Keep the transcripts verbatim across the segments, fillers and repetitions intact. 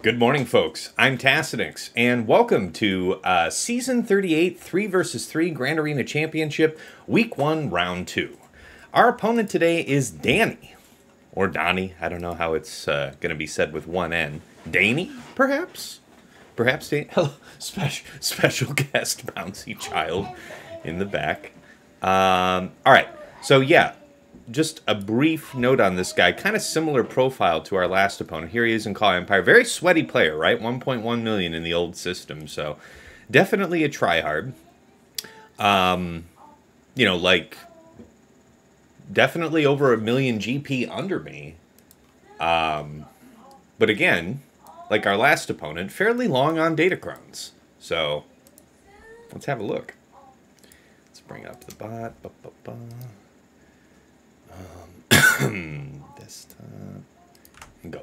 Good morning, folks. I'm Tassenix, and welcome to uh, Season thirty-eight, three versus three Grand Arena Championship, Week one, Round two. Our opponent today is Dany, or Dany. I don't know how it's uh, going to be said with one N. Dany, perhaps? Perhaps Dany. Hello, special, special guest, Bouncy Child in the back. Um, all right, so yeah. Just a brief note on this guy. Kind of similar profile to our last opponent. Here he is in Call Empire. Very sweaty player, right? one point one million in the old system, so definitely a tryhard. Um, you know, like, definitely over a million G P under me. Um, but again, like our last opponent, fairly long on Datacrons. So, let's have a look. Let's bring up the bot. Ba -ba -ba. Um, desktop, and go.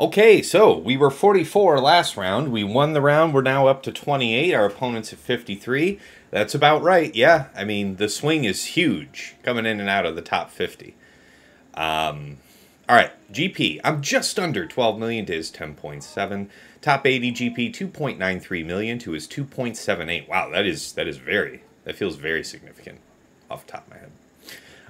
Okay, so we were forty-four last round. We won the round. We're now up to twenty-eight. Our opponent's at fifty-three. That's about right, yeah. I mean, the swing is huge, coming in and out of the top fifty. Um, All right, G P, I'm just under twelve million to his ten point seven. Top eighty G P, two point nine three million to his two point seven eight. Wow, that is, that is very, that feels very significant off the top of my head.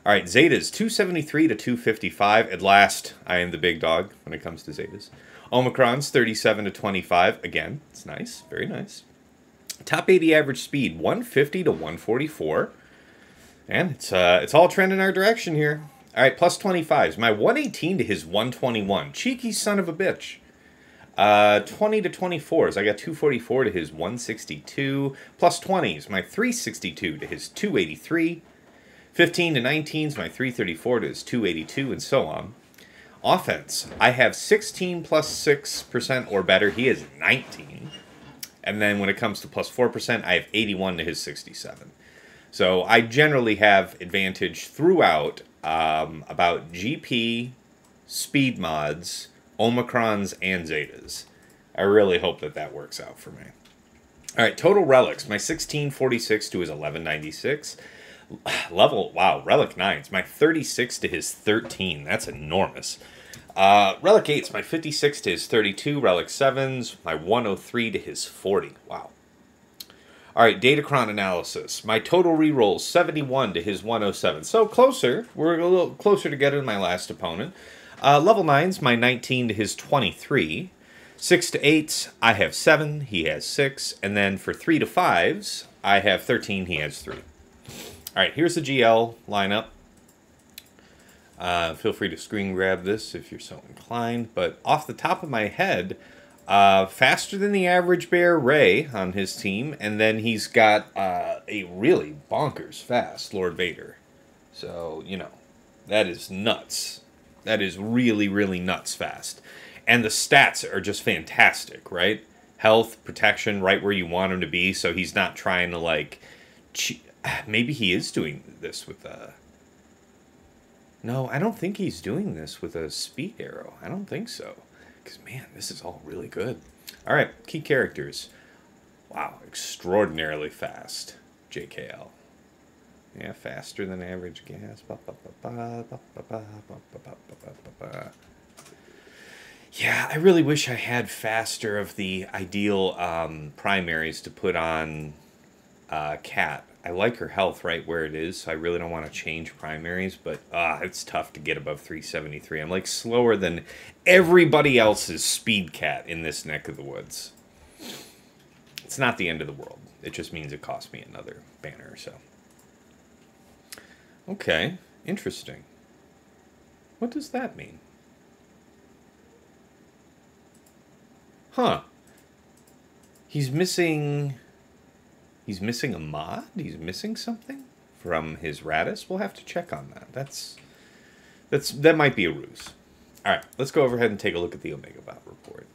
All right, Zetas, two seventy-three to two fifty-five. At last, I am the big dog when it comes to Zetas. Omicrons, thirty-seven to twenty-five. Again, it's nice, very nice. Top eighty average speed, one fifty to one forty-four. And it's, uh, it's all trending our direction here. All right, plus twenty-fives. My one eighteen to his one twenty-one. Cheeky son of a bitch. Uh, twenty to twenty-fours. I got two forty-four to his one sixty-two. Plus twenties. My three sixty-two to his two eighty-three. fifteen to nineteens. My three thirty-four to his two eighty-two, and so on. Offense. I have sixteen plus six percent or better. He is nineteen. And then when it comes to plus four percent, I have eighty-one to his sixty-seven. So I generally have advantage throughout um, about G P, speed mods, Omicrons, and Zetas. I really hope that that works out for me. All right, total relics. My sixteen forty-six to his eleven ninety-six. Level, wow, Relic nines. My thirty-six to his thirteen. That's enormous. Uh, Relic eights. My fifty-six to his thirty-two. Relic sevens. My one oh three to his forty. Wow. All right, Datacron analysis. My total re-roll, seventy-one to his one oh seven. So closer. We're a little closer together than my last opponent. Uh, level nines, my nineteen to his twenty-three. six to eights, I have seven. He has six. And then for three to fives, I have thirteen. He has three. All right, here's the G L lineup. Uh, feel free to screen grab this if you're so inclined. But off the top of my head... Uh, faster than the average bear, Ray, on his team. And then he's got uh, a really bonkers fast Lord Vader. So, you know, that is nuts. That is really, really nuts fast. And the stats are just fantastic, right? Health, protection, right where you want him to be. So he's not trying to, like... Che Maybe he is doing this with a... No, I don't think he's doing this with a speed arrow. I don't think so. Because, man, this is all really good. All right, key characters. Wow, extraordinarily fast. J K L. Yeah, faster than average gas. Yeah, I really wish I had faster of the ideal um, primaries to put on uh, Cat. I like her health right where it is, so I really don't want to change primaries, but uh, it's tough to get above three seventy-three. I'm, like, slower than... everybody else's speed cat in this neck of the woods. It's not the end of the world. It just means it cost me another banner or so. Okay, interesting. What does that mean? Huh. He's missing... He's missing a mod? He's missing something from his Raddus? We'll have to check on that. That's, that's, that might be a ruse. All right, let's go overhead and take a look at the Omega Bot report.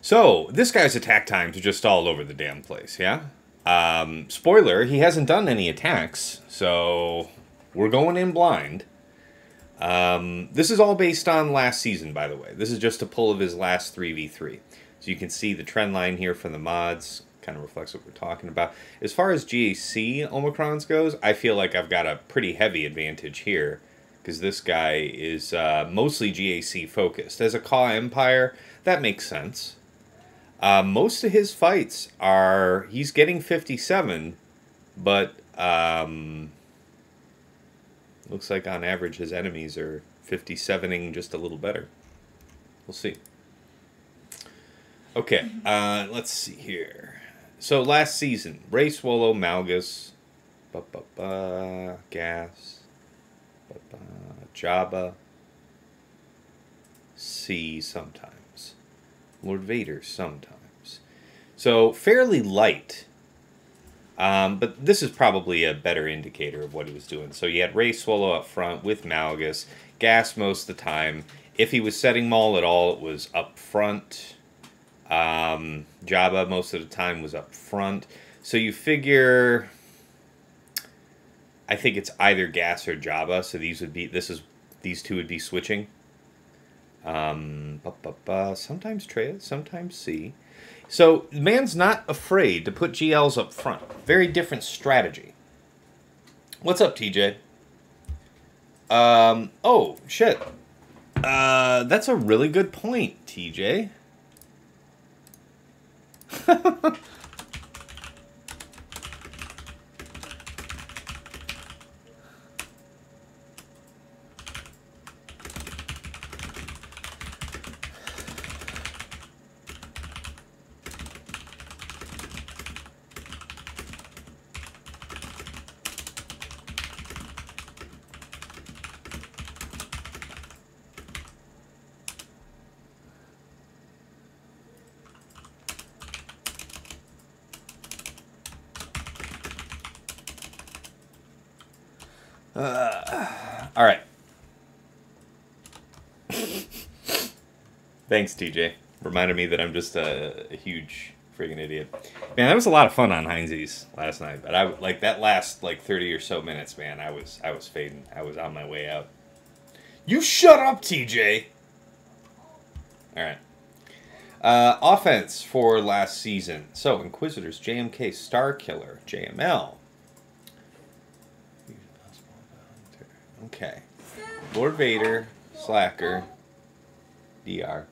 So, this guy's attack times are just all over the damn place, yeah? Um, spoiler, he hasn't done any attacks, so we're going in blind. Um, this is all based on last season, by the way. This is just a pull of his last three v three. So you can see the trend line here from the mods. Kind of reflects what we're talking about. As far as G A C Omicrons goes, I feel like I've got a pretty heavy advantage here. Because this guy is uh, mostly G A C focused. As a Ka Empire, that makes sense. Uh, most of his fights are... He's getting fifty-seven, but... Um, looks like on average his enemies are fifty-sevening just a little better. We'll see. Okay, uh, let's see here. So last season, Ray, Swallow, Malgus, ba ba ba, Gas... Uh, Jabba, C sometimes, Lord Vader sometimes. So fairly light, um, but this is probably a better indicator of what he was doing. So you had Ray Swallow up front with Malgus, Gas most of the time. If he was setting Maul at all, it was up front. Um, Jabba most of the time was up front. So you figure... I think it's either Gas or Jabba, so these would be this is these two would be switching. Um, ba, ba, ba. Sometimes Treya, sometimes C. So the man's not afraid to put G Ls up front. Very different strategy. What's up, T J? Um, oh, shit. Uh, that's a really good point, T J. Thanks, T J. Reminded me that I'm just a, a huge friggin' idiot. Man, that was a lot of fun on Heinzies last night. But I like that last like thirty or so minutes, man. I was I was fading. I was on my way out. You shut up, T J. All right. Uh, offense for last season. So Inquisitors, J M K, Starkiller, J M L. Okay. Lord Vader, Slacker, D R.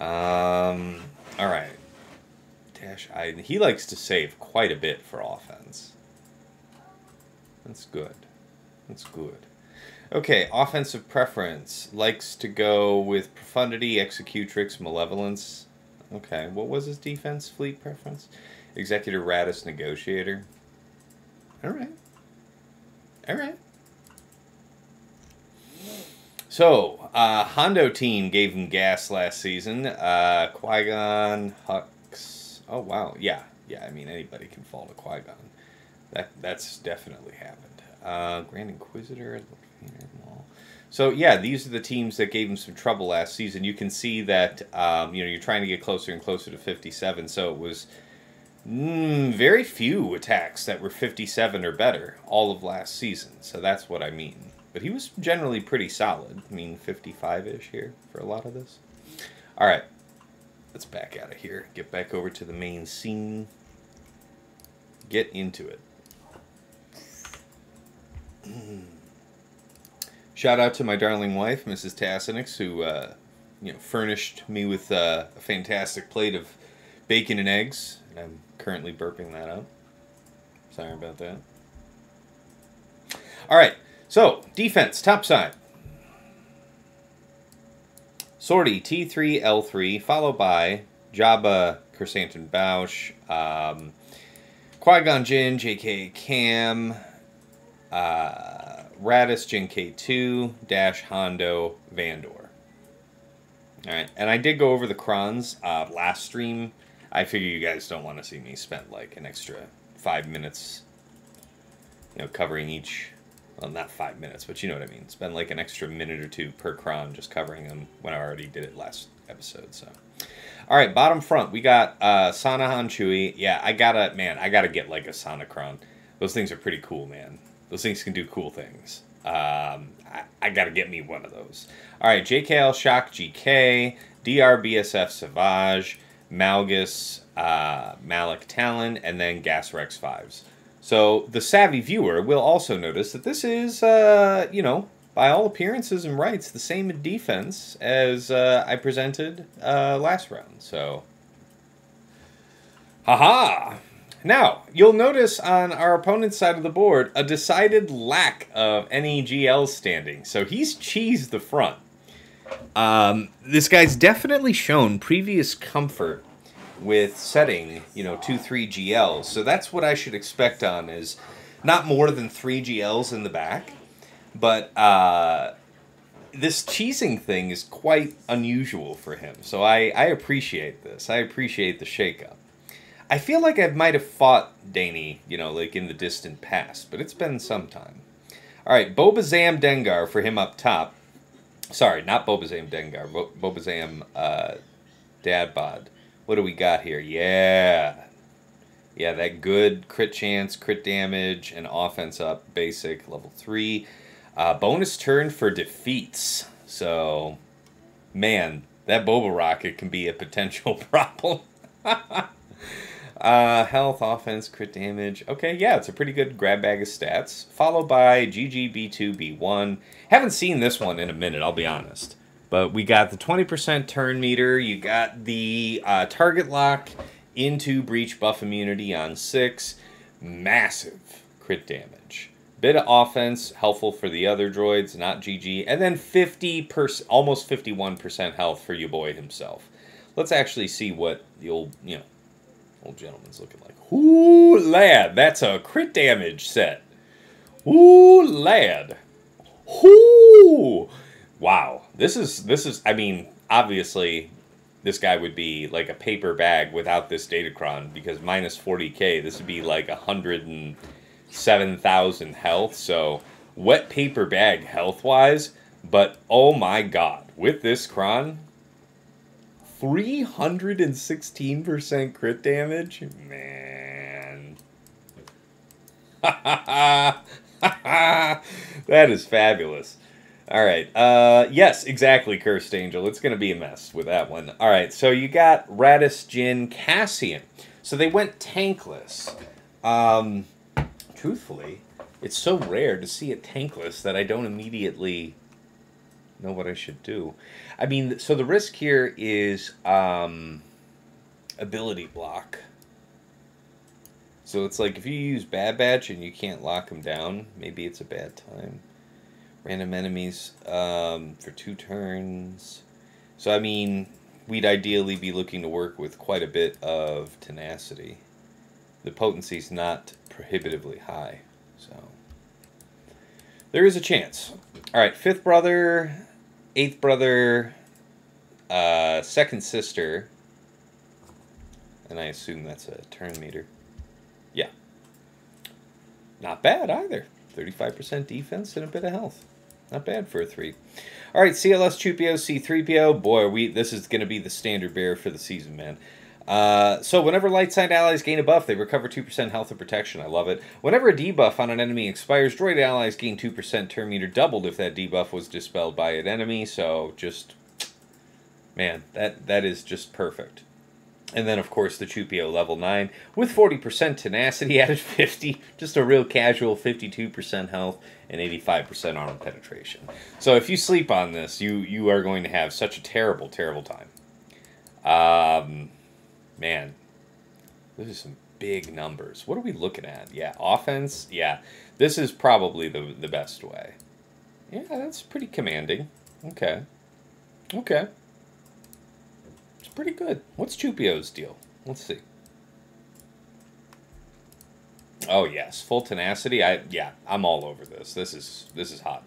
Um, all right. Dash, I, he likes to save quite a bit for offense. That's good. That's good. Okay, offensive preference. Likes to go with Profundity, Executrix, Malevolence. Okay, what was his defense fleet preference? Executor, Raddus, Negotiator. All right. All right. So, uh, Hondo team gave him gas last season. Uh, Qui-Gon, Hux. Oh, wow. Yeah. Yeah, I mean, anybody can fall to Qui-Gon. That, that's definitely happened. Uh, Grand Inquisitor. So, yeah, these are the teams that gave him some trouble last season. You can see that, um, you know, you're trying to get closer and closer to fifty-seven. So it was mm, very few attacks that were fifty-seven or better all of last season. So that's what I mean. But he was generally pretty solid. I mean, fifty-five-ish here for a lot of this. All right. Let's back out of here. Get back over to the main scene. Get into it. Shout out to my darling wife, Missus Tassenix, who uh, you know, furnished me with uh, a fantastic plate of bacon and eggs. And I'm currently burping that up. Sorry about that. All right. So, defense, top side. Sortie, T three, L three, followed by Jabba, Chrysanthemum Bausch, um, Qui-Gon Jinn, J K Cam, uh, Raddus, Jinn K two, Dash, Hondo, Vandor. Alright, and I did go over the Crons uh, last stream. I figure you guys don't want to see me spend like an extra five minutes, you know, covering each... Well, not five minutes, but you know what I mean. Spend like an extra minute or two per cron just covering them when I already did it last episode. So, all right, bottom front. We got uh, Sana Han Chewie. Yeah, I gotta, man, I gotta get like a Sana Cron. Those things are pretty cool, man. Those things can do cool things. Um, I, I gotta get me one of those. All right, J K L, Shock, G K, D R, B S F, Savage, Malgus, uh, Malik, Talon, and then Gas Rex fives. So the savvy viewer will also notice that this is, uh, you know, by all appearances and rights, the same defense as uh, I presented uh, last round. So, haha! Now, you'll notice on our opponent's side of the board a decided lack of any G L standing. So he's cheesed the front. Um, this guy's definitely shown previous comfort with setting, you know, two, three G Ls. So that's what I should expect on is not more than three G Ls in the back. But uh, this cheesing thing is quite unusual for him. So I, I appreciate this. I appreciate the shakeup. I feel like I might have fought Dany, you know, like in the distant past. But it's been some time. All right, Boba Zam Dengar for him up top. Sorry, not Boba Zam Dengar. Bo Boba Zam uh, Dad Bod. What do we got here? Yeah. Yeah, that good crit chance, crit damage, and offense up, basic, level three. Uh, bonus turn for defeats. So, man, that Boba Rocket can be a potential problem. uh, Uh, health, offense, crit damage. Okay, yeah, it's a pretty good grab bag of stats. Followed by G G, B two, B one. Haven't seen this one in a minute, I'll be honest. But we got the twenty percent turn meter. You got the uh, target lock into breach buff immunity on six. Massive crit damage. Bit of offense, helpful for the other droids, not G G. And then fifty percent, almost fifty-one percent health for your boy himself. Let's actually see what the old, you know, old gentleman's looking like. Ooh, lad, that's a crit damage set. Ooh, lad. Ooh. Wow. This is, this is, I mean, obviously, this guy would be like a paper bag without this Datacron, because minus forty K, this would be like one hundred seven thousand health, so wet paper bag health-wise, but oh my god, with this Kron, three hundred sixteen percent crit damage? Man. That is fabulous. Alright, uh, yes, exactly, Cursed Angel. It's going to be a mess with that one. Alright, so you got Raddus, Jyn, Cassian. So they went tankless. Um... Truthfully, it's so rare to see it tankless that I don't immediately know what I should do. I mean, so the risk here is um, ability block. So it's like if you use Bad Batch and you can't lock them down, maybe it's a bad time. Random enemies um, for two turns. So, I mean, we'd ideally be looking to work with quite a bit of tenacity. The potency's not prohibitively high, so there is a chance. All right, fifth brother, eighth brother, uh, second sister, and I assume that's a turn meter. Yeah, not bad either. thirty-five percent defense and a bit of health. Not bad for a three. All right, C L S, Chupio, C three P O. Boy, are we this is going to be the standard bearer for the season, man. Uh, so whenever light-side allies gain a buff, they recover two percent health and protection. I love it. Whenever a debuff on an enemy expires, droid allies gain two percent turn meter doubled if that debuff was dispelled by an enemy. So just, man, that, that is just perfect. And then, of course, the Chupio level nine with forty percent tenacity added fifty. Just a real casual fifty-two percent health and eighty-five percent armor penetration. So if you sleep on this, you, you are going to have such a terrible, terrible time. Um... Man, those are some big numbers. What are we looking at? Yeah, offense. Yeah, this is probably the, the best way. Yeah, that's pretty commanding. Okay. Okay. It's pretty good. What's Chupio's deal? Let's see. Oh, yes. Full tenacity. I Yeah, I'm all over this. This is, this is hot.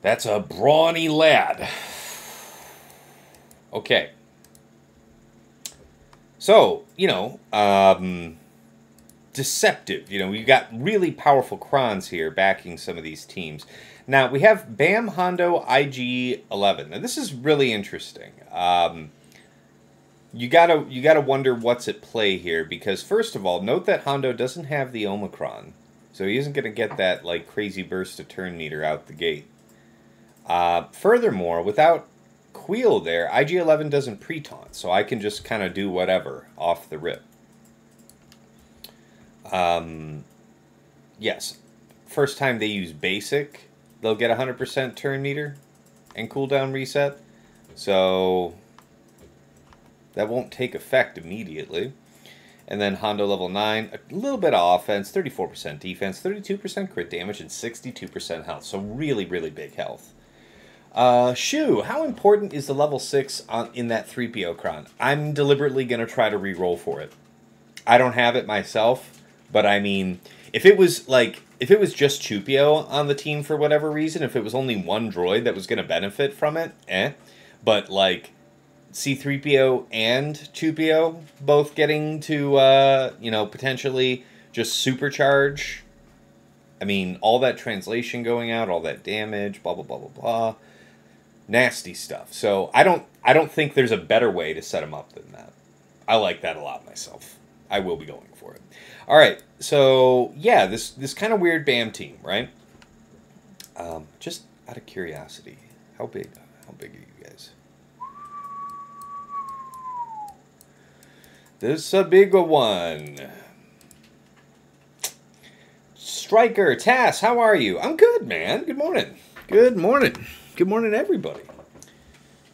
That's a brawny lad. Okay. So, you know, um, deceptive. You know, we've got really powerful Krons here backing some of these teams. Now, we have Bam, Hondo, I G eleven. Now, this is really interesting. Um, you gotta, you gotta wonder what's at play here, because, first of all, note that Hondo doesn't have the Omicron. So he isn't going to get that, like, crazy burst of turn meter out the gate. Uh, furthermore, without Queel there, I G eleven doesn't pre-taunt, so I can just kind of do whatever off the rip. Um, yes, first time they use basic, they'll get one hundred percent turn meter and cooldown reset, so that won't take effect immediately. And then Hondo level nine, a little bit of offense, thirty-four percent defense, thirty-two percent crit damage, and sixty-two percent health, so really, really big health. Uh, Shu, how important is the level six on, in that three P O Kron? I'm deliberately going to try to re-roll for it. I don't have it myself, but I mean, if it was like, if it was just Chupio on the team for whatever reason, if it was only one droid that was going to benefit from it, eh. But like, C three P O and Chupio both getting to, uh, you know, potentially just supercharge. I mean, all that translation going out, all that damage, blah, blah, blah, blah, blah. Nasty stuff. So I don't I don't think there's a better way to set them up than that. I like that a lot myself. I will be going for it. All right. So, yeah, this, this kind of weird BAM team, right? Um, just out of curiosity, how big how big are you guys? This is a big one. Striker, Tass, how are you? I'm good, man. Good morning. Good morning. Good morning, everybody.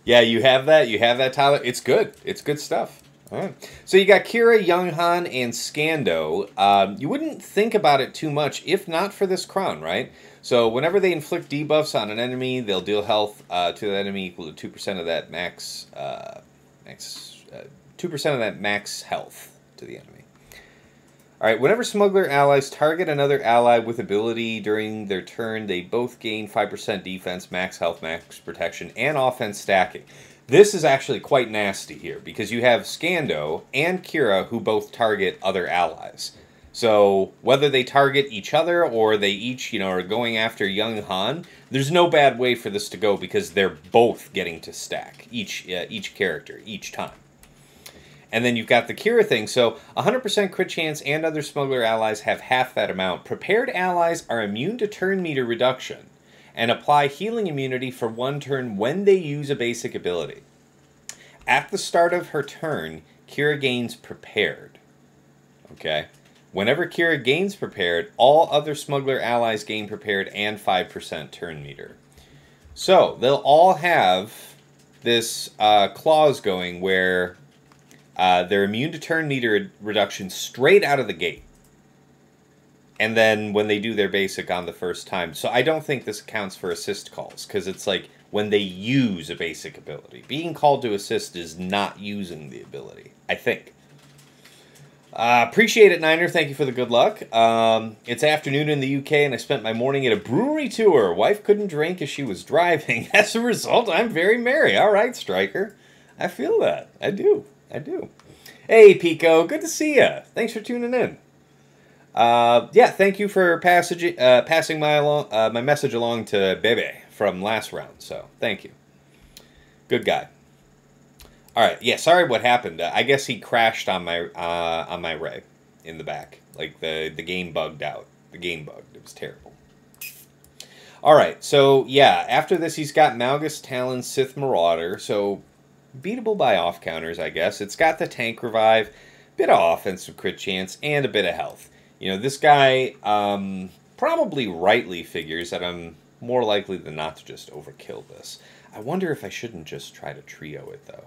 Yeah, you have that. You have that, Tyler. It's good. It's good stuff. All right. So you got Kira, Young Han, and Scando. Um, you wouldn't think about it too much if not for this cron, right? So whenever they inflict debuffs on an enemy, they'll deal health uh, to the enemy equal to two percent of that max, uh, max uh, two percent of that max health to the enemy. All right, whenever smuggler allies target another ally with ability during their turn, they both gain five percent defense, max health, max protection, and offense stacking. This is actually quite nasty here because you have Scando and Kira who both target other allies. So whether they target each other or they each, you know, are going after Young Han, there's no bad way for this to go because they're both getting to stack, each uh, each character, each time. And then you've got the Kira thing. So one hundred percent crit chance and other smuggler allies have half that amount. Prepared allies are immune to turn meter reduction and apply healing immunity for one turn when they use a basic ability. At the start of her turn, Kira gains prepared. Okay? Whenever Kira gains prepared, all other smuggler allies gain prepared and five percent turn meter. So they'll all have this uh, clause going where uh, they're immune to turn meter reduction straight out of the gate. And then when they do their basic on the first time. So I don't think this accounts for assist calls because it's like when they use a basic ability. Being called to assist is not using the ability, I think. Uh, appreciate it, Niner. Thank you for the good luck. Um, it's afternoon in the U K, and I spent my morning at a brewery tour. Wife couldn't drink as she was driving. As a result, I'm very merry. All right, Striker. I feel that. I do. I do. Hey, Pico. Good to see you. Thanks for tuning in. Uh, yeah, thank you for passage, uh, passing my, along, uh, my message along to Bebe from last round. So, thank you. Good guy. All right. Yeah. Sorry, what happened? Uh, I guess he crashed on my uh, on my Ray in the back. Like the the game bugged out. The game bugged. It was terrible. All right. So yeah. After this, he's got Malgus, Talon, Sith Marauder. So beatable by off counters, I guess. It's got the tank revive, bit of offensive crit chance, and a bit of health. You know, this guy um, probably rightly figures that I'm more likely than not to just overkill this. I wonder if I shouldn't just try to trio it though.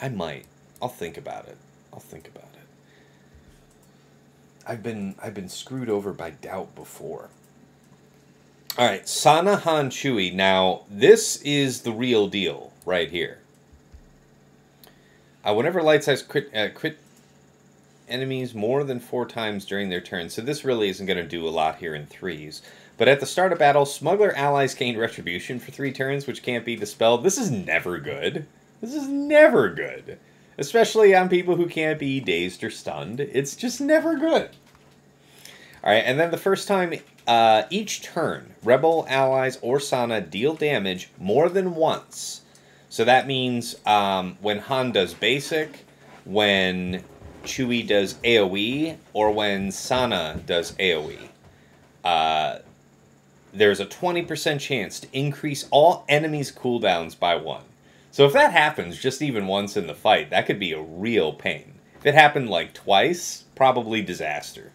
I might. I'll think about it. I'll think about it. I've been I've been screwed over by doubt before. All right, Sana Han Chewy. Now, this is the real deal right here. Uh, whenever light size crit, uh, crit enemies more than four times during their turn, so this really isn't going to do a lot here in threes. But at the start of battle, smuggler allies gain retribution for three turns, which can't be dispelled. This is never good. This is never good, especially on people who can't be dazed or stunned. It's just never good. All right, and then the first time uh, each turn, Rebel allies or Sana deal damage more than once. So that means um, when Han does basic, when Chewie does AoE, or when Sana does AoE, uh, there's a twenty percent chance to increase all enemies' cooldowns by one. So if that happens just even once in the fight, that could be a real pain. If it happened like twice, probably disaster.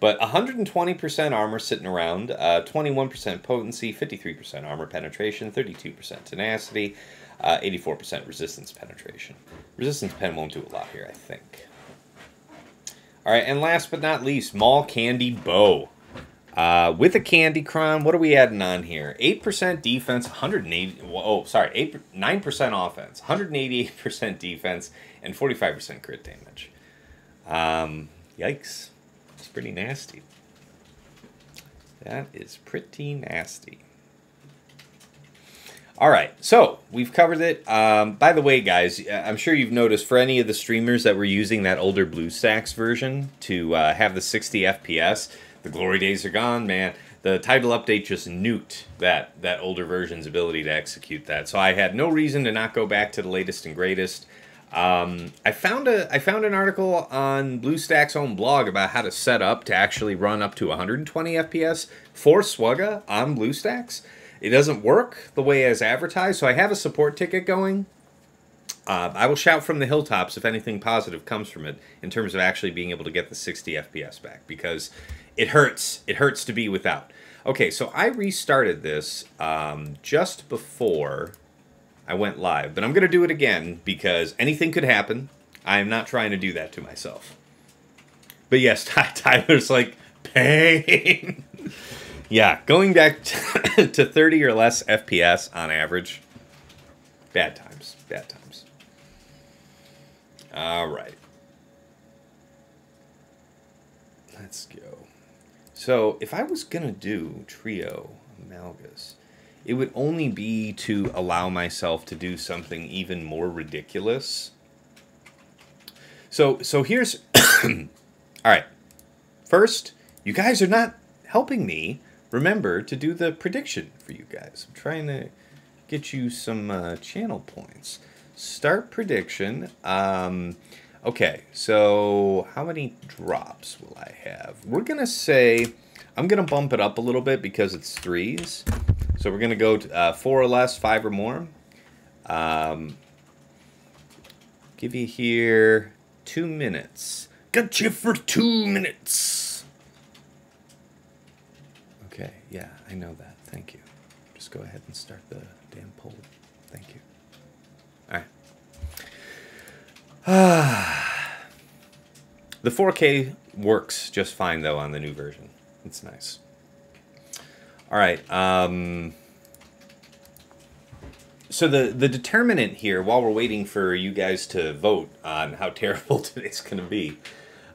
But one hundred twenty percent armor sitting around, uh, twenty-one percent potency, fifty-three percent armor penetration, thirty-two percent tenacity, uh, eighty-four percent resistance penetration. Resistance pen won't do a lot here, I think. All right, and last but not least, Mall Candy Bow. Uh, with a candy cron, what are we adding on here? eight percent defense, one hundred eighty... Oh, sorry, eight, nine percent offense, one hundred eighty-eight percent defense, and forty-five percent crit damage. Um, yikes. That's pretty nasty. That is pretty nasty. All right, so we've covered it. Um, by the way, guys, I'm sure you've noticed for any of the streamers that were using that older BlueStacks version to uh, have the sixty F P S... The glory days are gone, man. The title update just nuked that, that older version's ability to execute that. So I had no reason to not go back to the latest and greatest. Um, I found a I found an article on BlueStacks' own blog about how to set up to actually run up to one hundred twenty F P S for Swugga on BlueStacks. It doesn't work the way as advertised, so I have a support ticket going. Uh, I will shout from the hilltops if anything positive comes from it in terms of actually being able to get the sixty F P S back, because it hurts. It hurts to be without. Okay, so I restarted this um, just before I went live, but I'm going to do it again because anything could happen. I am not trying to do that to myself. But yes, Tyler's like, pain. Yeah, going back to thirty or less F P S on average. Bad times, bad times. All right. Let's go. So if I was going to do Trio Malgus, it would only be to allow myself to do something even more ridiculous. So, so here's... All right. First, you guys are not helping me remember to do the prediction for you guys. I'm trying to get you some uh, channel points. Start prediction. Um, okay, so how many drops will I have? We're going to say, I'm going to bump it up a little bit because it's threes. So we're going to go to, uh, four or less, five or more. Um, give you here two minutes. Got you for two minutes. Okay, yeah, I know that. Thank you. Just go ahead and start the damn poll. Thank you. Ah, the four K works just fine, though, on the new version. It's nice. All right. Um, so the, the determinant here, while we're waiting for you guys to vote on how terrible today's going to be,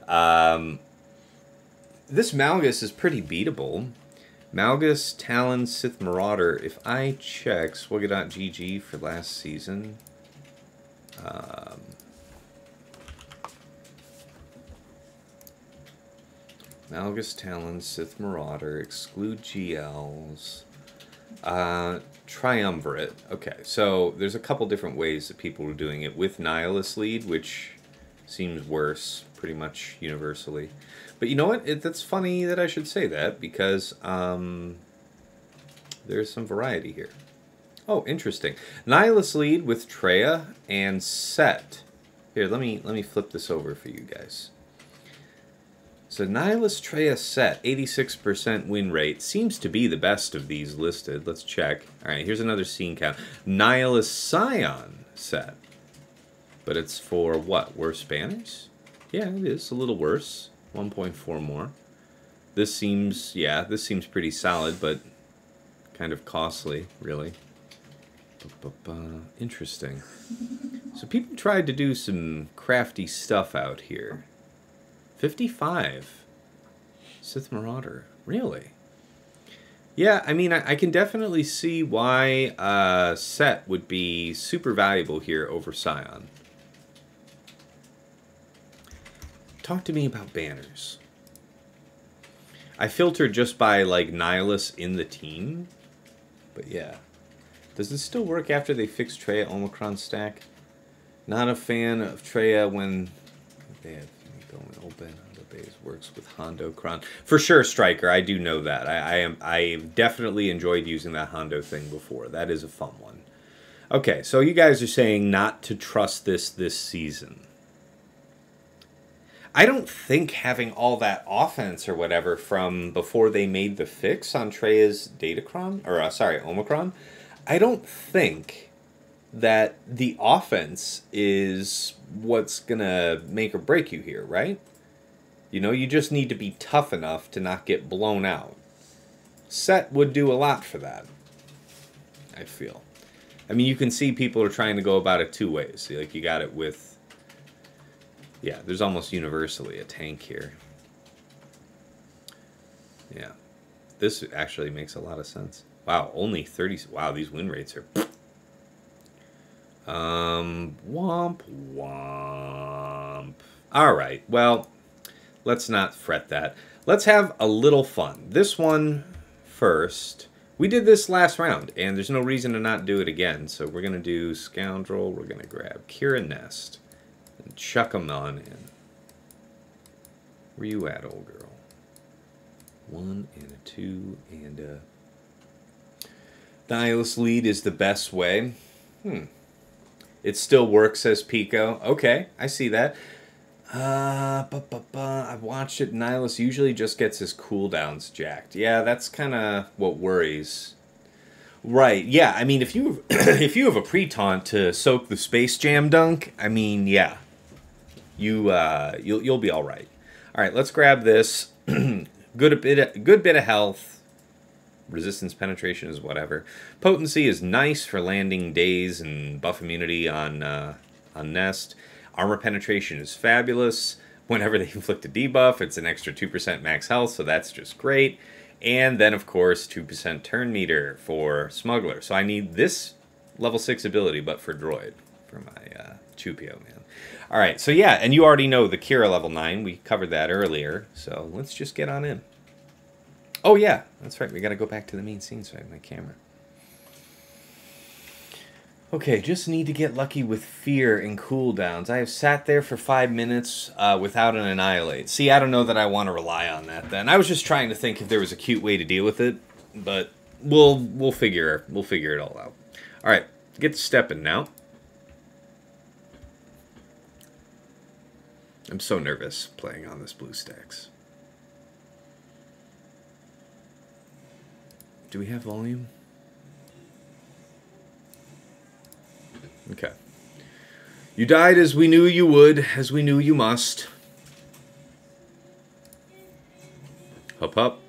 um, this Malgus is pretty beatable. Malgus, Talon, Sith Marauder. If I check Swigga dot G G for last season... Um, Malgus, Talon, Sith Marauder, exclude G Ls, uh, Triumvirate. Okay, so there's a couple different ways that people were doing it. With Nihilus lead, which seems worse pretty much universally. But you know what? It, that's funny that I should say that, because um, there's some variety here. Oh, interesting. Nihilus lead with Treya and Set. Here, let me let me flip this over for you guys. So Nihilus, Treya, Set, eighty-six percent win rate. Seems to be the best of these listed. Let's check. All right, here's another scene count. Nihilus, Scion, Set. But it's for what? Worse banners? Yeah, it is. A little worse. one point four more. This seems, yeah, this seems pretty solid, but kind of costly, really. Ba-ba-ba. Interesting. So people tried to do some crafty stuff out here. fifty-five. Sith Marauder. Really? Yeah, I mean, I, I can definitely see why uh, Set would be super valuable here over Scion. Talk to me about banners. I filtered just by, like, Nihilus in the team. But yeah. Does this still work after they fix Treya Omicron stack? Not a fan of Treya when they have... Going open on the base works with Hondo Cron for sure. Striker, I do know that. I, I am. I definitely enjoyed using that Hondo thing before. That is a fun one. Okay, so you guys are saying not to trust this this season. I don't think having all that offense or whatever from before they made the fix on Treya's Datacron or uh, sorry Omicron. I don't think that the offense is what's going to make or break you here, right? You know, you just need to be tough enough to not get blown out. Set would do a lot for that, I feel. I mean, you can see people are trying to go about it two ways. Like, you got it with... Yeah, there's almost universally a tank here. Yeah. This actually makes a lot of sense. Wow, only thirty... Wow, these win rates are... Um, womp, womp. All right, well, let's not fret that. Let's have a little fun. This one first. We did this last round, and there's no reason to not do it again. So we're going to do Scoundrel. We're going to grab Kira Nest and chuck them on in. Where you at, old girl? One and a two and a... Nihilus lead is the best way. Hmm. It still works, says Pico. Okay, I see that. Uh, but, but, but, I've watched it. Nihilus usually just gets his cooldowns jacked. Yeah, that's kind of what worries. Right, yeah, I mean, if you if you have a pre-taunt to soak the Space Jam dunk, I mean, yeah. You, uh, you'll, you'll be all right. All right, let's grab this. Good a bit of, good bit of health. Resistance penetration is whatever. Potency is nice for landing days and buff immunity on, uh, on Nest. Armor penetration is fabulous. Whenever they inflict a debuff, it's an extra two percent max health, so that's just great. And then, of course, two percent turn meter for Smuggler. So I need this level six ability, but for Droid, for my uh, Chupio, man. All right, so yeah, and you already know the Kira level nine. We covered that earlier, so let's just get on in. Oh, yeah, that's right. We got to go back to the main scene so I have my camera. Okay, just need to get lucky with fear and cooldowns. I have sat there for five minutes uh, without an Annihilate. See, I don't know that I want to rely on that then. I was just trying to think if there was a cute way to deal with it, but we'll we'll figure we'll figure it all out. All right, get to stepping now. I'm so nervous playing on this BlueStacks. Do we have volume? Okay. You died as we knew you would, as we knew you must. Hup hup.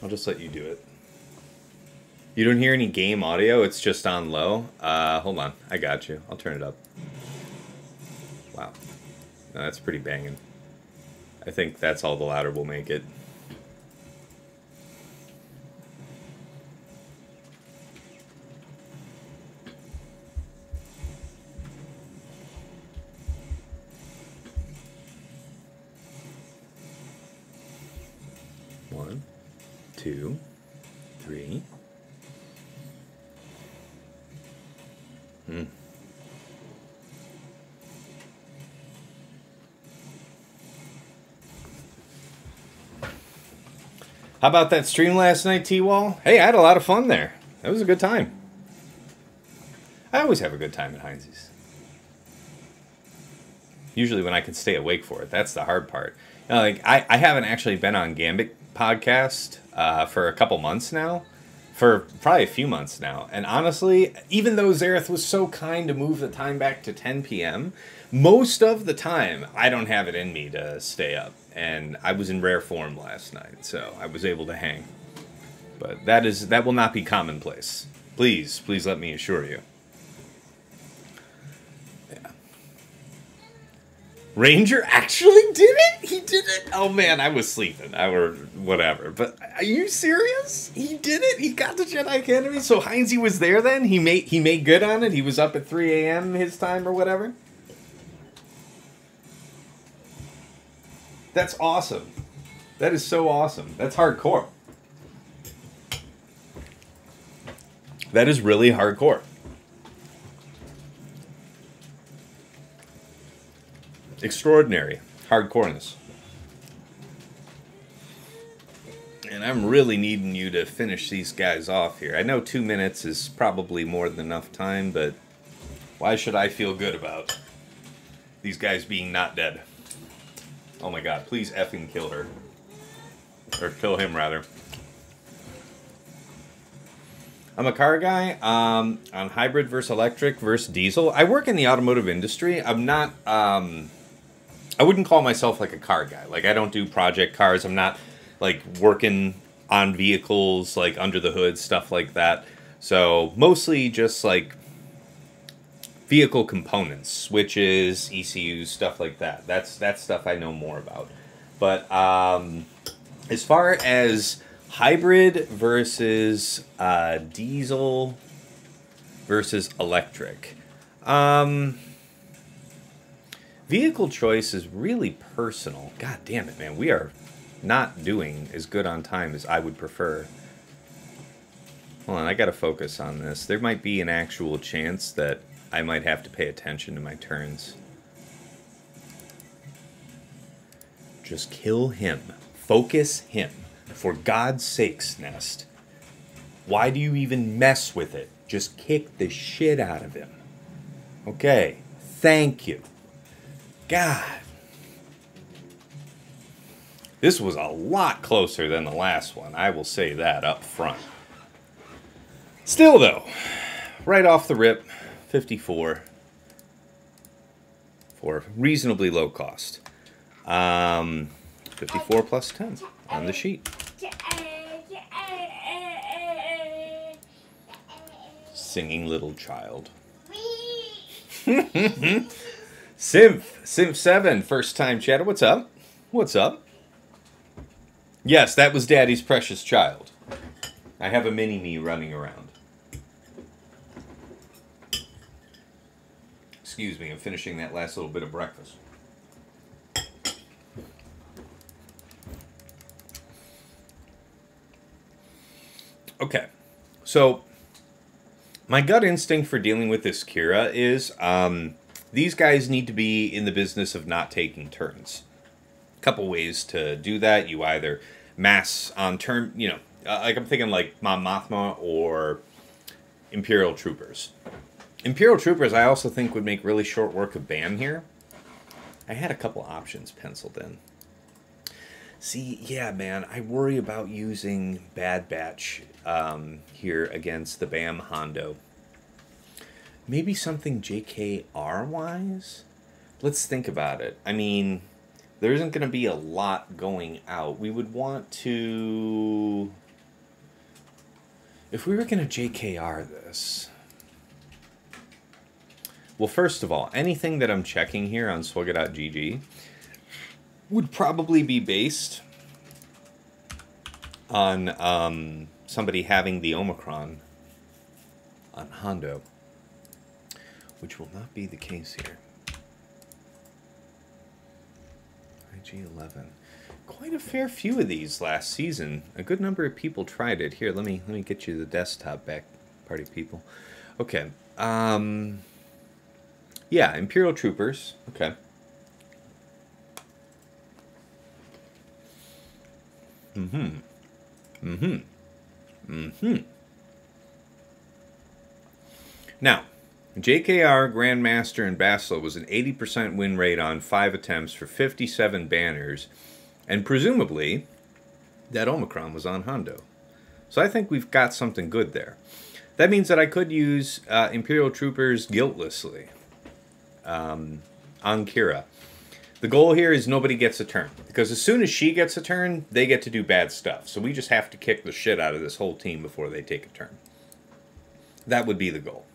I'll just let you do it. You don't hear any game audio, it's just on low. Uh, hold on, I got you. I'll turn it up. Wow. No, that's pretty banging. I think that's all the louder we'll make it. Two, three. Hmm. How about that stream last night, T-Wall? Hey, I had a lot of fun there. That was a good time. I always have a good time at Heinz's. Usually when I can stay awake for it. That's the hard part. You know, like I, I haven't actually been on Gambit podcast uh, for a couple months now, for probably a few months now. And honestly, even though Xerath was so kind to move the time back to ten P M, most of the time I don't have it in me to stay up. And I was in rare form last night, so I was able to hang. But that is that will not be commonplace. Please, please let me assure you. Ranger actually did it? He did it? Oh, man, I was sleeping. I were whatever. But are you serious? He did it? He got the Jedi Academy? So Heinze was there then? He made he made good on it? He was up at three A M his time or whatever? That's awesome. That is so awesome. That's hardcore. That is really hardcore. Extraordinary hardcoreness. And I'm really needing you to finish these guys off here. I know two minutes is probably more than enough time, but why should I feel good about these guys being not dead? Oh my god, please effing kill her. Or kill him, rather. I'm a car guy um, on hybrid versus electric versus diesel. I work in the automotive industry. I'm not... Um, I wouldn't call myself like a car guy. Like, I don't do project cars. I'm not, like, working on vehicles, like, under the hood, stuff like that. So, mostly just, like, vehicle components, switches, E C Us, stuff like that. That's that's stuff I know more about. But um, as far as hybrid versus uh, diesel versus electric, um, vehicle choice is really personal. God damn it, man. We are not doing as good on time as I would prefer. Hold on, I gotta focus on this. There might be an actual chance that I might have to pay attention to my turns. Just kill him. Focus him. For God's sakes, Nest. Why do you even mess with it? Just kick the shit out of him. Okay. Thank you. God. This was a lot closer than the last one. I will say that up front. Still, though, right off the rip, fifty-four for reasonably low cost. Um, fifty-four plus ten on the sheet. Singing little child. Synth, Synth seven, first time chatter. What's up? What's up? Yes, that was Daddy's precious child. I have a mini-me running around. Excuse me, I'm finishing that last little bit of breakfast. Okay, so my gut instinct for dealing with this Kira is um, these guys need to be in the business of not taking turns. A couple ways to do that. You either mass on turn, you know, uh, like I'm thinking like Mon Mothma or Imperial Troopers. Imperial Troopers I also think would make really short work of Bam here. I had a couple options penciled in. See, yeah, man, I worry about using Bad Batch um, here against the Bam Hondo. Maybe something J K R-wise? Let's think about it. I mean, there isn't going to be a lot going out. We would want to... If we were going to J K R this... Well, first of all, anything that I'm checking here on swugga dot G G... would probably be based on um, somebody having the Omicron on Hondo, which will not be the case here. I G eleven. Quite a fair few of these last season. A good number of people tried it. Here, let me let me get you the desktop back, party people. Okay. Um, yeah, Imperial Troopers. Okay. Mm-hmm. Mm-hmm. Mm-hmm. Now, J K R, Grandmaster, and Bastila was an eighty percent win rate on five attempts for fifty-seven banners, and presumably that Omicron was on Hondo. So I think we've got something good there. That means that I could use uh, Imperial Troopers guiltlessly um, on Kira. The goal here is nobody gets a turn. Because as soon as she gets a turn, they get to do bad stuff. So we just have to kick the shit out of this whole team before they take a turn. That would be the goal.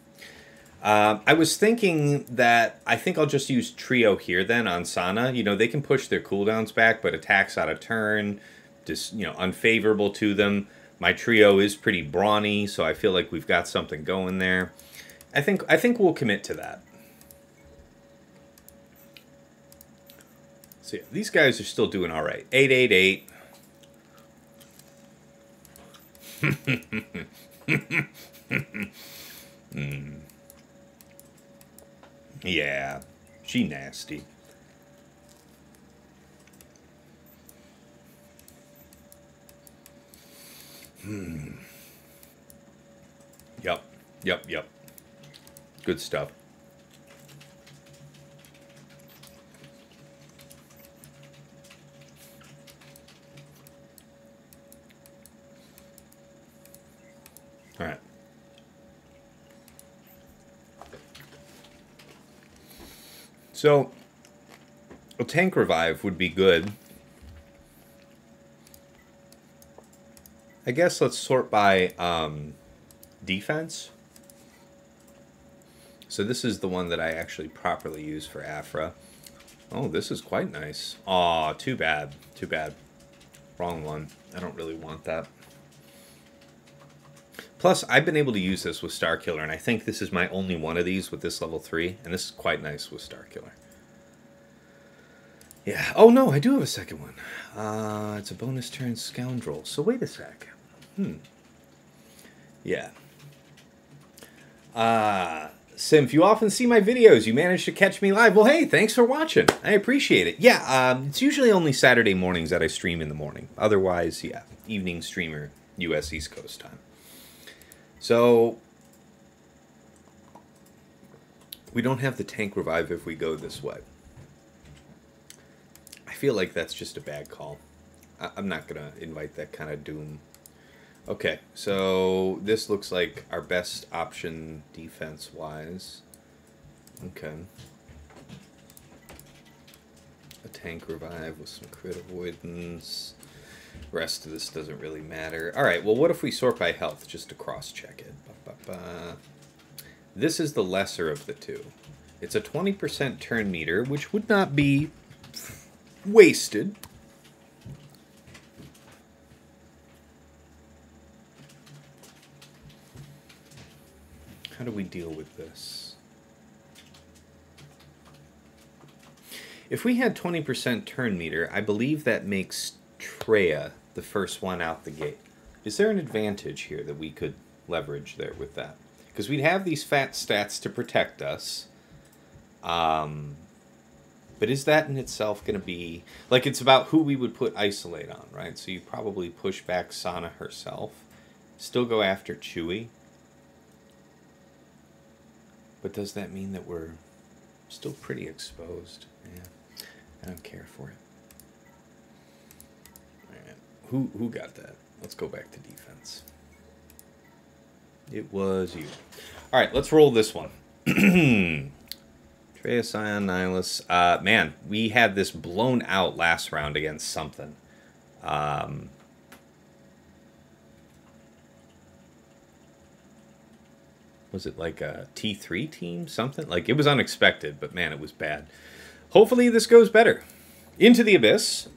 Um, I was thinking that I think I'll just use Trio here then on Sana. You know, they can push their cooldowns back, but attacks out of turn, just, you know, unfavorable to them. My Trio is pretty brawny, so I feel like we've got something going there. I think, I think we'll commit to that. So yeah, these guys are still doing all right. eight eight eight. mm. Yeah, she nasty. Hmm. Yep, yep, yep. Good stuff. All right. So, a tank revive would be good. I guess let's sort by um, defense. So this is the one that I actually properly use for Afra. Oh, this is quite nice. Aw, too bad. Too bad. Wrong one. I don't really want that. Plus, I've been able to use this with Starkiller, and I think this is my only one of these with this level three, and this is quite nice with Starkiller. Yeah. Oh, no, I do have a second one. Uh, it's a bonus turn Scoundrel. So wait a sec. Hmm. Yeah. Uh, Sim, if you often see my videos, you manage to catch me live. Well, hey, thanks for watching. I appreciate it. Yeah, um, it's usually only Saturday mornings that I stream in the morning. Otherwise, yeah, evening streamer, U S East Coast time. So, we don't have the tank revive if we go this way. I feel like that's just a bad call. I I'm not going to invite that kind of doom. Okay, so this looks like our best option defense-wise. Okay. A tank revive with some crit avoidance. Rest of this doesn't really matter. All right, well, what if we sort by health just to cross-check it? Ba -ba -ba. This is the lesser of the two. It's a twenty percent turn meter, which would not be wasted. How do we deal with this? If we had twenty percent turn meter, I believe that makes Treya the first one out the gate. Is there an advantage here that we could leverage there with that? Because we'd have these fat stats to protect us. Um, but is that in itself going to be... Like, it's about who we would put Isolate on, right? So you probably push back Sana herself. Still go after Chewie. But does that mean that we're still pretty exposed? Yeah, I don't care for it. All right. Who, who got that? Let's go back to defense. It was you. All right, let's roll this one. Treya, Scion, Nihilus. Uh, man, we had this blown out last round against something. Um... Was it like a T three team? Something? Like, it was unexpected, but man, it was bad. Hopefully this goes better. Into the Abyss.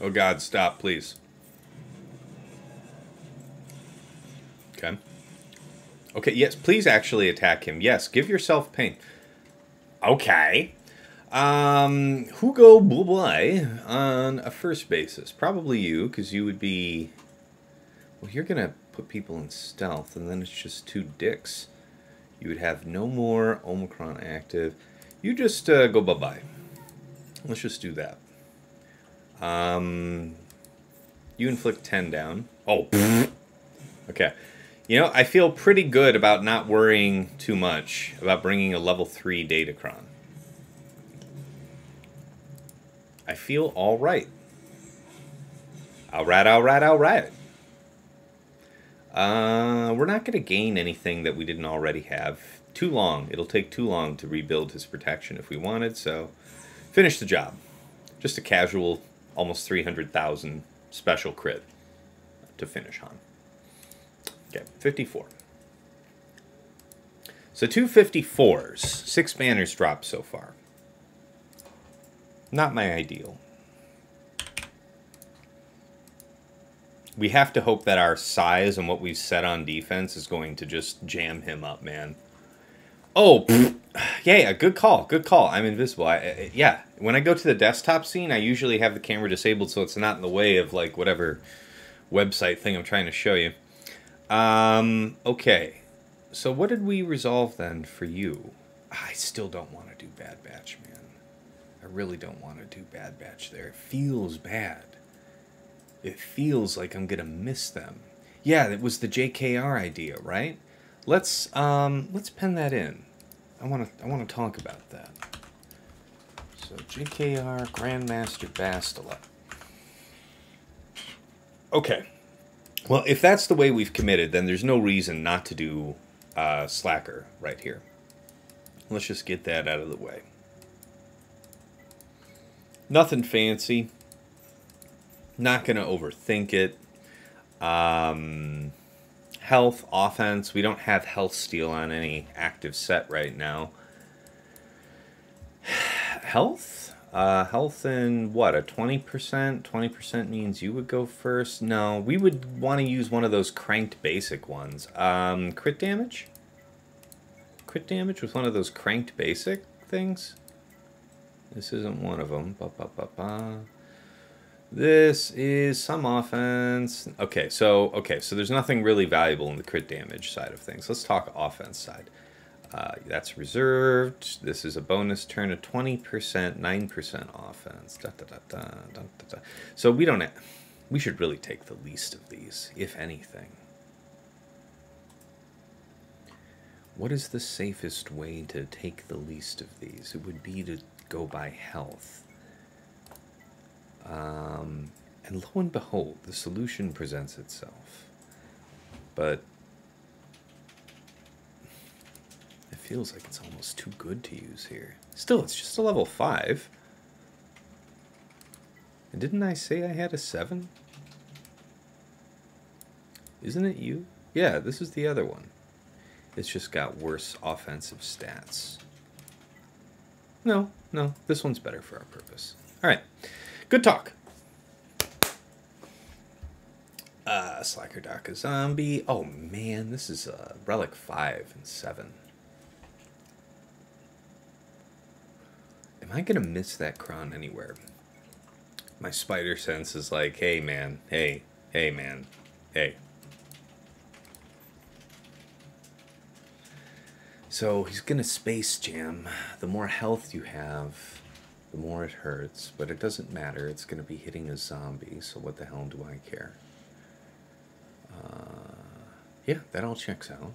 Oh, God, stop, please. Okay. Okay, yes, please actually attack him. Yes, give yourself pain. Okay. Um, Hugo Boboy on a first basis. Probably you, because you would be... Well, you're going to put people in stealth, and then it's just two dicks. You would have no more Omicron active. You just uh, go bye-bye. Let's just do that. Um, you inflict ten down. Oh, okay. You know, I feel pretty good about not worrying too much about bringing a level three Datacron. I feel all right. All right, all right, all right. Uh, we're not going to gain anything that we didn't already have. Too long. It'll take too long to rebuild his protection if we wanted, so finish the job. Just a casual, almost three hundred thousand special crit to finish on. Okay, fifty-four. So two fifty-fours. Six banners dropped so far. Not my ideal. We have to hope that our size and what we've set on defense is going to just jam him up, man. Oh, yeah, yeah, good call, good call. I'm invisible. I, I, yeah, when I go to the desktop scene, I usually have the camera disabled so it's not in the way of, like, whatever website thing I'm trying to show you. Um, okay, so what did we resolve then for you? I still don't want to do Bad Batch, man. I really don't want to do Bad Batch there. It feels bad. It feels like I'm going to miss them. Yeah, that was the J K R idea, right? Let's um let's pen that in. I want to I want to talk about that. So J K R Grandmaster Bastila. Okay. Well, if that's the way we've committed, then there's no reason not to do uh, Slacker right here. Let's just get that out of the way. Nothing fancy. Not going to overthink it. Um, health, offense. We don't have health steal on any active set right now. Health? Uh, health in what? A twenty percent? twenty percent means you would go first? No, we would want to use one of those cranked basic ones. Um, crit damage? Crit damage with one of those cranked basic things? This isn't one of them. Ba, ba, ba, ba. This is some offense. Okay, so okay, so there's nothing really valuable in the crit damage side of things. Let's talk offense side. Uh, that's reserved. This is a bonus turn of twenty percent, nine percent offense. Da, da, da, da, da, da, da. So we don't. We should really take the least of these, if anything. What is the safest way to take the least of these? It would be to go by health. Um, and lo and behold, the solution presents itself. But it feels like it's almost too good to use here. Still, it's just a level five. And didn't I say I had a seven? Isn't it you? Yeah, this is the other one. It's just got worse offensive stats. No, no, this one's better for our purpose. All right, good talk. Uh, Slacker Doc a zombie. Oh man, this is uh, Relic five and seven. Am I gonna miss that crown anywhere? My spider sense is like, hey man, hey, hey man, hey. So he's gonna space jam. The more health you have, the more it hurts, but it doesn't matter. It's gonna be hitting a zombie, so what the hell do I care? Uh, yeah, that all checks out.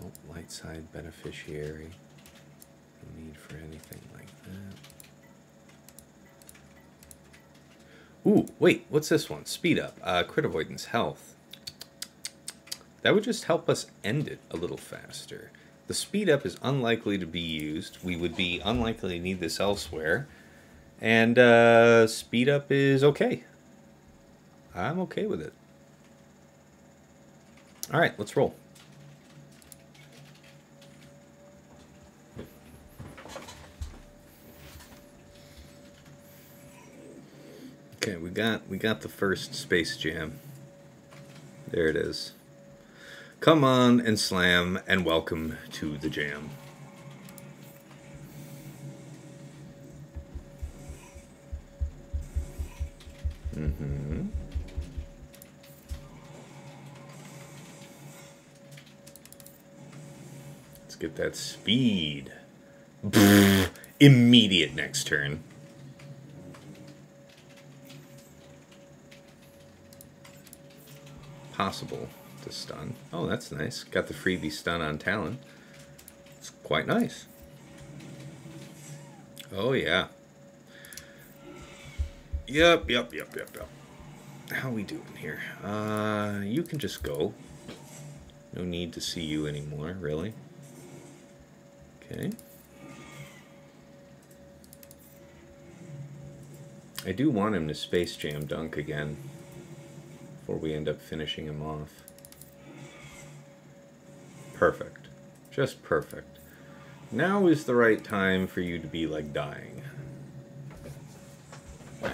Nope, light side beneficiary. No need for anything like that. Ooh, wait, what's this one? Speed up, uh, crit avoidance, health. That would just help us end it a little faster. The speed up is unlikely to be used. We would be unlikely to need this elsewhere. And uh, speed up is okay. I'm okay with it. All right, let's roll. Okay, we got we got the first space jam. There it is. Come on and slam, and welcome to the jam. Mm-hmm. Let's get that speed. Immediate next turn. Possible. To stun. Oh, that's nice. Got the freebie stun on Talon. It's quite nice. Oh, yeah. Yep, yep, yep, yep, yep. How we doing here? Uh, you can just go. No need to see you anymore, really. Okay. I do want him to space jam dunk again before we end up finishing him off. Perfect. Just perfect. Now is the right time for you to be, like, dying. Right.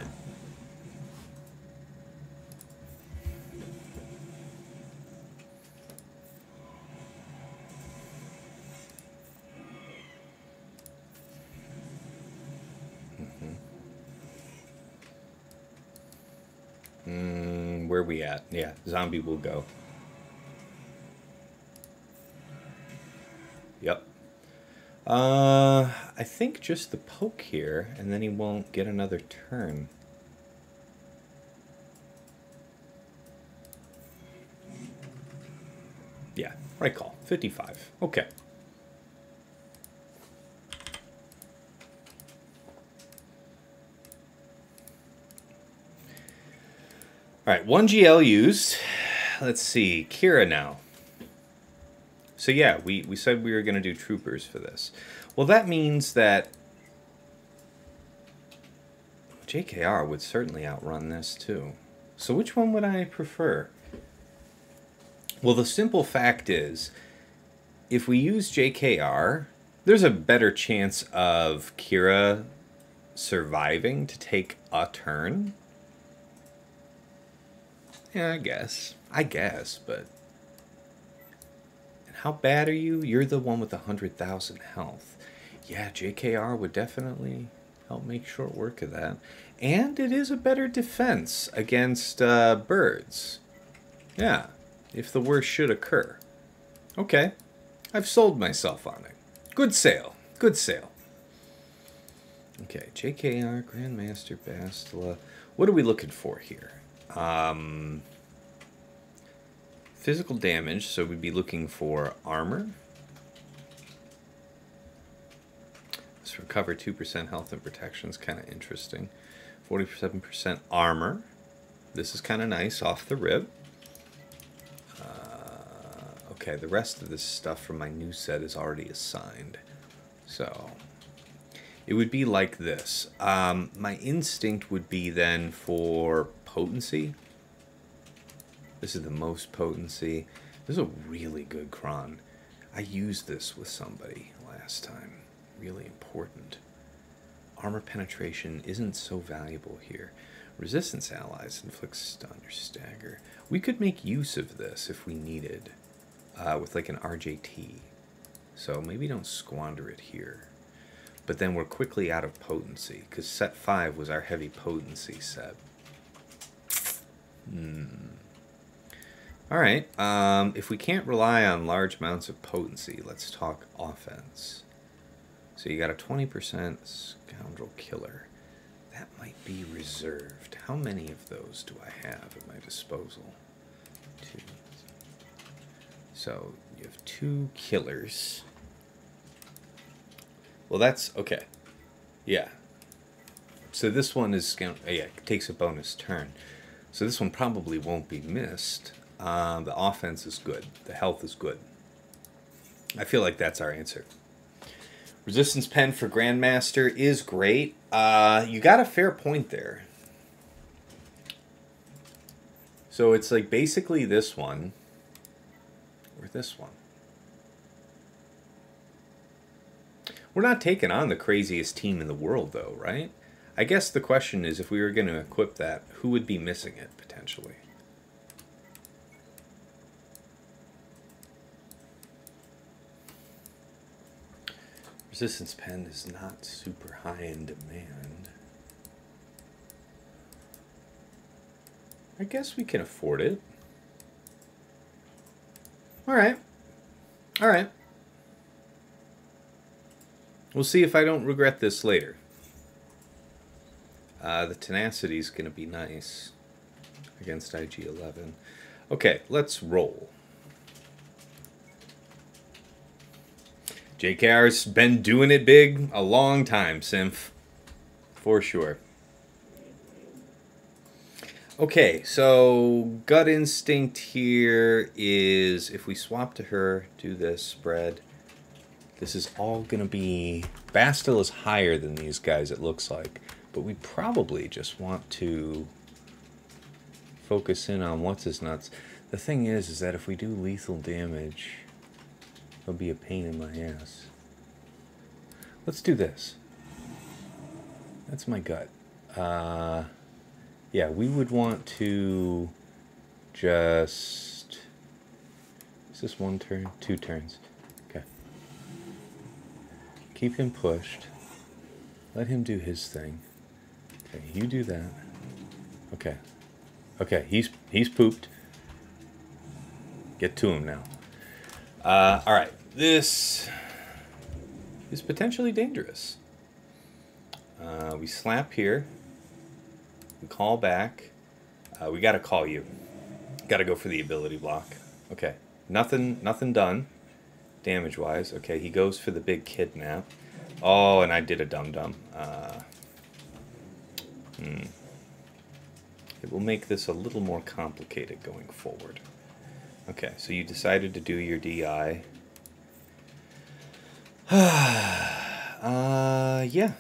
Mm-hmm. Mm, where we at? Yeah, zombie will go. Yep. Uh, I think just the poke here, and then he won't get another turn. Yeah, right call. fifty-five. Okay. All right, one G L used. Let's see. Kira now. So yeah, we, we said we were going to do troopers for this. Well, that means that J K R would certainly outrun this too. So which one would I prefer? Well, the simple fact is, if we use J K R, there's a better chance of Kira surviving to take a turn. Yeah, I guess. I guess, but... And how bad are you? You're the one with one hundred thousand health. Yeah, J K R would definitely help make short work of that. And it is a better defense against uh, birds. Yeah, if the worst should occur. Okay, I've sold myself on it. Good sale. Good sale. Okay, J K R, Grandmaster Bastila. What are we looking for here? Um, physical damage, so we'd be looking for armor. Let's recover two percent health and protection is kind of interesting. forty-seven percent armor. This is kind of nice, off the rib. Uh, okay, the rest of this stuff from my new set is already assigned. So... it would be like this. Um, my instinct would be then for potency. This is the most potency. This is a really good cron. I used this with somebody last time. Really important. Armor penetration isn't so valuable here. Resistance allies inflict stun or stagger. We could make use of this if we needed uh, with like an R J T. So maybe don't squander it here. But then we're quickly out of potency, because set five was our heavy potency set. Hmm. Alright, um, if we can't rely on large amounts of potency, let's talk offense. So you got a twenty percent scoundrel killer. That might be reserved. How many of those do I have at my disposal? Two. So you have two killers. Well, that's okay. Yeah. So this one is yeah it takes a bonus turn. So this one probably won't be missed. Um, the offense is good. The health is good. I feel like that's our answer. Resistance pen for Grandmaster is great. Uh, you got a fair point there. So it's like basically this one or this one. We're not taking on the craziest team in the world, though, right? I guess the question is, if we were going to equip that, who would be missing it, potentially? Resistance pen is not super high in demand. I guess we can afford it. All right. All right. We'll see if I don't regret this later. Uh, the tenacity is going to be nice against I G eleven. Okay, let's roll. J K R's been doing it big a long time, Simf. For sure. Okay, so gut instinct here is if we swap to her, do this, spread... This is all going to be... Bastille is higher than these guys, it looks like. But we probably just want to focus in on what's-his-nuts. The thing is, is that if we do lethal damage, it'll be a pain in my ass. Let's do this. That's my gut. Uh, yeah, we would want to just... Is this one turn? Two turns. Keep him pushed. Let him do his thing. Okay, you do that. Okay. Okay, he's he's pooped. Get to him now. Uh, all right, this is potentially dangerous. Uh, we slap here. We call back. Uh, we gotta call you. Gotta go for the ability block. Okay, nothing nothing done. Damage-wise. Okay, he goes for the big kidnap. Oh, and I did a dum-dum. Uh, hmm. It will make this a little more complicated going forward. Okay, so you decided to do your D I. uh, yeah.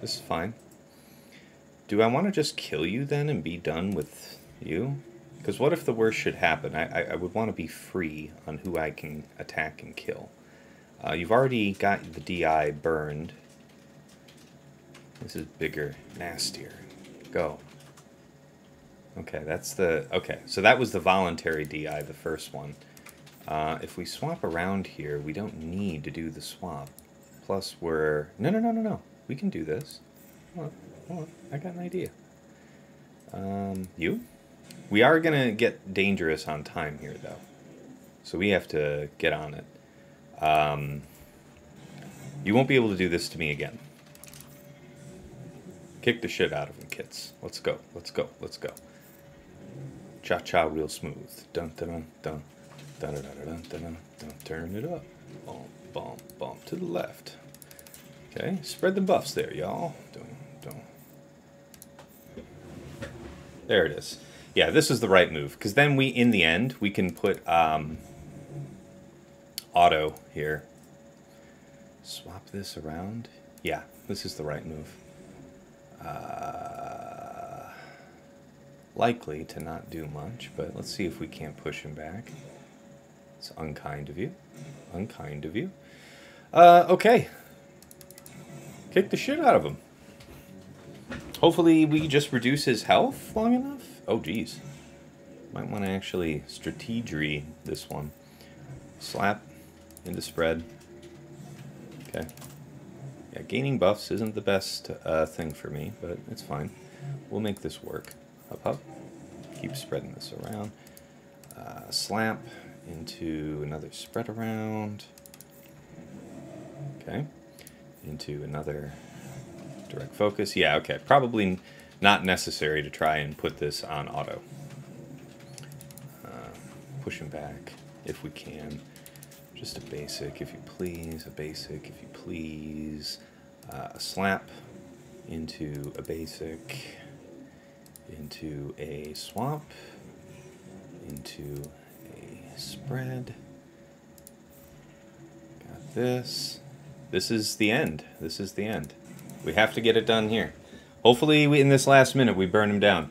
This is fine. Do I want to just kill you then and be done with you? Because what if the worst should happen? I, I, I would want to be free on who I can attack and kill. Uh, you've already got the D I burned. This is bigger, nastier. Go. Okay, that's the... Okay, so that was the voluntary D I, the first one. Uh, if we swap around here, we don't need to do the swap. Plus we're... No, no, no, no, no. We can do this. Hold on, hold on. I got an idea. Um, you? We are going to get dangerous on time here, though. So we have to get on it. Um, you won't be able to do this to me again. Kick the shit out of him, kids. Let's go, let's go, let's go. Cha-cha real smooth. Dun-dun-dun-dun. Dun-dun-dun-dun-dun. Turn it up. Bump, bump, bump. To the left. Okay, spread the buffs there, y'all. There it is. Yeah, this is the right move, because then we, in the end, we can put um, auto here. Swap this around. Yeah, this is the right move. Uh, likely to not do much, but let's see if we can't push him back. It's unkind of you. Unkind of you. Uh, okay. Kick the shit out of him. Hopefully we just reduce his health long enough. Oh, geez. Might want to actually strategery this one. Slap into spread. Okay. Yeah, gaining buffs isn't the best uh, thing for me, but it's fine. We'll make this work. Up, up. Keep spreading this around. Uh, slap into another spread around. Okay. Into another direct focus. Yeah, okay. Probably... not necessary to try and put this on auto. Uh, push him back if we can. Just a basic, if you please, a basic, if you please. Uh, a slap into a basic, into a swap, into a spread. Got this. This is the end. This is the end. We have to get it done here. Hopefully, we, in this last minute, we burn him down.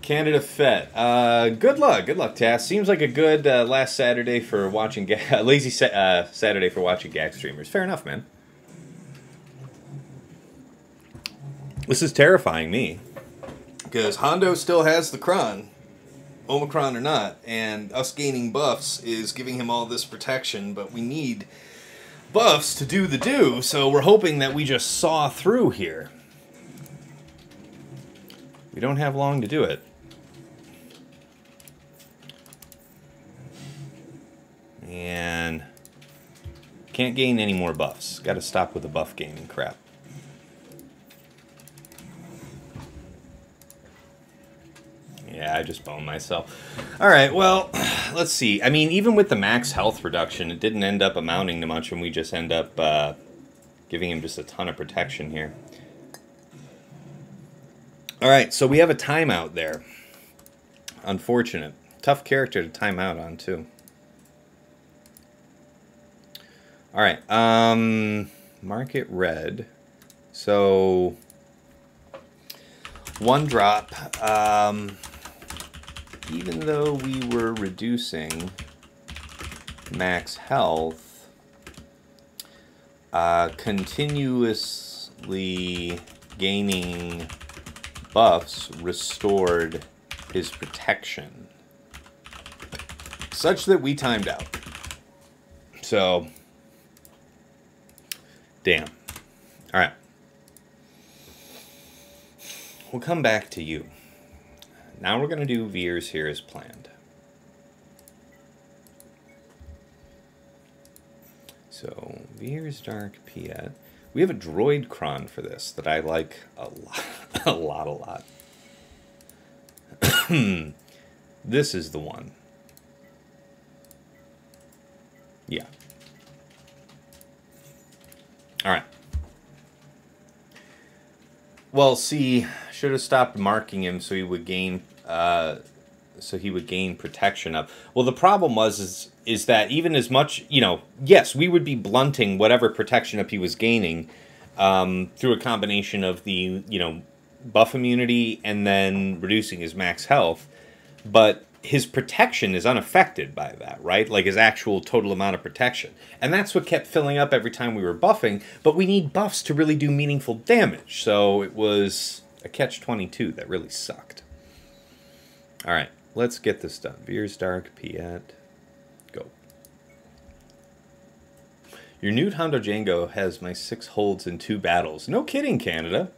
Canada Fett. Uh, good luck. Good luck, Tass. Seems like a good uh, last Saturday for watching... Ga lazy sa uh, Saturday for watching G A G streamers. Fair enough, man. This is terrifying me. Because Hondo still has the Kron, Omicron or not, and us gaining buffs is giving him all this protection, but we need buffs to do the do, so we're hoping that we just saw through here. We don't have long to do it. And can't gain any more buffs. Gotta stop with the buff gaming crap. Yeah, I just boned myself. Alright, well, let's see. I mean, even with the max health reduction, it didn't end up amounting to much, and we just end up uh, giving him just a ton of protection here. Alright, so we have a timeout there. Unfortunate. Tough character to time out on, too. Alright, um... mark it red. So... one drop. Um, even though we were reducing max health, uh, continuously gaining... buffs restored his protection, such that we timed out. So, damn. All right. We'll come back to you. Now we're going to do Veers here as planned. So, Veers Dark Piet. We have a droid cron for this that I like a lot, a lot, a lot. This is the one. Yeah. All right. Well, see, should have stopped marking him so he would gain, uh, so he would gain protection up. Well, the problem was is. is that even as much, you know, yes, we would be blunting whatever protection up he was gaining um, through a combination of the, you know, buff immunity and then reducing his max health, but his protection is unaffected by that, right? Like his actual total amount of protection. And that's what kept filling up every time we were buffing, but we need buffs to really do meaningful damage. So it was a catch twenty-two that really sucked. All right, let's get this done. Veer's Dark, Piat, go. Your new Hondo Django has my six holds in two battles. No kidding, Canada.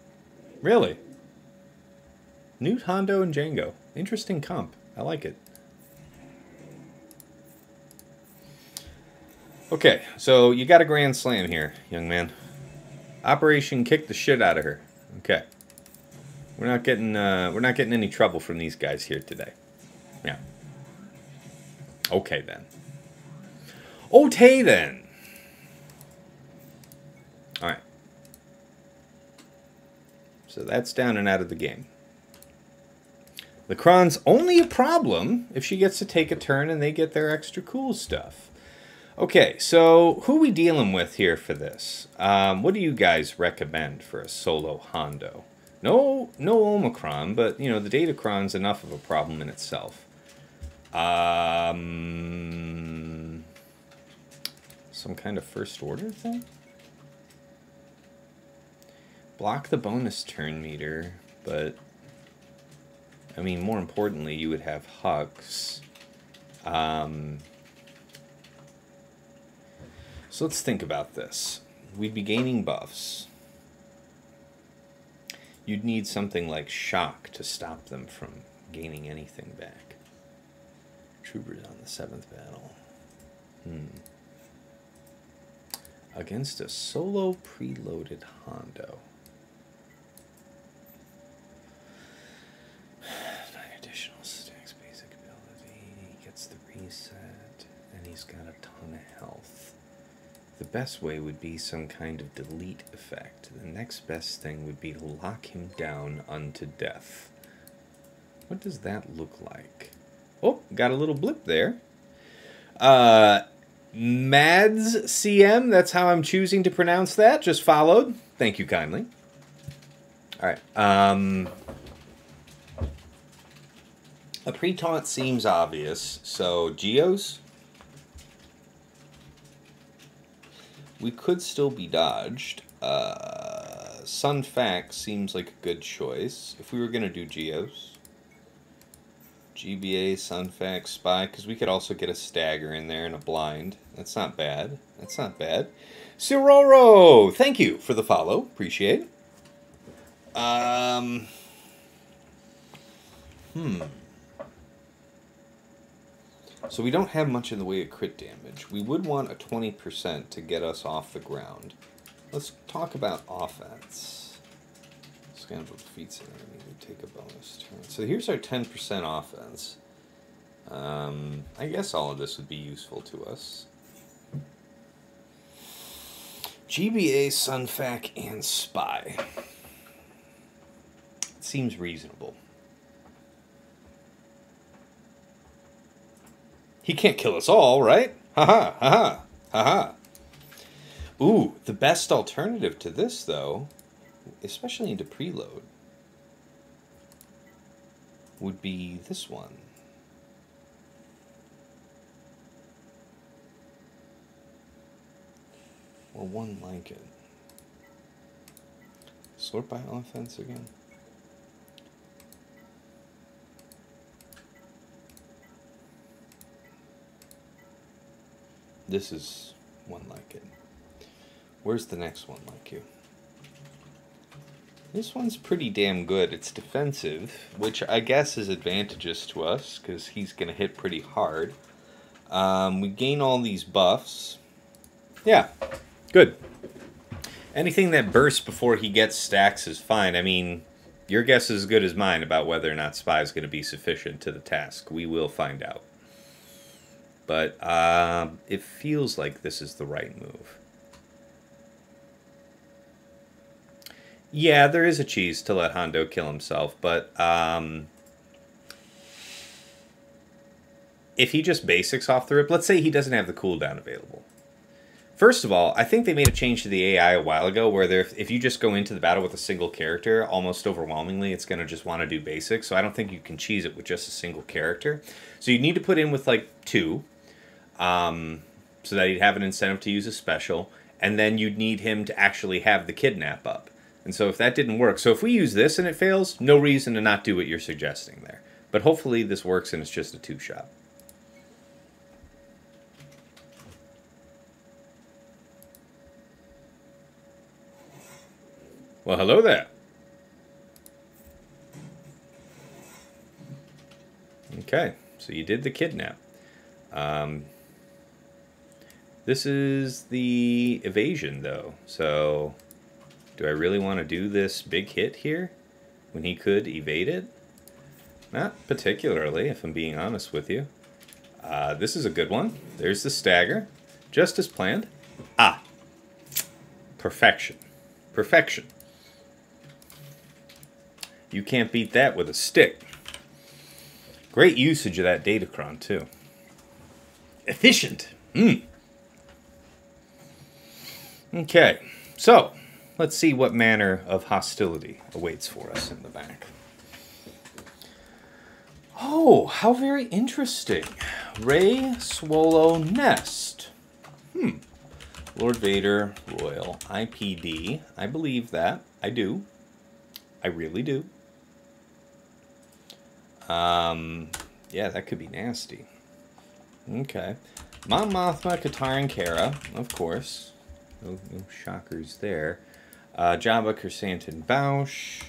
Really? Newt, Hondo, and Django. Interesting comp. I like it. Okay, so you got a grand slam here, young man. Operation kick the shit out of her. Okay. We're not getting uh, we're not getting any trouble from these guys here today. Yeah. Okay then. Okay then. All right. So that's down and out of the game. The Kron's only a problem if she gets to take a turn and they get their extra cool stuff. Okay, so who are we dealing with here for this? Um, what do you guys recommend for a solo Hondo? No, no Omicron, but you know the Datacron's enough of a problem in itself. Um, some kind of first order thing. Block the bonus turn meter, but. I mean, more importantly, you would have Hux. Um, so let's think about this. We'd be gaining buffs. You'd need something like Shock to stop them from gaining anything back. Troopers on the seventh battle. Hmm. Against a solo preloaded Hondo. The best way would be some kind of delete effect. The next best thing would be to lock him down unto death. What does that look like? Oh, got a little blip there. Uh, Mads C M, that's how I'm choosing to pronounce that. Just followed. Thank you kindly. All right. Um, a pre-taunt seems obvious, so Geos... We could still be dodged. Uh, Sunfac seems like a good choice. If we were going to do Geos. G B A, Sunfac, Spy. Because we could also get a Stagger in there and a Blind. That's not bad. That's not bad. Ciroro! Thank you for the follow. Appreciate it. Um, hmm. So we don't have much in the way of crit damage. We would want a twenty percent to get us off the ground. Let's talk about offense. Scandal defeats an enemy to take a bonus turn. So here's our ten percent offense. Um, I guess all of this would be useful to us. G B A, Sunfac, and Spy. It seems reasonable. He can't kill us all, right? Ha-ha, ha-ha, ha-ha. Ooh, the best alternative to this, though, especially into preload, would be this one. Or one like it. Sort by offense again. This is one like it. Where's the next one like you? This one's pretty damn good. It's defensive, which I guess is advantageous to us, because he's going to hit pretty hard. Um, we gain all these buffs. Yeah, good. Anything that bursts before he gets stacks is fine. I mean, your guess is as good as mine about whether or not Spy is going to be sufficient to the task. We will find out. But uh, it feels like this is the right move. Yeah, there is a cheese to let Hondo kill himself, but um, if he just basics off the rip, let's say he doesn't have the cooldown available. First of all, I think they made a change to the A I a while ago where if you just go into the battle with a single character, almost overwhelmingly, it's going to just want to do basics. So I don't think you can cheese it with just a single character. So you need to put in with, like, two um, so that he'd have an incentive to use a special. And then you'd need him to actually have the kidnap up. And so if that didn't work, so if we use this and it fails, no reason to not do what you're suggesting there. But hopefully this works and it's just a two-shot. Well, hello there. Okay, so you did the kidnap. Um, this is the evasion, though. So, do I really want to do this big hit here when he could evade it? Not particularly, if I'm being honest with you. Uh, this is a good one. There's the stagger, just as planned. Ah, perfection, perfection. You can't beat that with a stick. Great usage of that Datacron, too. Efficient. Mm. Okay, so let's see what manner of hostility awaits for us in the back. Oh, how very interesting. Ray, Swallow, Nest. Hmm. Lord Vader, Royal, I P D. I believe that. I do. I really do. Um, yeah, that could be nasty. Okay. Mon Mothma, Katar, and Kara, of course. No, no shockers there. Uh, Jabba, Kersant, and Bausch.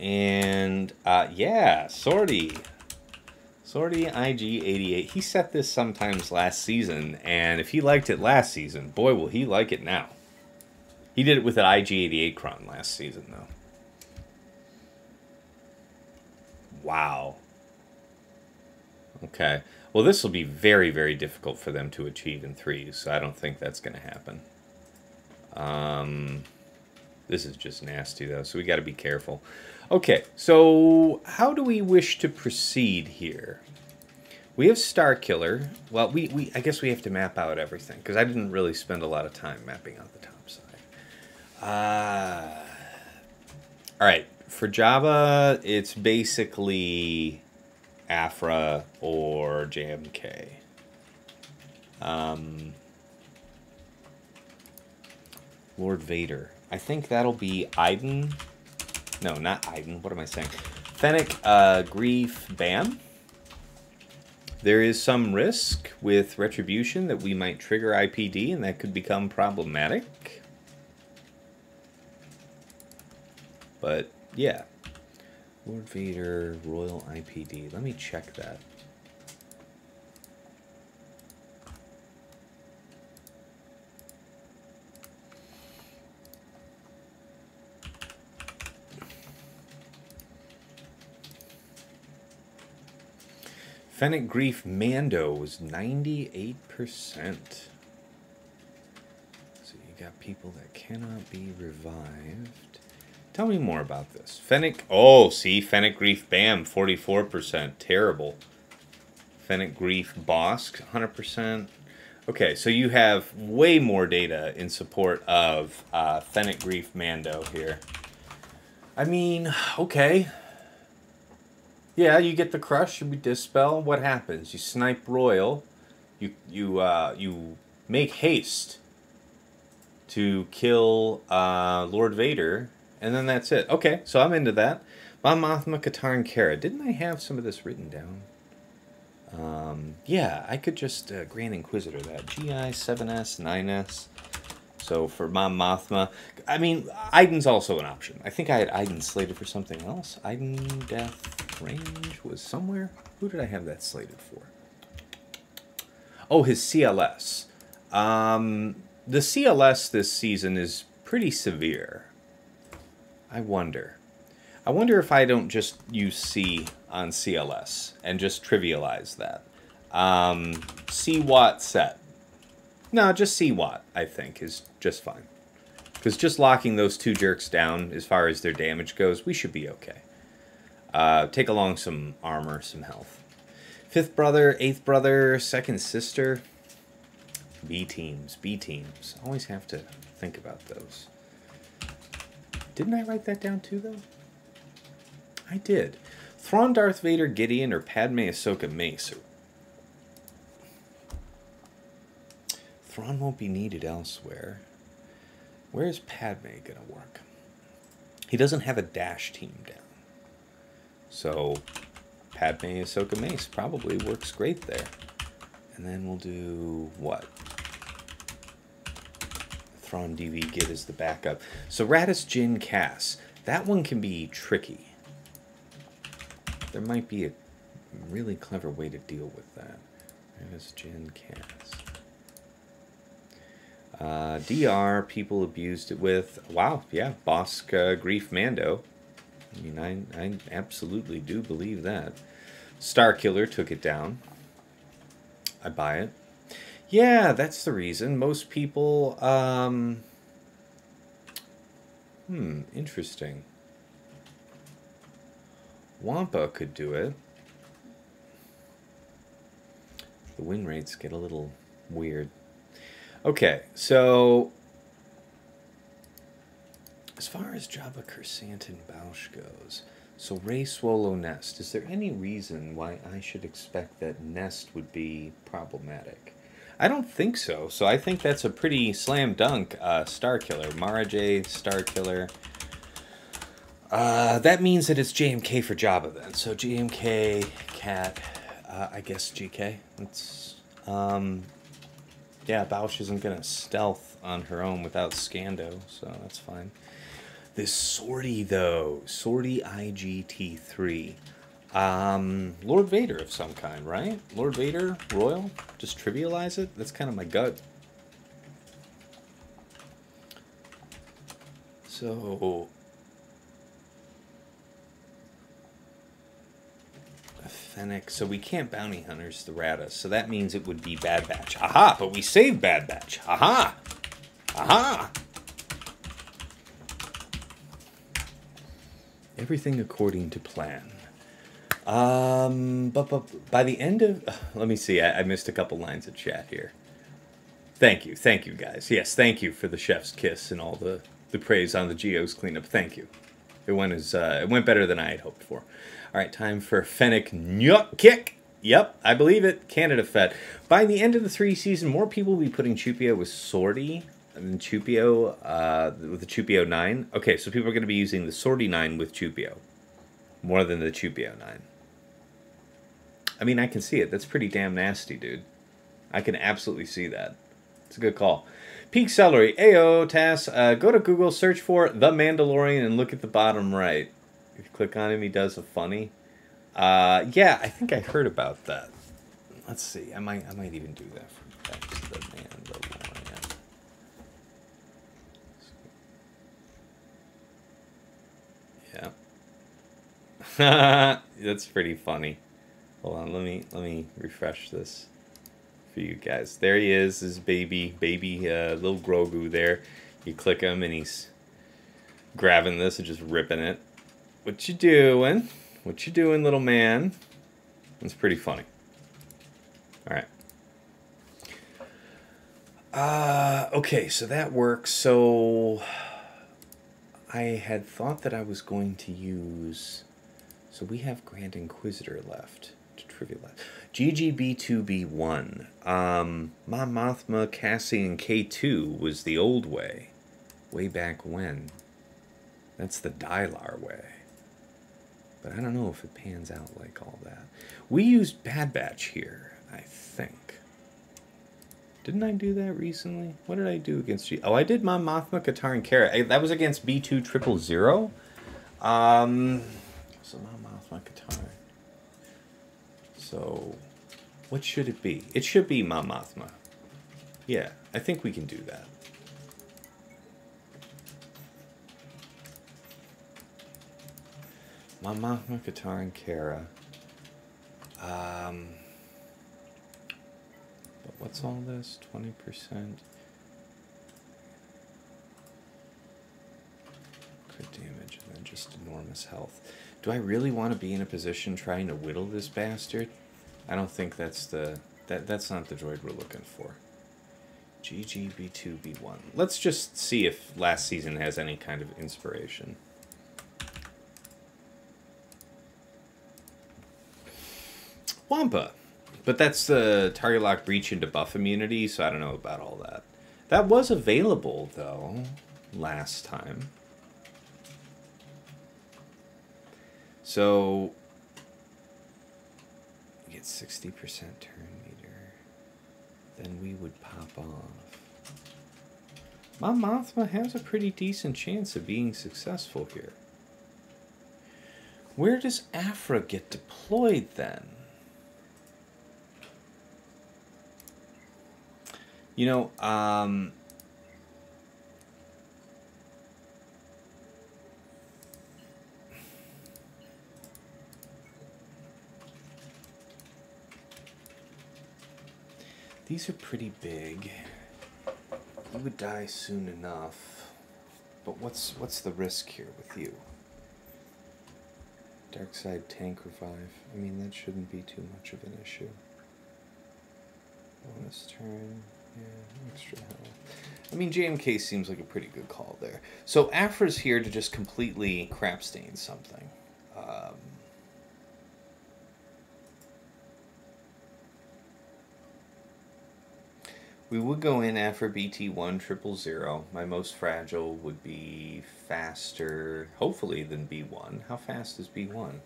And, uh, yeah, Sortie. Sortie I G eighty-eight. He set this sometimes last season, and if he liked it last season, boy, will he like it now. He did it with an I G eighty-eight cron last season, though. Wow. Okay. Well, this will be very, very difficult for them to achieve in threes, so I don't think that's going to happen. Um, this is just nasty, though, so we got to be careful. Okay, so how do we wish to proceed here? We have Starkiller. Well, we, we I guess we have to map out everything, because I didn't really spend a lot of time mapping out the top side. Uh, all right. For Java, it's basically Afra or J M K. Um, Lord Vader. I think that'll be Iden. No, not Iden. What am I saying? Fennec, uh, Grief, Bam. There is some risk with Retribution that we might trigger I P D, and that could become problematic. But... yeah. Lord Vader, Royal I P D. Let me check that. Fennec Grief Mando was ninety-eight percent. So you got people that cannot be revived. Tell me more about this. Fennec, oh, see, Fennec Grief Bam, forty-four percent, terrible. Fennec Grief Bosk, one hundred percent. Okay, so you have way more data in support of uh, Fennec Grief Mando here. I mean, okay. Yeah, you get the crush, you dispel, what happens? You snipe Royal, you, you, uh, you make haste to kill uh, Lord Vader, and then that's it. Okay, so I'm into that. Mon Mothma, Katar, and Kara. Didn't I have some of this written down? Um, yeah, I could just uh, Grand Inquisitor that. G I, seven S, nine S. So for Mon Mothma. I mean, Iden's also an option. I think I had Iden slated for something else. Iden, Death, Range was somewhere. Who did I have that slated for? Oh, his C L S. Um, the C L S this season is pretty severe. I wonder. I wonder if I don't just use C on C L S and just trivialize that. Um, C W A T set. No, just C W A T, I think, is just fine. Because just locking those two jerks down as far as their damage goes, we should be okay. Uh, take along some armor, some health. Fifth brother, eighth brother, second sister. B teams, B teams. I always have to think about those. Didn't I write that down too, though? I did. Thrawn, Darth Vader, Gideon, or Padme, Ahsoka, Mace. Thrawn won't be needed elsewhere. Where is Padme gonna work? He doesn't have a Dash team down. So Padme, Ahsoka, Mace probably works great there. And then we'll do what? Thrawn, D V, Gid is the backup. So Raddus, Jyn, Cass. That one can be tricky. There might be a really clever way to deal with that. Raddus, Jyn, Cass. Uh, D R, people abused it with. Wow, yeah, Bosk, uh, Grief, Mando. I mean, I, I absolutely do believe that. Starkiller took it down. I buy it. Yeah, that's the reason. Most people, um... Hmm, interesting. Wampa could do it. The win rates get a little weird. Okay, so as far as Jabba, Cursant, and Bausch goes, so Ray, Swallow, Nest, is there any reason why I should expect that Nest would be problematic? I don't think so, so I think that's a pretty slam dunk uh, Starkiller. Mara J, Starkiller. Uh, that means that it's J M K for Jabba then, so J M K, Cat, uh, I guess G K. It's, um... Yeah, Bausch isn't going to stealth on her own without Scando, so that's fine. This Sortie, though. Sortie I G T three. Um, Lord Vader of some kind, right? Lord Vader, Royal? Just trivialize it? That's kind of my gut. So... Fennec. So we can't bounty hunters the Raddus, so that means it would be Bad Batch. Aha! But we saved Bad Batch. Aha! Aha! Everything according to plan. Um, but, but by the end of... Uh, let me see, I, I missed a couple lines of chat here. Thank you, thank you guys. Yes, thank you for the chef's kiss and all the, the praise on the Geo's cleanup. Thank you. It went, as, uh, it went better than I had hoped for. All right, time for Fennec Nyuk Kick. Yep, I believe it. Canada Fed. By the end of the three season, more people will be putting Chupio with Sortie than Chupio uh, with the Chupio nine. Okay, so people are going to be using the Sortie nine with Chupio more than the Chupio nine. I mean, I can see it. That's pretty damn nasty, dude. I can absolutely see that. It's a good call. Peak Celery. Ayo, Tass. Uh, go to Google, search for The Mandalorian, and look at the bottom right. If you click on him, he does a funny. Uh, yeah, I think I heard about that. Let's see. I might I might even do that for back to The Mandalorian. Yeah. That's pretty funny. Hold on, let me let me refresh this for you guys. There he is, his baby, baby uh, little Grogu there. You click him and he's grabbing this and just ripping it. What you doing? What you doing, little man? It's pretty funny. All right. Uh, okay, so that works. So I had thought that I was going to use... So we have Grand Inquisitor left to trivialize. G G B two B one. Um, Ma Mothma, Cassian, K two was the old way. Way back when. That's the Dylar way. But I don't know if it pans out like all that. We used Bad Batch here, I think. Didn't I do that recently? What did I do against G? Oh, I did Mon Mothma, Qatar, and Kara. I, that was against B two triple zero. Um, so Mon Mothma, Qatar. So, what should it be? It should be Mon Mothma. Yeah, I think we can do that. Mama, Qatar, and Kara. Um, but what's all this? twenty percent. Good damage, and then just enormous health. Do I really want to be in a position trying to whittle this bastard? I don't think that's the... That, that's not the droid we're looking for. G G, B two, B one. Let's just see if last season has any kind of inspiration. Wampa. But that's the target lock breach and debuff immunity, so I don't know about all that. That was available, though, last time. So, we get sixty percent turn meter. Then we would pop off. My Mothma has a pretty decent chance of being successful here. Where does Afra get deployed then? You know, um... these are pretty big. You would die soon enough. But what's what's the risk here with you? Dark side tank revive. I mean, that shouldn't be too much of an issue. Bonus turn. Yeah, extra health. I mean, J M K seems like a pretty good call there. So Afra's here to just completely crap stain something. Um... We would go in after B T one triple zero. My most fragile would be faster, hopefully, than B one. How fast is B one?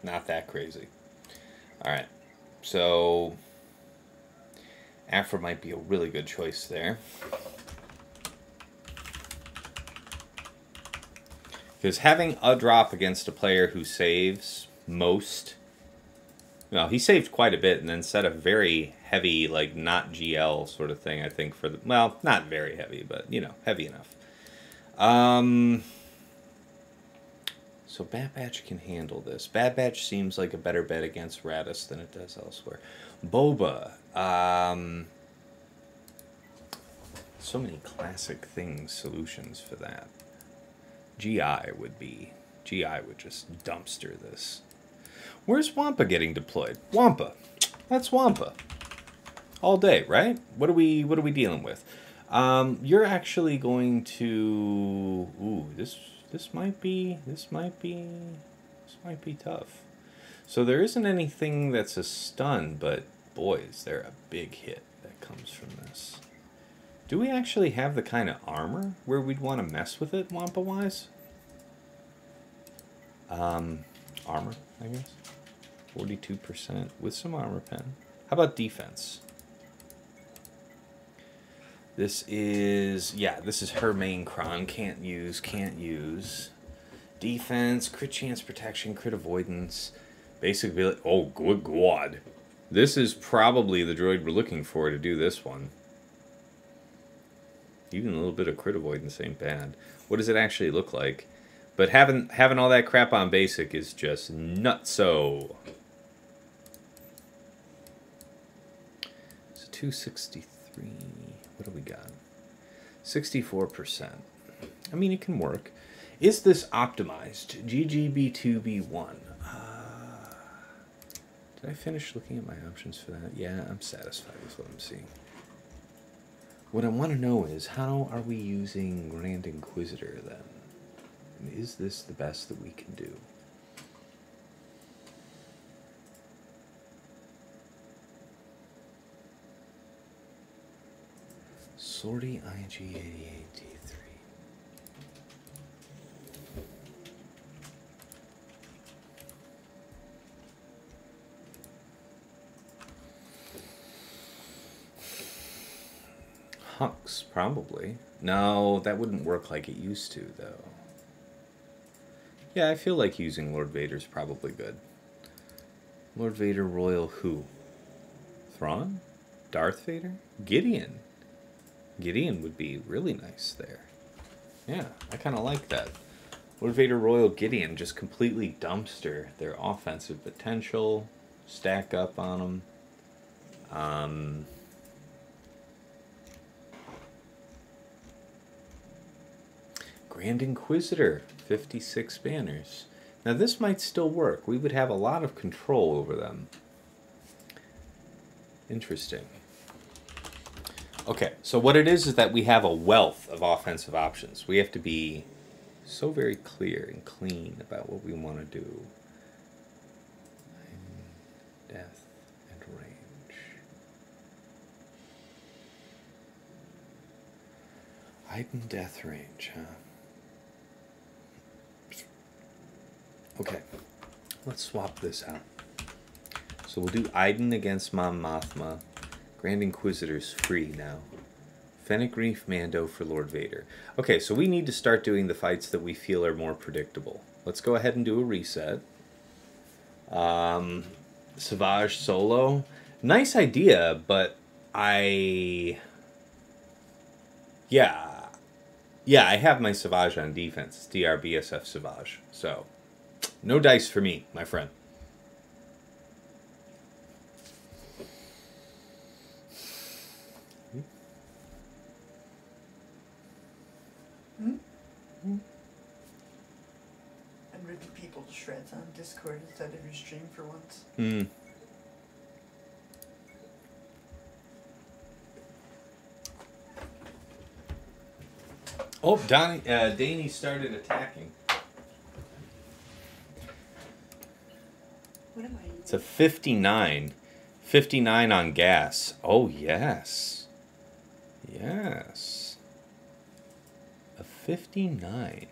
Not that crazy. All right. So, Afra might be a really good choice there. Because having a drop against a player who saves most... Well, he saved quite a bit and then set a very heavy, like, not G L sort of thing, I think, for the... Well, not very heavy, but, you know, heavy enough. Um, so Bad Batch can handle this. Bad Batch seems like a better bet against Raddus than it does elsewhere. Boba. Um, so many classic things, solutions for that. G I would be. G I would just dumpster this. Where's Wampa getting deployed? Wampa. That's Wampa. All day, right? What are we what are we dealing with? Um, you're actually going to ooh, this this might be this might be this might be tough. So there isn't anything that's a stun, but boy, is there a big hit that comes from this. Do we actually have the kind of armor where we'd want to mess with it, Wampa-wise? Um, armor, I guess. forty-two percent with some armor pen. How about defense? This is... Yeah, this is her main cron. Can't use, can't use. Defense, crit chance protection, crit avoidance. Basically, oh, good God. This is probably the droid we're looking for to do this one. Even a little bit of crit avoidance ain't bad. What does it actually look like? But having having all that crap on basic is just nutso. So two sixty-three. What do we got? sixty-four percent. I mean, it can work. Is this optimized? G G B two B one. Uh, did I finish looking at my options for that? Yeah, I'm satisfied with what I'm seeing. What I want to know is, how are we using Grand Inquisitor, then? And is this the best that we can do? Sortie I G eighty-eight D three. Hux, probably. No, that wouldn't work like it used to, though. Yeah, I feel like using Lord Vader's probably good. Lord Vader, Royal who? Thrawn? Darth Vader? Gideon. Gideon would be really nice there. Yeah, I kind of like that. Lord Vader, Royal Gideon just completely dumpster their offensive potential, stack up on them. Um... Grand Inquisitor, fifty-six banners. Now this might still work. We would have a lot of control over them. Interesting. Okay, so what it is is that we have a wealth of offensive options. We have to be so very clear and clean about what we want to do. Death and range. Item death range, huh? Okay, let's swap this out. So we'll do Iden against Mon Mothma. Grand Inquisitor's free now. Fennec Reef Mando for Lord Vader. Okay, so we need to start doing the fights that we feel are more predictable. Let's go ahead and do a reset. Um, Savage Solo. Nice idea, but I... Yeah. Yeah, I have my Savage on defense. It's D R B S F Savage. So, no dice for me, my friend. Shreds on Discord instead of your stream for once. Mm. Oh, Donnie, uh, Dany started attacking. What am I? It's a fifty-nine. fifty-nine on gas. Oh, yes. Yes. A fifty-nine.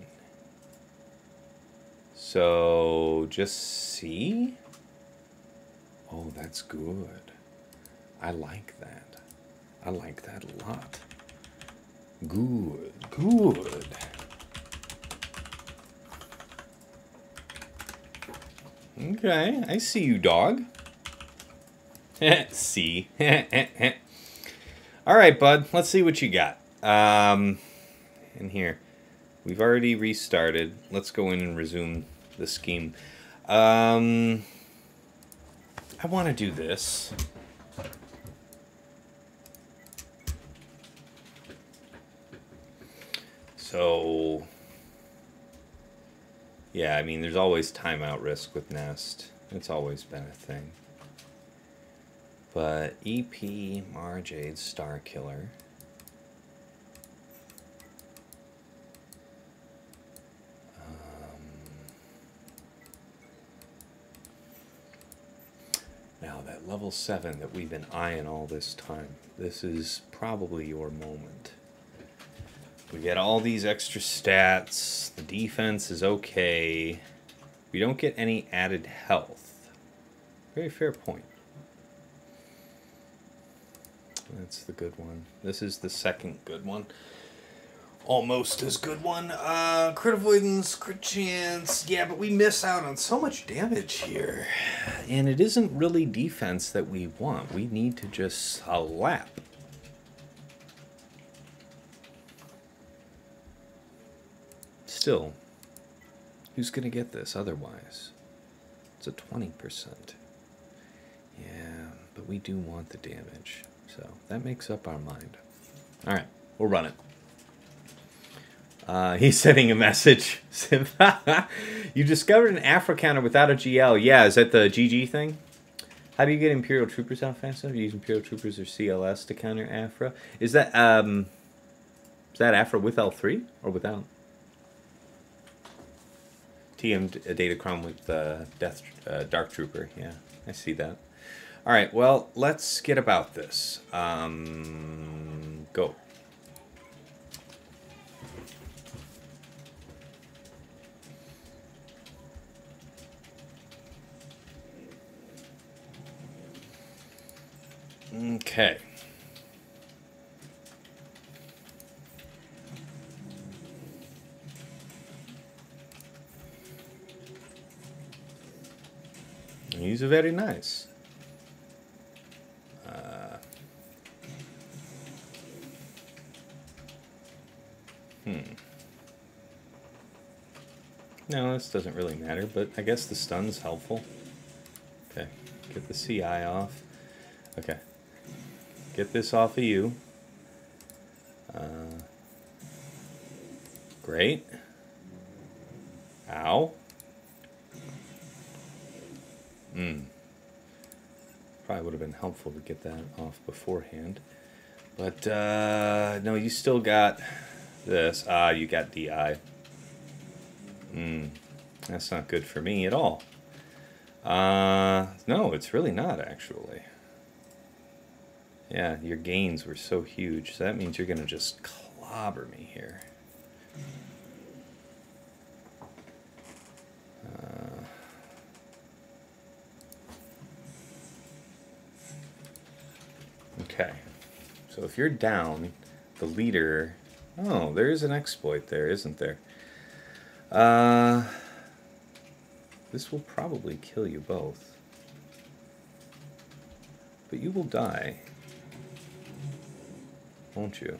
So, just see? Oh, that's good. I like that. I like that a lot. Good, good. Okay, I see you, dog. See? All right, bud, let's see what you got. Um, in here. We've already restarted. Let's go in and resume the scheme. Um, I want to do this. So, yeah, I mean, there's always timeout risk with Nest. It's always been a thing. But E P, Mara Jade, Starkiller. Now, that level seven that we've been eyeing all this time, this is probably your moment. We get all these extra stats. The defense is okay. We don't get any added health. Very fair point. That's the good one. This is the second good one. Almost as good one. Uh, crit avoidance, crit chance. Yeah, but we miss out on so much damage here. And it isn't really defense that we want. We need to just slap. Still, who's going to get this otherwise? It's a twenty percent. Yeah, but we do want the damage. So that makes up our mind. All right, we'll run it. Uh, he's sending a message. You discovered an Afro counter without a G L. Yeah, is that the G G thing? How do you get Imperial Troopers out fast enough? You use Imperial Troopers or C L S to counter Afro. Is that um, is that Afro with L three or without? T M uh, Datacron with uh, Death uh, Dark Trooper. Yeah, I see that. All right, well, let's get about this. Um, go. Okay. These are very nice. Uh, hmm. No, this doesn't really matter, but I guess the stun's helpful. Okay, get the C I off. Okay. Get this off of you. Uh, great. Ow. Hmm. Probably would have been helpful to get that off beforehand. But, uh, no, you still got this. Ah, you got D I. Hmm. That's not good for me at all. Uh, no, it's really not, actually. Yeah, your gains were so huge, so that means you're going to just clobber me here. Uh, okay, so if you're down, the leader... Oh, there is an exploit there, isn't there? Uh, this will probably kill you both. But you will die. Won't you?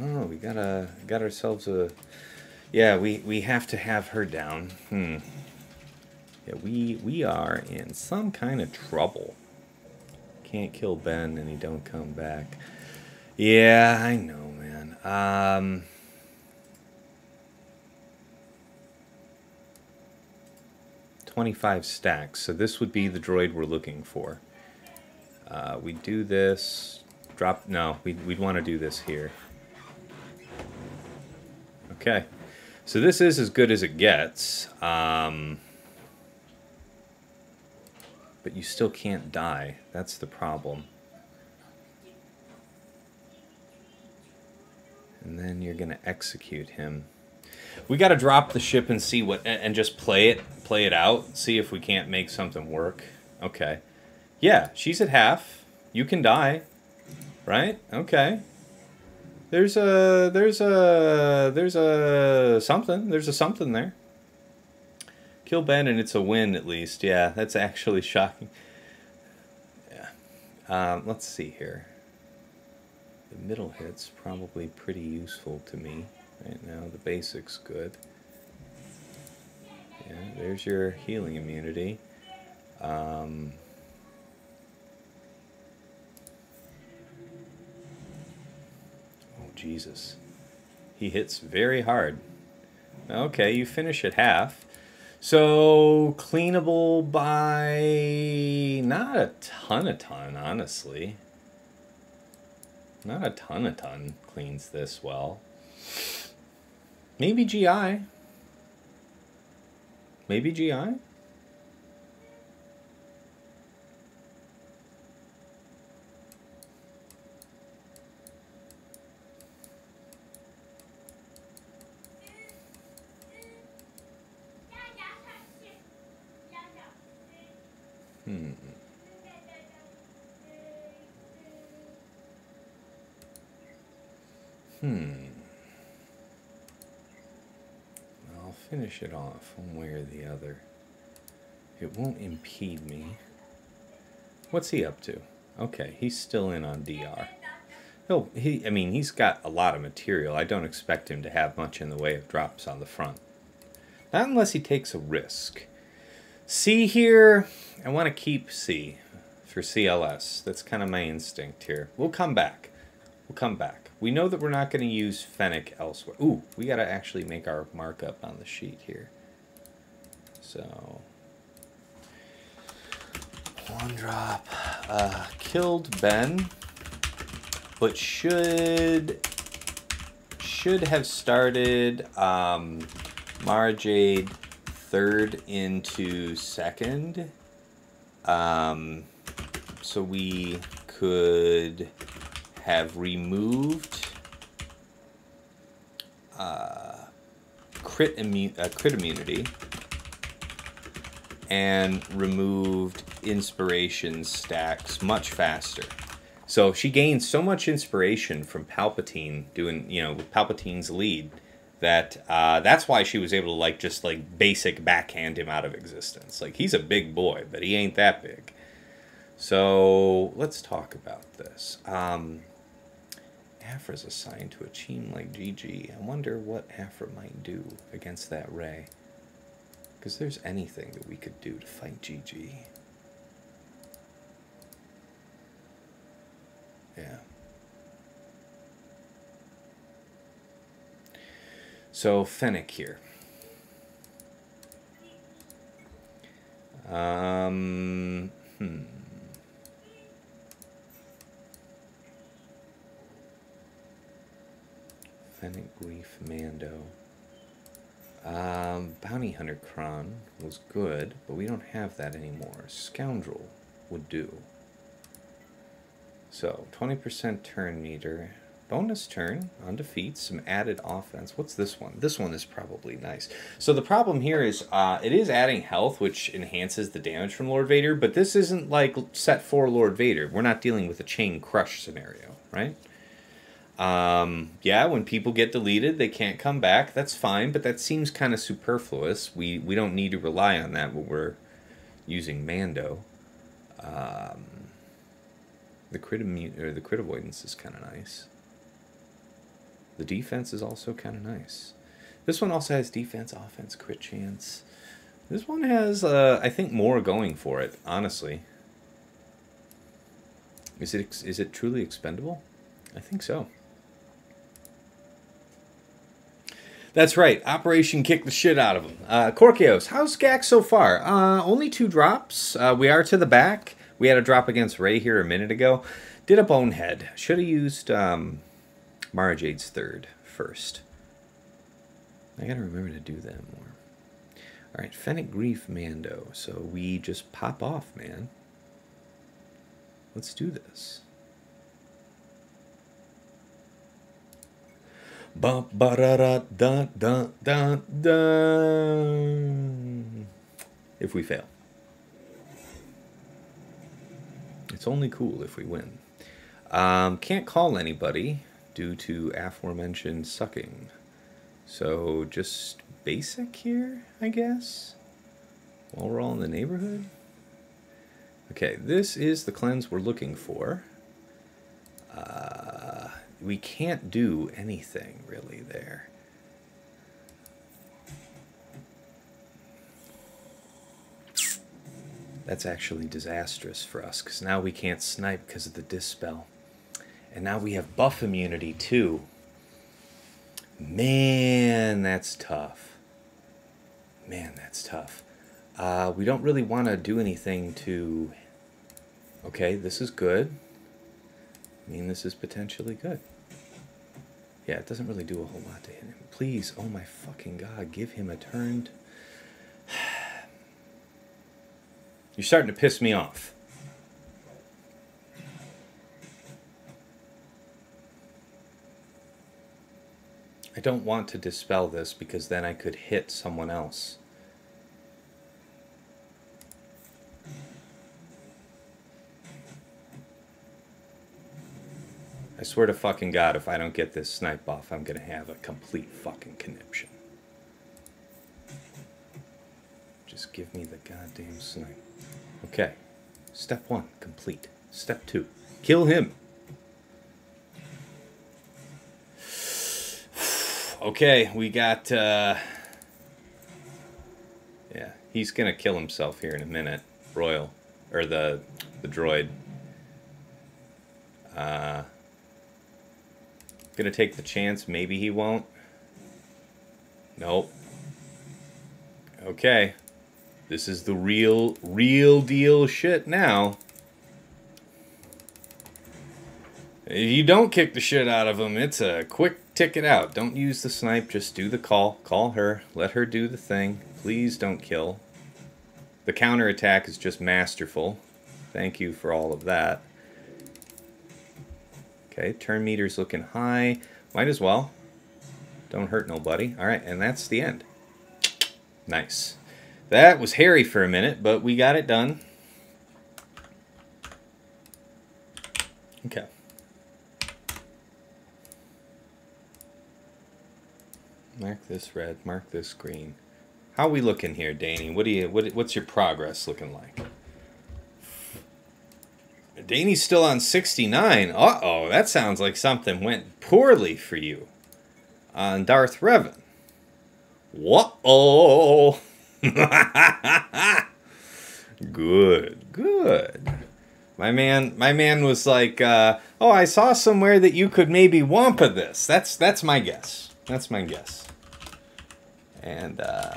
Oh, we gotta got ourselves a. Yeah, we we have to have her down. Hmm. Yeah, we we are in some kind of trouble. Can't kill Ben and he don't come back. Yeah, I know, man. Um. twenty-five stacks. So this would be the droid we're looking for. Uh, we do this, drop, no, we, we'd want to do this here. Okay, so this is as good as it gets, um, but you still can't die, that's the problem. And then you're going to execute him. We got to drop the ship and see what, and just play it, play it out, see if we can't make something work. Okay. Yeah, she's at half. You can die, right? Okay. There's a there's a there's a something. There's a something there. Kill Ben and it's a win at least. Yeah, that's actually shocking. Yeah. Um, let's see here. The middle hit's probably pretty useful to me right now. The basic's good. Yeah. There's your healing immunity. Um. Jesus. He hits very hard. Okay, you finish at half. So, cleanable by... Not a ton a ton, honestly. Not a ton a ton cleans this well. Maybe G I. Maybe G I? Hmm. Hmm. I'll finish it off one way or the other. It won't impede me. What's he up to? Okay, he's still in on D R. He'll, he, I mean, he's got a lot of material. I don't expect him to have much in the way of drops on the front. Not unless he takes a risk. C here, I want to keep C for C L S. That's kind of my instinct here. We'll come back. We'll come back. We know that we're not going to use Fennec elsewhere. Ooh, we got to actually make our markup on the sheet here. So, one drop. Uh, killed Ben, but should, should have started um, Mara Jade third into second, um, so we could have removed uh, crit, immu uh, crit immunity and removed inspiration stacks much faster. So she gained so much inspiration from Palpatine doing, you know, with Palpatine's lead. That uh, that's why she was able to like just like basic backhand him out of existence. Like he's a big boy, but he ain't that big. So let's talk about this. Um, Afra's assigned to a team like G G. I wonder what Afra might do against that Ray. Because there's anything that we could do to fight G G. Yeah. So Fennec here. Um, hmm. Fennec, Leaf, Mando. Um, Bounty Hunter Kron was good, but we don't have that anymore. Scoundrel would do. So, twenty percent turn meter. Bonus turn on defeat, some added offense. What's this one? This one is probably nice. So the problem here is uh, it is adding health, which enhances the damage from Lord Vader, but this isn't like set for Lord Vader. We're not dealing with a chain crush scenario, right? Um, yeah, when people get deleted, they can't come back. That's fine, but that seems kind of superfluous. We, we don't need to rely on that when we're using Mando. Um, the crit immu- or the crit avoidance is kind of nice. The defense is also kind of nice. This one also has defense, offense, crit chance. This one has, uh, I think, more going for it, honestly. Is it, is it truly expendable? I think so. That's right. Operation Kick the Shit Out of Them. Uh, Corkios, how's Gax so far? Uh, only two drops. Uh, we are to the back. We had a drop against Ray here a minute ago. Did a bonehead. Should have used... Um, Mara Jade's third first. I gotta remember to do that more. Alright, Fennec, Grief, Mando. So we just pop off, man. Let's do this. Ba ba da da da da da da. If we fail. It's only cool if we win. Um, can't call anybody due to aforementioned sucking. So just basic here, I guess, while we're all in the neighborhood. Okay, this is the cleanse we're looking for. Uh, we can't do anything really there. That's actually disastrous for us because now we can't snipe because of the dispel. And now we have buff immunity, too. Man, that's tough. Man, that's tough. Uh, we don't really want to do anything to... Okay, this is good. I mean, this is potentially good. Yeah, it doesn't really do a whole lot to hit him. Please, oh my fucking god, give him a turn. To... You're starting to piss me off. I don't want to dispel this because then I could hit someone else. I swear to fucking God, if I don't get this snipe off, I'm gonna have a complete fucking conniption. Just give me the goddamn snipe. Okay. Step one, complete. Step two, kill him. Okay, we got, uh, yeah, he's going to kill himself here in a minute, Royal, or the, the droid. Uh, going to take the chance, maybe he won't. Nope. Okay, this is the real, real deal shit now. If you don't kick the shit out of him, it's a quick ticket out. Don't use the snipe, just do the call. Call her, let her do the thing. Please don't kill. The counterattack is just masterful. Thank you for all of that. Okay, turn meter's looking high. Might as well. Don't hurt nobody. Alright, and that's the end. Nice. That was hairy for a minute, but we got it done. Okay. Mark this red, mark this green. How we looking here, Dany? What do you what what's your progress looking like? Dany's still on sixty-nine. Uh-oh, that sounds like something went poorly for you on Darth Revan. Whoa. Good, good. My man my man was like, uh, oh, I saw somewhere that you could maybe wampa this. That's that's my guess. That's my guess. and uh,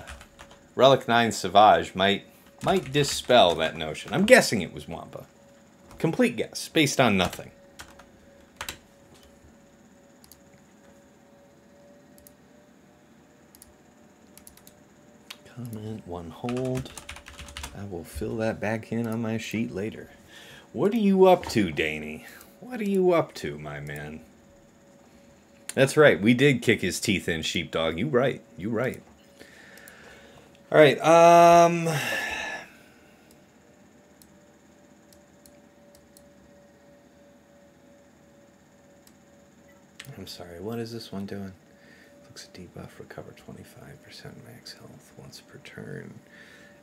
Relic nine Savage might might dispel that notion. I'm guessing it was Wampa. Complete guess, based on nothing. Comment, one hold. I will fill that back in on my sheet later. What are you up to, Dany? What are you up to, my man? That's right, we did kick his teeth in, Sheepdog. You right, you right. All right, um... I'm sorry, what is this one doing? Looks a debuff, recover twenty-five percent max health once per turn.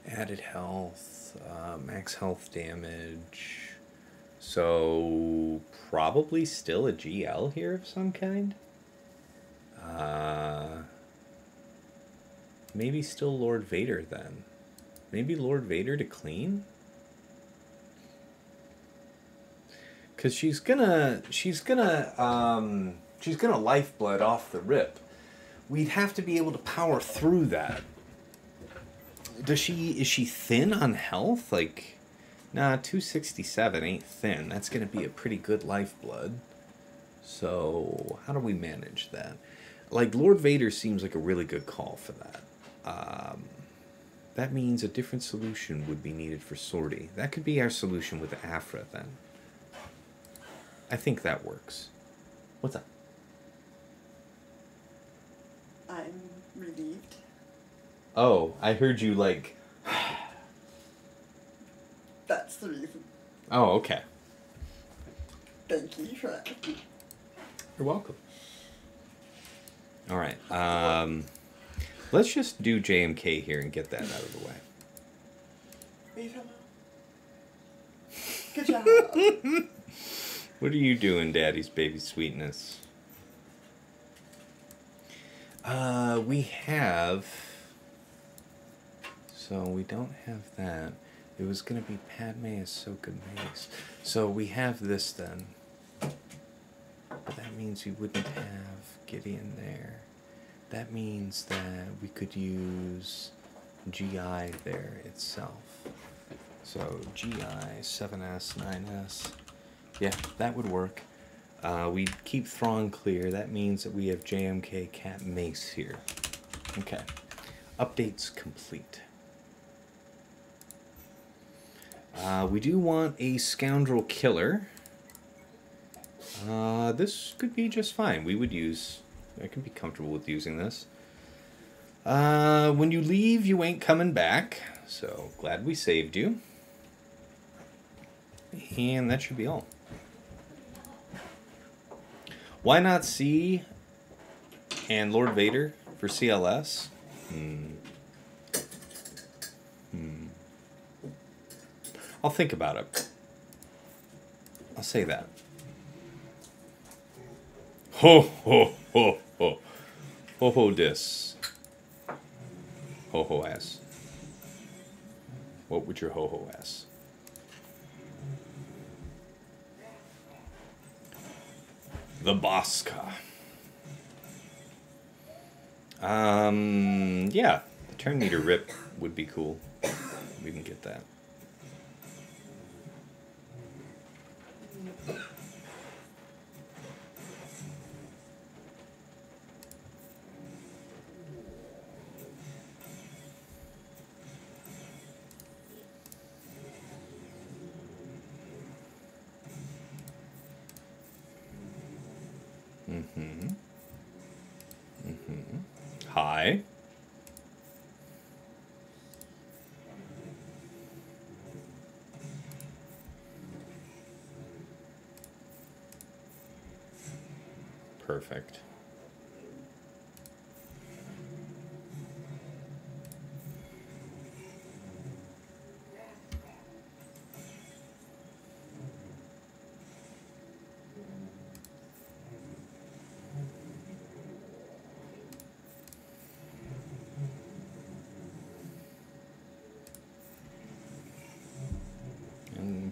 Added health, uh, max health damage. So, probably still a G L here of some kind? Uh, maybe still Lord Vader then. Maybe Lord Vader to clean? Because she's gonna, she's gonna, um, she's gonna lifeblood off the rip. We'd have to be able to power through that. Does she, is she thin on health? Like, nah, two sixty-seven ain't thin. That's gonna be a pretty good lifeblood. So, how do we manage that? Like, Lord Vader seems like a really good call for that. Um, that means a different solution would be needed for Sortie. That could be our solution with Afra, then. I think that works. What's up? I'm relieved. Oh, I heard you, like... That's the reason. Oh, okay. Thank you for that. You're welcome. All right. Um, let's just do J M K here and get that out of the way. Good job. What are you doing, Daddy's baby sweetness? Uh, we have... So we don't have that. It was going to be Padme Ahsoka Mace. So we have this then. But that means we wouldn't have Gideon there. That means that we could use G I there itself. So G I, seven S, nine S. Yeah, that would work. Uh, we keep Thrawn clear. That means that we have J M K Cat Mace here. Okay. Updates complete. Uh, we do want a scoundrel killer. Uh, this could be just fine. We would use... I can be comfortable with using this. Uh, when you leave, you ain't coming back. So, glad we saved you. And that should be all. Why not C and Lord Vader for C L S? Hmm. Hmm. I'll think about it. I'll say that. Ho, ho, ho, ho. Ho, ho, dis. Ho, ho, ass. What would your ho, ho, ass? The Bosca. Um, yeah. The turn meter rip would be cool. We can get that. Mm-hmm. Mm-hmm. Hi. Perfect.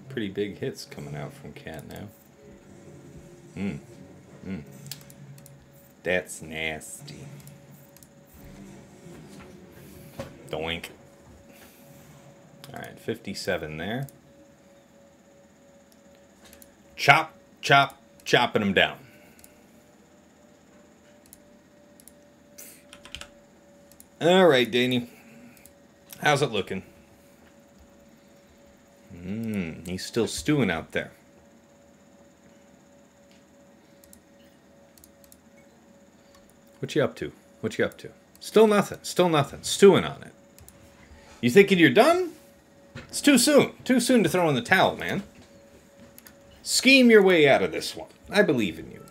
Pretty big hits coming out from Cat now. Mm. Mm. That's nasty. Doink. Alright, fifty-seven there. Chop, chop, chopping them down. Alright, Dany. How's it looking? Mmm, he's still stewing out there. What you up to? What you up to? Still nothing. Still nothing. Stewing on it. You thinking you're done? It's too soon. Too soon to throw in the towel, man. Scheme your way out of this one. I believe in you.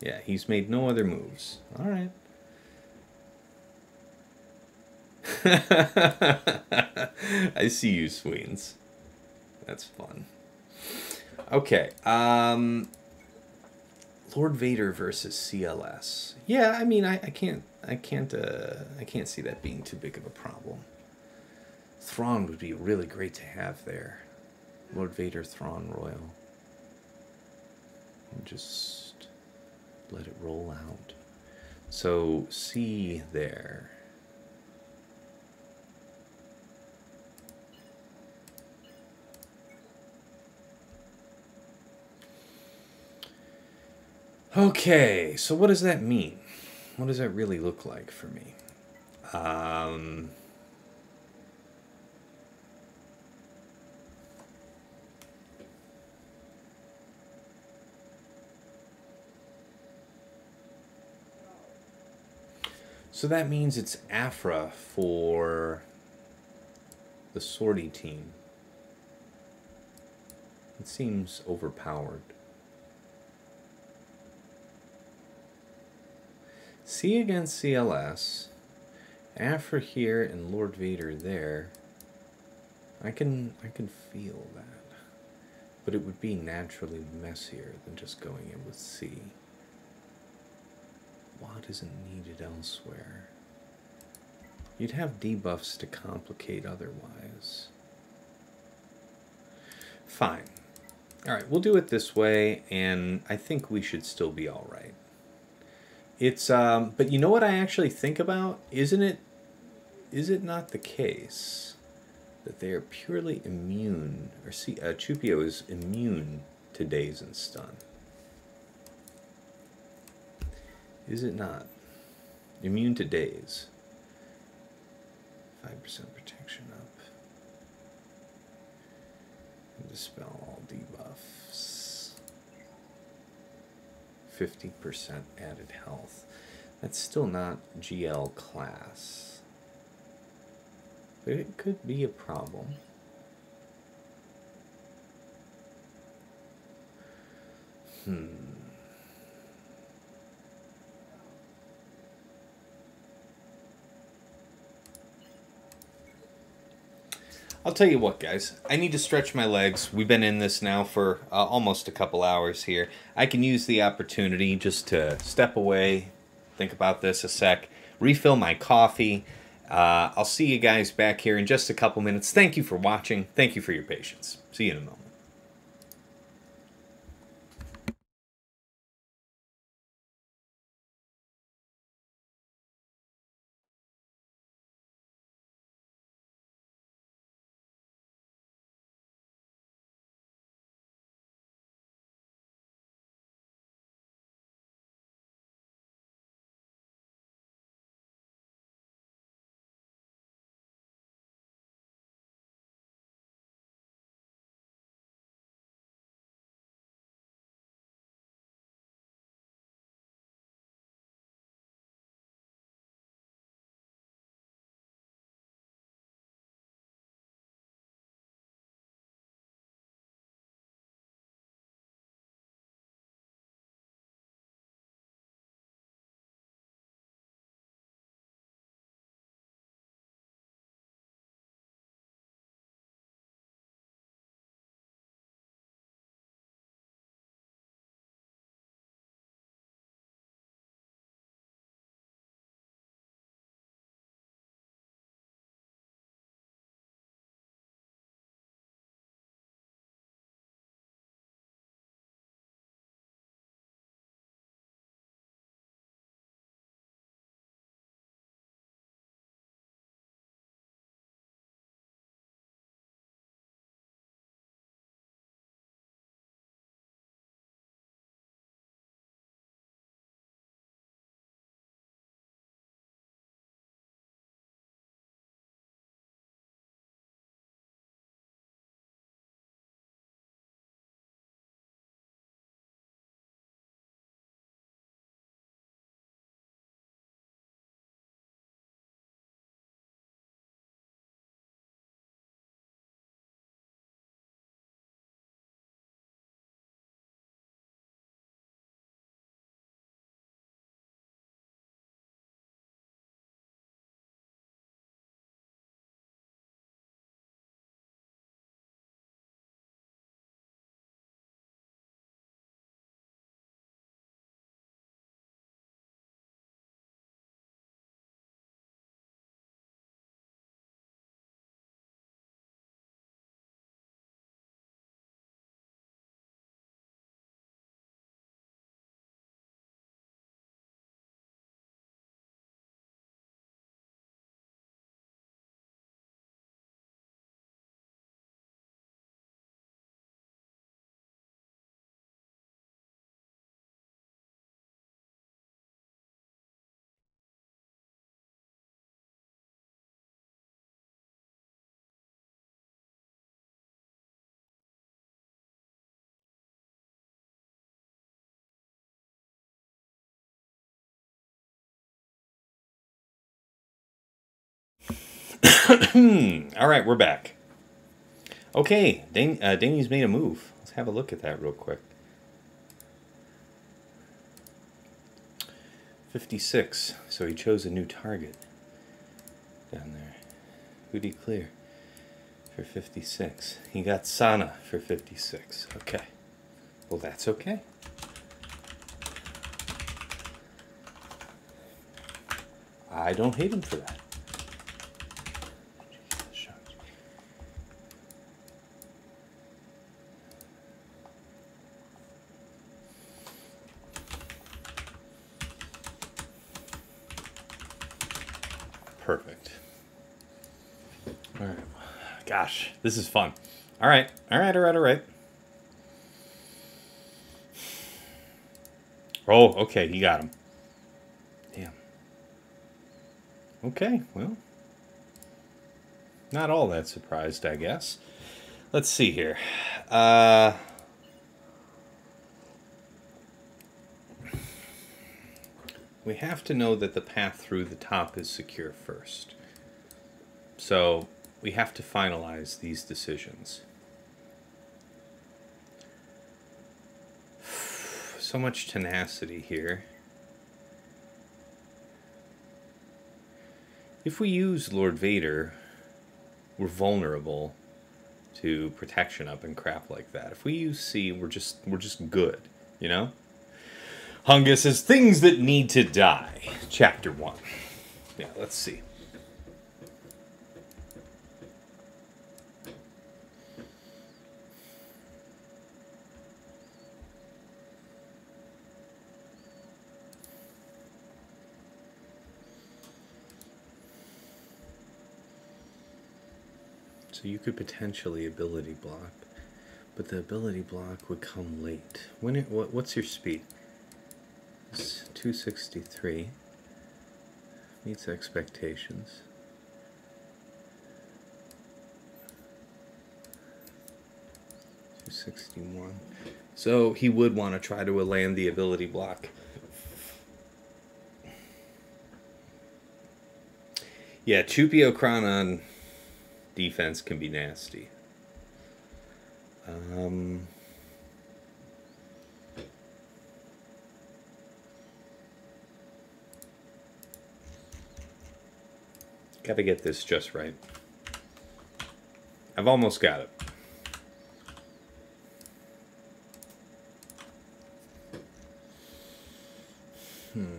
Yeah, he's made no other moves. All right. I see you, Sweens. That's fun. Okay. Um, Lord Vader versus C L S. Yeah, I mean, I, I can't, I can't, uh, I can't see that being too big of a problem. Thrawn would be really great to have there. Lord Vader, Thrawn, Royal. And just let it roll out. So C there. Okay, so what does that mean? What does that really look like for me? Um, so that means it's Afra for the Sortie team. It seems overpowered. C against C L S, Afra here and Lord Vader there. I can I can feel that, but it would be naturally messier than just going in with C. What isn't needed elsewhere? You'd have debuffs to complicate otherwise. Fine. All right, we'll do it this way, and I think we should still be all right. It's, um, but you know what I actually think about? Isn't it, is it not the case that they are purely immune, or see, uh, Chupio is immune to daze and stun? Is it not? Immune to daze. five percent protection up. And dispel all debuffs. fifty percent added health. That's still not G L class. But it could be a problem. Hmm. I'll tell you what, guys. I need to stretch my legs. We've been in this now for uh, almost a couple hours here. I can use the opportunity just to step away, think about this a sec, refill my coffee. Uh, I'll see you guys back here in just a couple minutes. Thank you for watching. Thank you for your patience. See you in a moment. All right, we're back. Okay, Dan uh, Dany's made a move. Let's have a look at that real quick. fifty-six, so he chose a new target down there. Who'd he clear for fifty-six? He got Sana for fifty-six. Okay. Well, that's okay. I don't hate him for that. Perfect. All right. Gosh, this is fun. All right. All right. All right. All right. Oh, okay. He got him. Damn. Okay. Well, not all that surprised, I guess. Let's see here. Uh, we have to know that the path through the top is secure first. So we have to finalize these decisions. So much tenacity here. If we use Lord Vader, we're vulnerable to protection up and crap like that. If we use C, we're just we're just good, you know? Hungus is Things That Need to Die, Chapter one. Yeah, let's see. So you could potentially ability block, but the ability block would come late. When it, what, what's your speed? It's two sixty-three, meets expectations. two sixty-one. So he would want to try to land the ability block. Yeah, Chupiocron on defense can be nasty. Um... Gotta get this just right. I've almost got it. Hmm.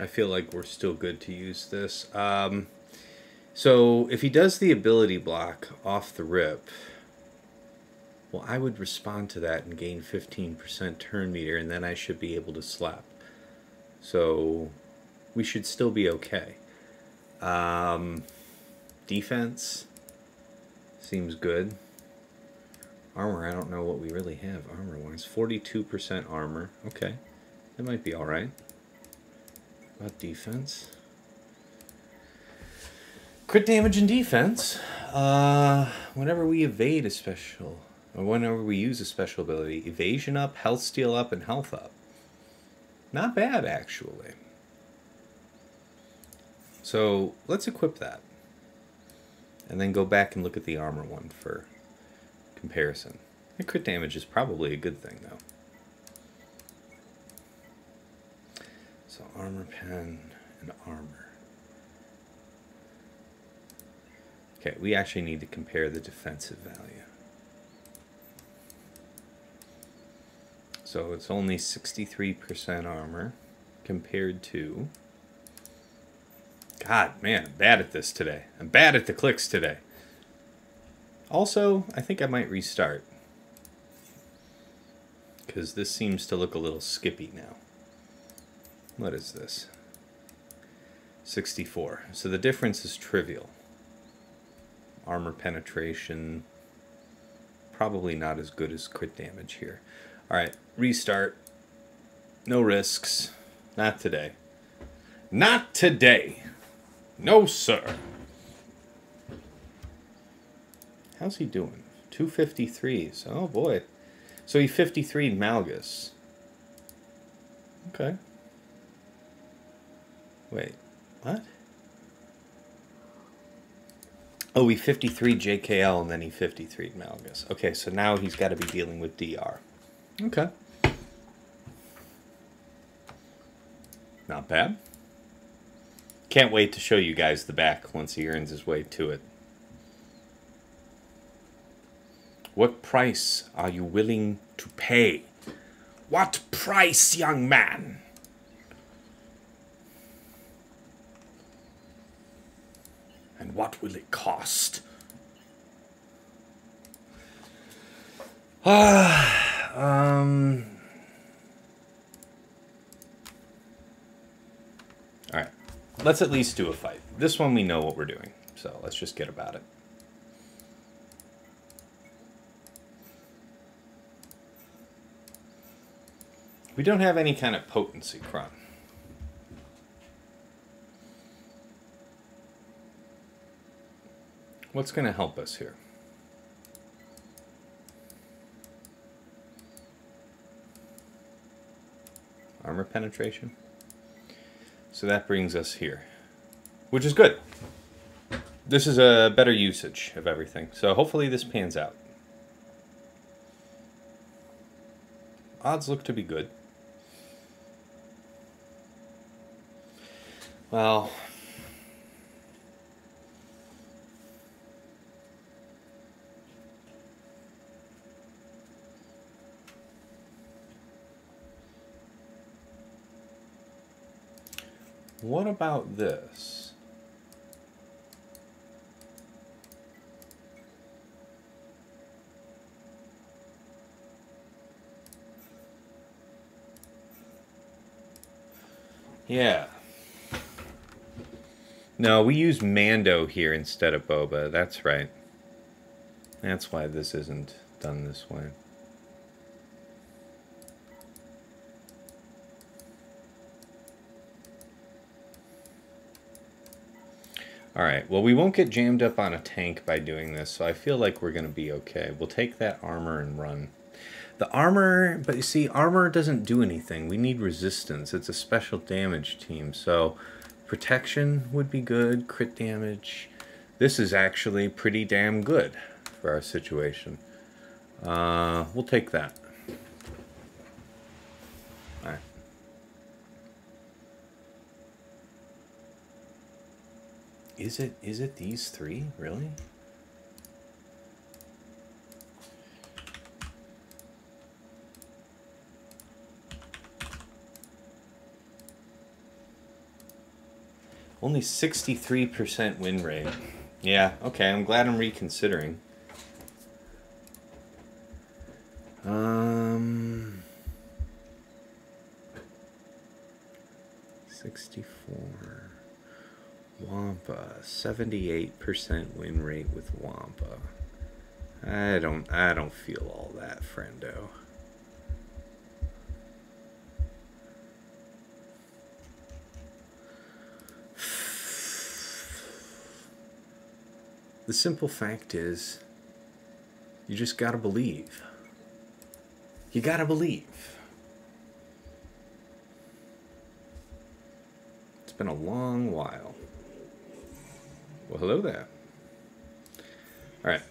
I feel like we're still good to use this. Um, so if he does the ability block off the rip, well, I would respond to that and gain fifteen percent turn meter, and then I should be able to slap. So we should still be okay. Um, defense seems good. Armor, I don't know what we really have armor-wise. forty-two percent armor. Okay, that might be all right. About defense. Crit damage and defense. Uh, whenever we evade a special, or whenever we use a special ability, evasion up, health steal up, and health up. Not bad, actually. So let's equip that. And then go back and look at the armor one for comparison. And crit damage is probably a good thing, though. So armor pen and armor. Okay, we actually need to compare the defensive value. So it's only sixty-three percent armor compared to... God, man, I'm bad at this today. I'm bad at the clicks today. Also, I think I might restart, because this seems to look a little skippy now. What is this? sixty-four. So the difference is trivial. Armor penetration, probably not as good as crit damage here. All right, restart. No risks. Not today. Not today. No, sir. How's he doing? two fifty-threes. Oh, boy. So he fifty-three Malgus. Okay. Wait. What? Oh, he fifty-three J K L, and then he fifty-three Malgus. Okay, so now he's got to be dealing with D R. Okay. Not bad. Can't wait to show you guys the back once he earns his way to it. What price are you willing to pay? What price, young man? And what will it cost? Ah, um... Alright, let's at least do a fight. This one we know what we're doing, so let's just get about it. We don't have any kind of potency crumb. What's going to help us here? Armor penetration. So that brings us here, which is good. This is a better usage of everything. So hopefully this pans out. Odds look to be good. Well, what about this? Yeah. No, we use Mando here instead of Boba. That's right. That's why this isn't done this way. Alright, well, we won't get jammed up on a tank by doing this, so I feel like we're going to be okay. We'll take that armor and run. The armor, but you see, armor doesn't do anything. We need resistance. It's a special damage team, so... protection would be good, crit damage. This is actually pretty damn good for our situation. Uh, we'll take that. All right. Is it, is it these three, really? Only sixty-three percent win rate. Yeah, okay, I'm glad I'm reconsidering. Um, sixty-four. Wampa. seventy-eight percent win rate with Wampa. I don't I don't feel all that, friendo. The simple fact is, you just gotta believe. You gotta believe. It's been a long while. Well, hello there. Alright,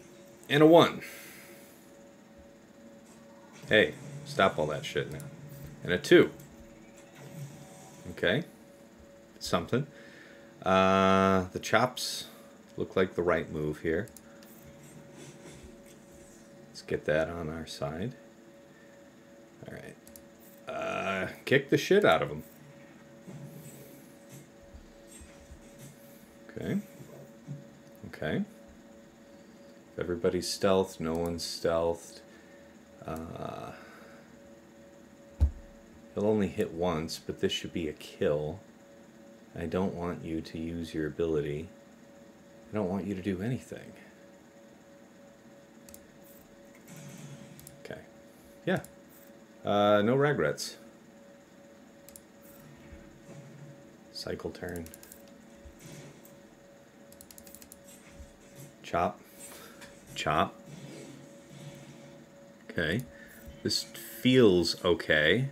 and a one. Hey, stop all that shit now. And a two. Okay. Something. Uh, the chops... look like the right move here. Let's get that on our side. All right. Uh, kick the shit out of him. Okay. Okay. Everybody's stealthed. No one's stealthed. Uh, he'll only hit once, but this should be a kill. I don't want you to use your ability. I don't want you to do anything. Okay. Yeah. Uh, no regrets. Cycle turn. Chop. chop. Okay. This feels okay.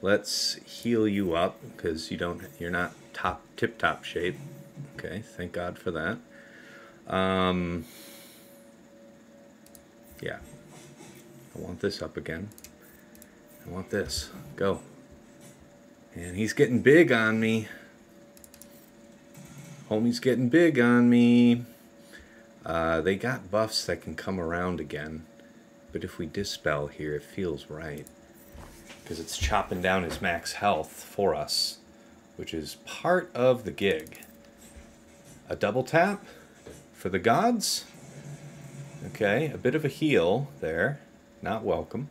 Let's heal you up because you don't you're not top tip top shape. Okay, thank God for that. Um Yeah. I want this up again. I want this. Go. And he's getting big on me. Homie's getting big on me. Uh, they got buffs that can come around again. But if we dispel here, it feels right. Because it's chopping down his max health for us. Which is part of the gig. A double tap for the gods. Okay, a bit of a heal there. Not welcome,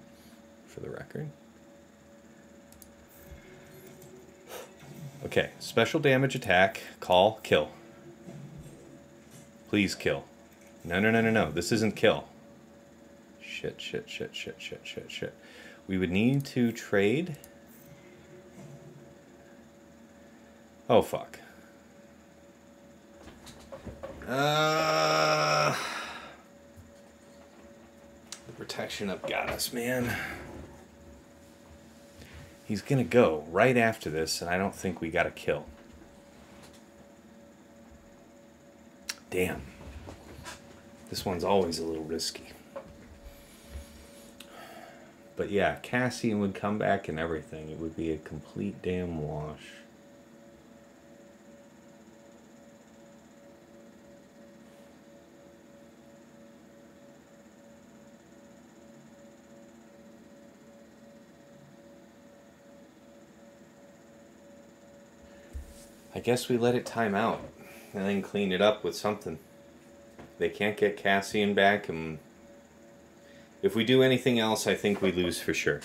for the record. Okay, special damage attack, call, kill. Please kill. No, no, no, no, no, this isn't kill. Shit, shit, shit, shit, shit, shit, shit. We would need to trade. Oh, fuck. Uh, the protection up got us, man. He's going to go right after this, and I don't think we got a kill. Damn. This one's always a little risky. But yeah, Cassian would come back and everything. It would be a complete damn wash. I guess we let it time out and then clean it up with something. They can't get Cassian back, and if we do anything else, I think we lose for sure.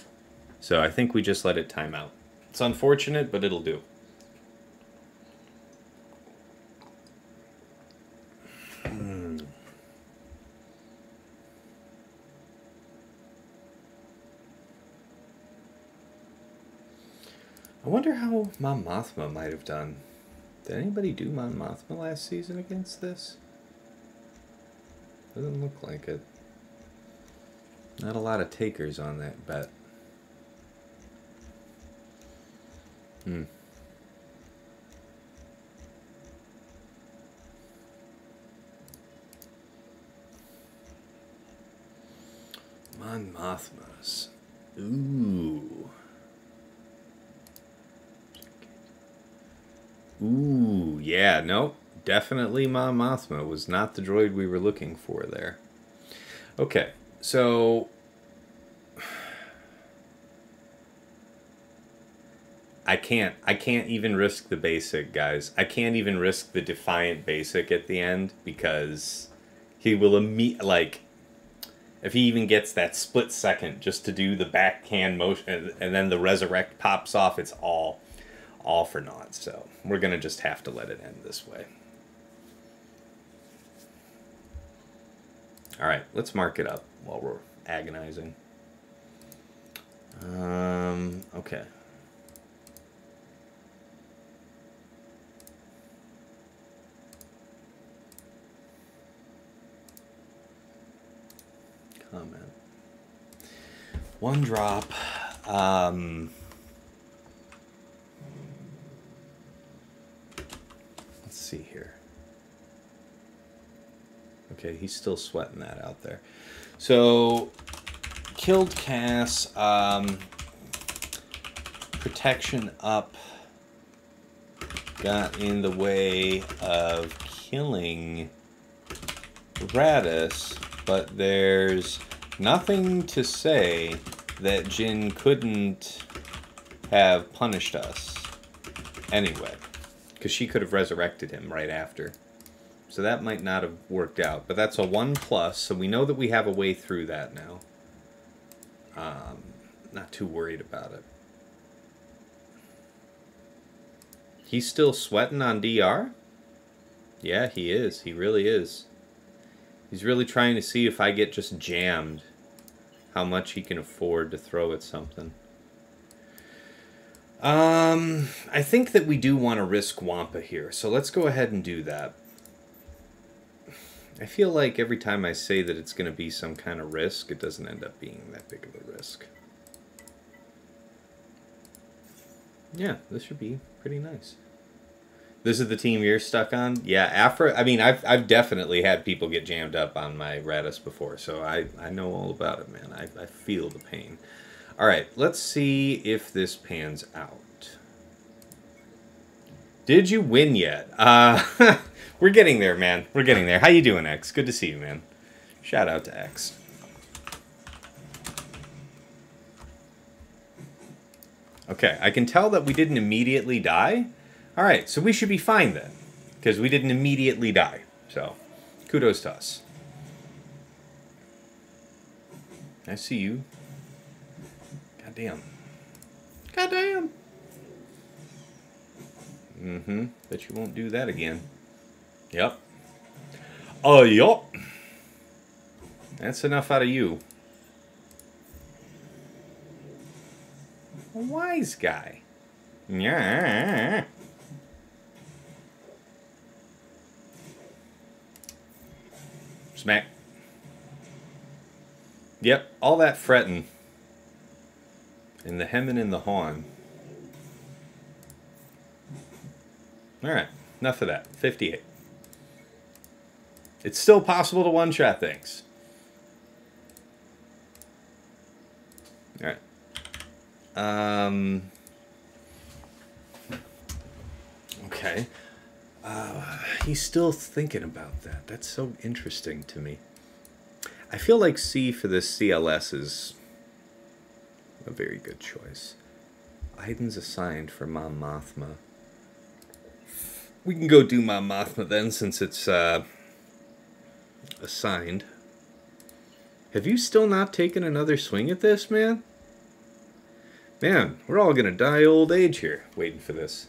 So I think we just let it time out. It's unfortunate, but it'll do. I wonder how Mon Mothma might have done. Did anybody do Mon Mothma last season against this? Doesn't look like it. Not a lot of takers on that bet. Hmm. Mon Mothmas. Ooh. Ooh, yeah, nope. Definitely Mon Mothma was not the droid we were looking for there. Okay, so... I can't, I can't even risk the basic, guys. I can't even risk the Defiant basic at the end, because he will immediately, like... If he even gets that split second just to do the backhand motion, and then the Resurrect pops off, it's all... all for naught, so we're gonna just have to let it end this way. Alright, let's mark it up while we're agonizing. Um, okay. Comment. One drop. Um... see here. Okay, he's still sweating that out there. So, killed Cass, um, protection up got in the way of killing Raddus, but there's nothing to say that Jyn couldn't have punished us anyway. Because she could have resurrected him right after. So that might not have worked out. But that's a one plus, so we know that we have a way through that now. Um, not too worried about it. He's still sweating on D R? Yeah, he is. He really is. He's really trying to see if I get just jammed, how much he can afford to throw at something. Um, I think that we do want to risk Wampa here, so let's go ahead and do that. I feel like every time I say that it's going to be some kind of risk, it doesn't end up being that big of a risk. Yeah, this should be pretty nice. This is the team you're stuck on? Yeah, Afra. I mean, I've, I've definitely had people get jammed up on my Raddus before, so I, I know all about it, man. I, I feel the pain. All right, let's see if this pans out. Did you win yet? Uh, we're getting there, man. We're getting there. How you doing, X? Good to see you, man. Shout out to X. Okay, I can tell that we didn't immediately die. All right, so we should be fine then, because we didn't immediately die. So, kudos to us. I see you. Goddamn. Goddamn. Mm-hmm. Bet you won't do that again. Yep. Oh, yup. That's enough out of you. A wise guy. Yeah. Smack. Yep. All that fretting. And the hemming and the hawing. Alright, enough of that. fifty-eight. It's still possible to one-shot things. Alright. Um, okay. Uh, he's still thinking about that. That's so interesting to me. I feel like C for the C L S is a very good choice. Items assigned for Mon Mothma. We can go do Mon Mothma then, since it's uh, assigned. Have you still not taken another swing at this, man? Man, we're all going to die old age here, waiting for this.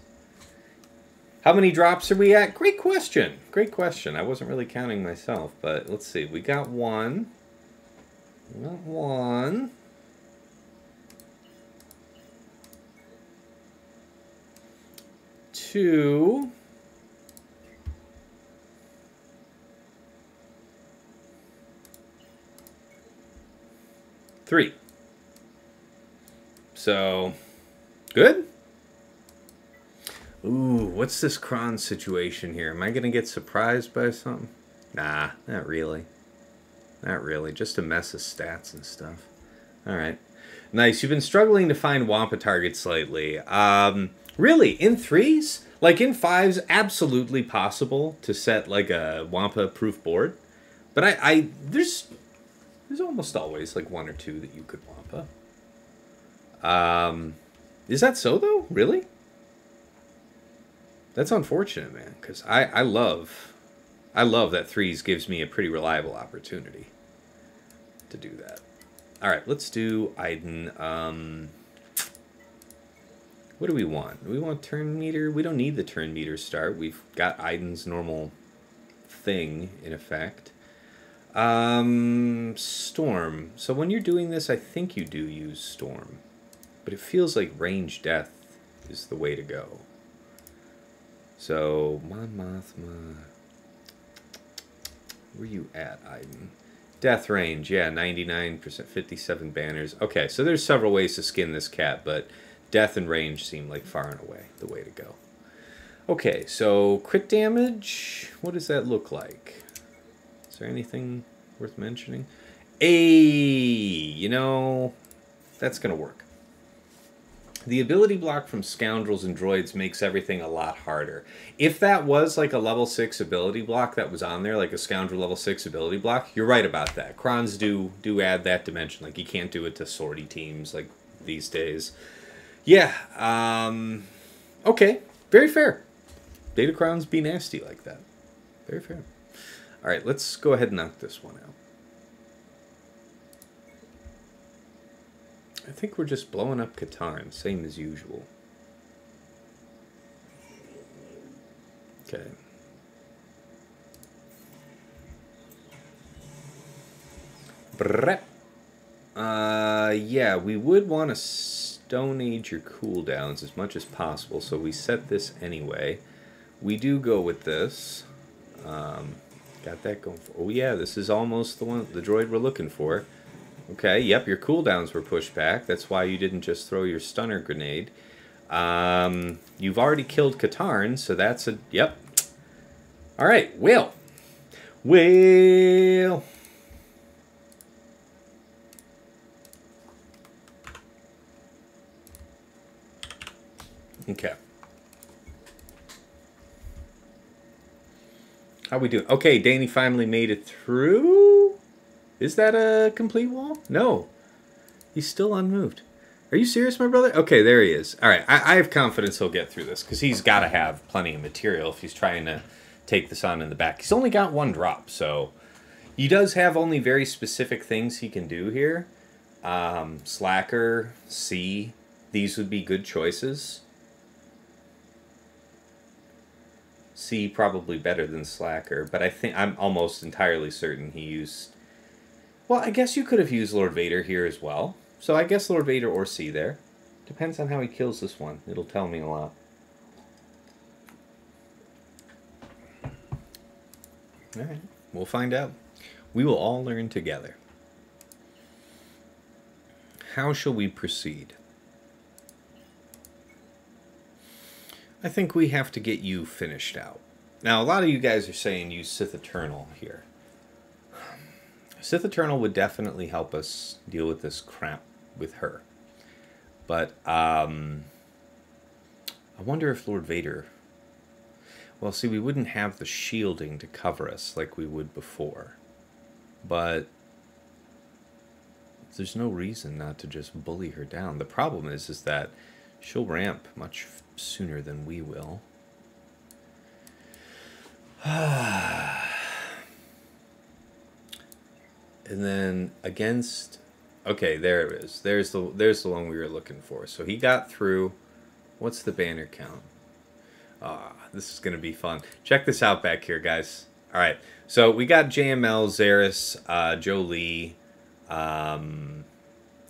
How many drops are we at? Great question. Great question. I wasn't really counting myself, but let's see. We got one. We got one. Two. Three. So, good? Ooh, what's this Kron situation here? Am I going to get surprised by something? Nah, not really. Not really. Just a mess of stats and stuff. All right. Nice. You've been struggling to find Wampa targets lately. Um, really? In threes? Like, in fives, absolutely possible to set, like, a Wampa-proof board. But I, I... There's... There's almost always, like, one or two that you could Wampa. Um, is that so, though? Really? That's unfortunate, man, because I, I love... I love that threes gives me a pretty reliable opportunity to do that. All right, let's do Iden. Um, what do we want? Do we want turn meter? We don't need the turn meter start. We've got Iden's normal thing, in effect. Um, storm. So when you're doing this, I think you do use storm. But it feels like range death is the way to go. So, Mon Mothma... Where you at, Iden? Death range, yeah, ninety-nine percent, fifty-seven banners. Okay, so there's several ways to skin this cat, but death and range seem like far and away the way to go. Okay, so crit damage, what does that look like? Is there anything worth mentioning? Hey, you know, that's going to work. The ability block from Scoundrels and Droids makes everything a lot harder. If that was like a level six ability block that was on there, like a Scoundrel level six ability block, you're right about that. Krons do, do add that dimension. Like, you can't do it to sortie teams like these days. Yeah, um, okay, very fair. Datacrons be nasty like that. Very fair. All right, let's go ahead and knock this one out. I think we're just blowing up Katarn, same as usual. Okay. Brrrap. Uh, yeah, we would want to Stone Age your cooldowns as much as possible, so we set this anyway. We do go with this. Um... Got that going for... Oh, yeah, this is almost the one, the droid we're looking for. Okay, yep, your cooldowns were pushed back. That's why you didn't just throw your stunner grenade. Um, you've already killed Katarn, so that's a... Yep. All right, Will. Will... Okay. How we doing? Okay, Dany finally made it through. Is that a complete wall? No. He's still unmoved. Are you serious, my brother? Okay, there he is. All right, I, I have confidence he'll get through this because he's got to have plenty of material if he's trying to take this on in the back. He's only got one drop, so he does have only very specific things he can do here. Um, Slacker, C, these would be good choices. C probably better than Slacker, but I think I'm almost entirely certain he used... Well, I guess you could have used Lord Vader here as well. So I guess Lord Vader or C there. Depends on how he kills this one. It'll tell me a lot. Alright, we'll find out. We will all learn together. How shall we proceed? I think we have to get you finished out. Now, a lot of you guys are saying use Sith Eternal here. Sith Eternal would definitely help us deal with this crap with her. But, um... I wonder if Lord Vader... Well, see, we wouldn't have the shielding to cover us like we would before. But... there's no reason not to just bully her down. The problem is, is that she'll ramp much sooner than we will. And then against... Okay, there it is. There's the, there's the one we were looking for. So he got through. What's the banner count? Ah, this is going to be fun. Check this out back here, guys. All right. So we got J M L, Zaris, uh, Jolie. Um,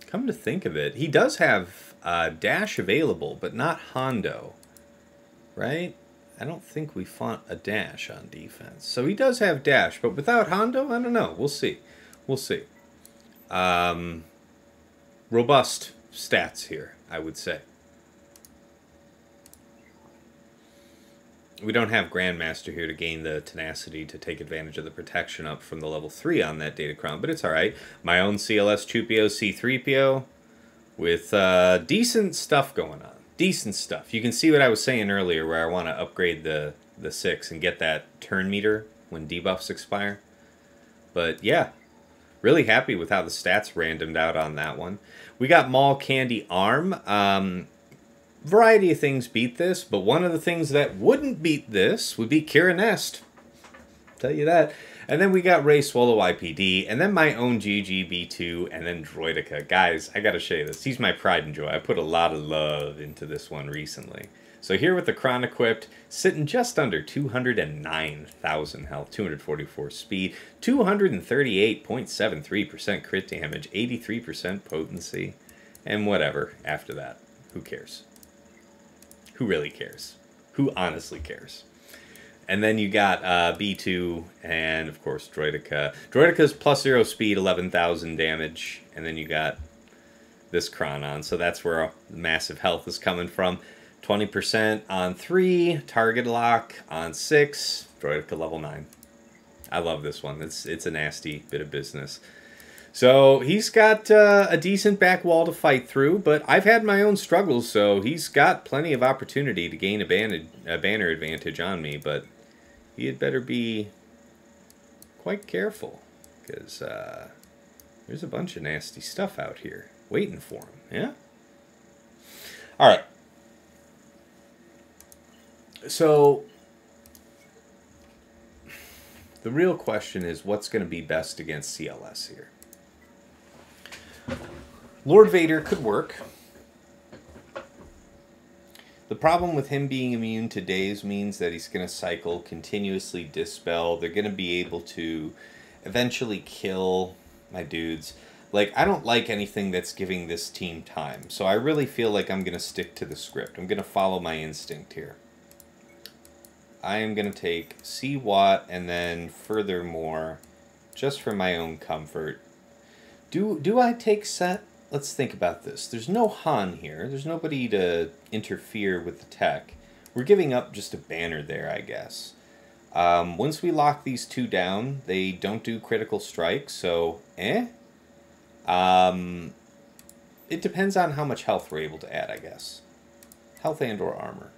come to think of it, he does have... Uh, Dash available, but not Hondo, right? I don't think we fought a Dash on defense. So he does have Dash, but without Hondo, I don't know. We'll see. We'll see. Um, robust stats here, I would say. We don't have Grandmaster here to gain the tenacity to take advantage of the protection up from the level three on that Datacron, but it's all right. My own C L S, two P O, C three P O. With uh, decent stuff going on. Decent stuff. You can see what I was saying earlier where I want to upgrade the, the six and get that turn meter when debuffs expire. But yeah, really happy with how the stats randomed out on that one. We got Maul, Candy, Arm. Um, variety of things beat this, but one of the things that wouldn't beat this would be Kira Nest. Tell you that. And then we got Ray, Swallow, I P D, and then my own G G, B two, and then Droidica. Guys, I gotta show you this. He's my pride and joy. I put a lot of love into this one recently. So here with the Kron equipped, sitting just under two hundred nine thousand health, two hundred forty-four speed, two hundred thirty-eight point seven three percent crit damage, eighty-three percent potency, and whatever after that. Who cares? Who really cares? Who honestly cares? And then you got uh, B two and, of course, Droidica. Droidica's plus zero speed, eleven thousand damage. And then you got this Kronon. So that's where massive health is coming from. twenty percent on three, target lock on six, Droidica level nine. I love this one. It's, it's a nasty bit of business. So he's got uh, a decent back wall to fight through, but I've had my own struggles, so he's got plenty of opportunity to gain a, ban a banner advantage on me, but... he had better be quite careful, because uh, there's a bunch of nasty stuff out here waiting for him, yeah? All right. So, the real question is what's going to be best against C L S here? Lord Vader could work. The problem with him being immune to daze means that he's going to cycle, continuously dispel. They're going to be able to eventually kill my dudes. Like, I don't like anything that's giving this team time. So I really feel like I'm going to stick to the script. I'm going to follow my instinct here. I am going to take C W A T, and then furthermore, just for my own comfort, do do I take set? Let's think about this. There's no Han here. There's nobody to interfere with the tech. We're giving up just a banner there, I guess. Um, once we lock these two down, they don't do critical strikes, so eh? Um, it depends on how much health we're able to add, I guess. Health and or armor.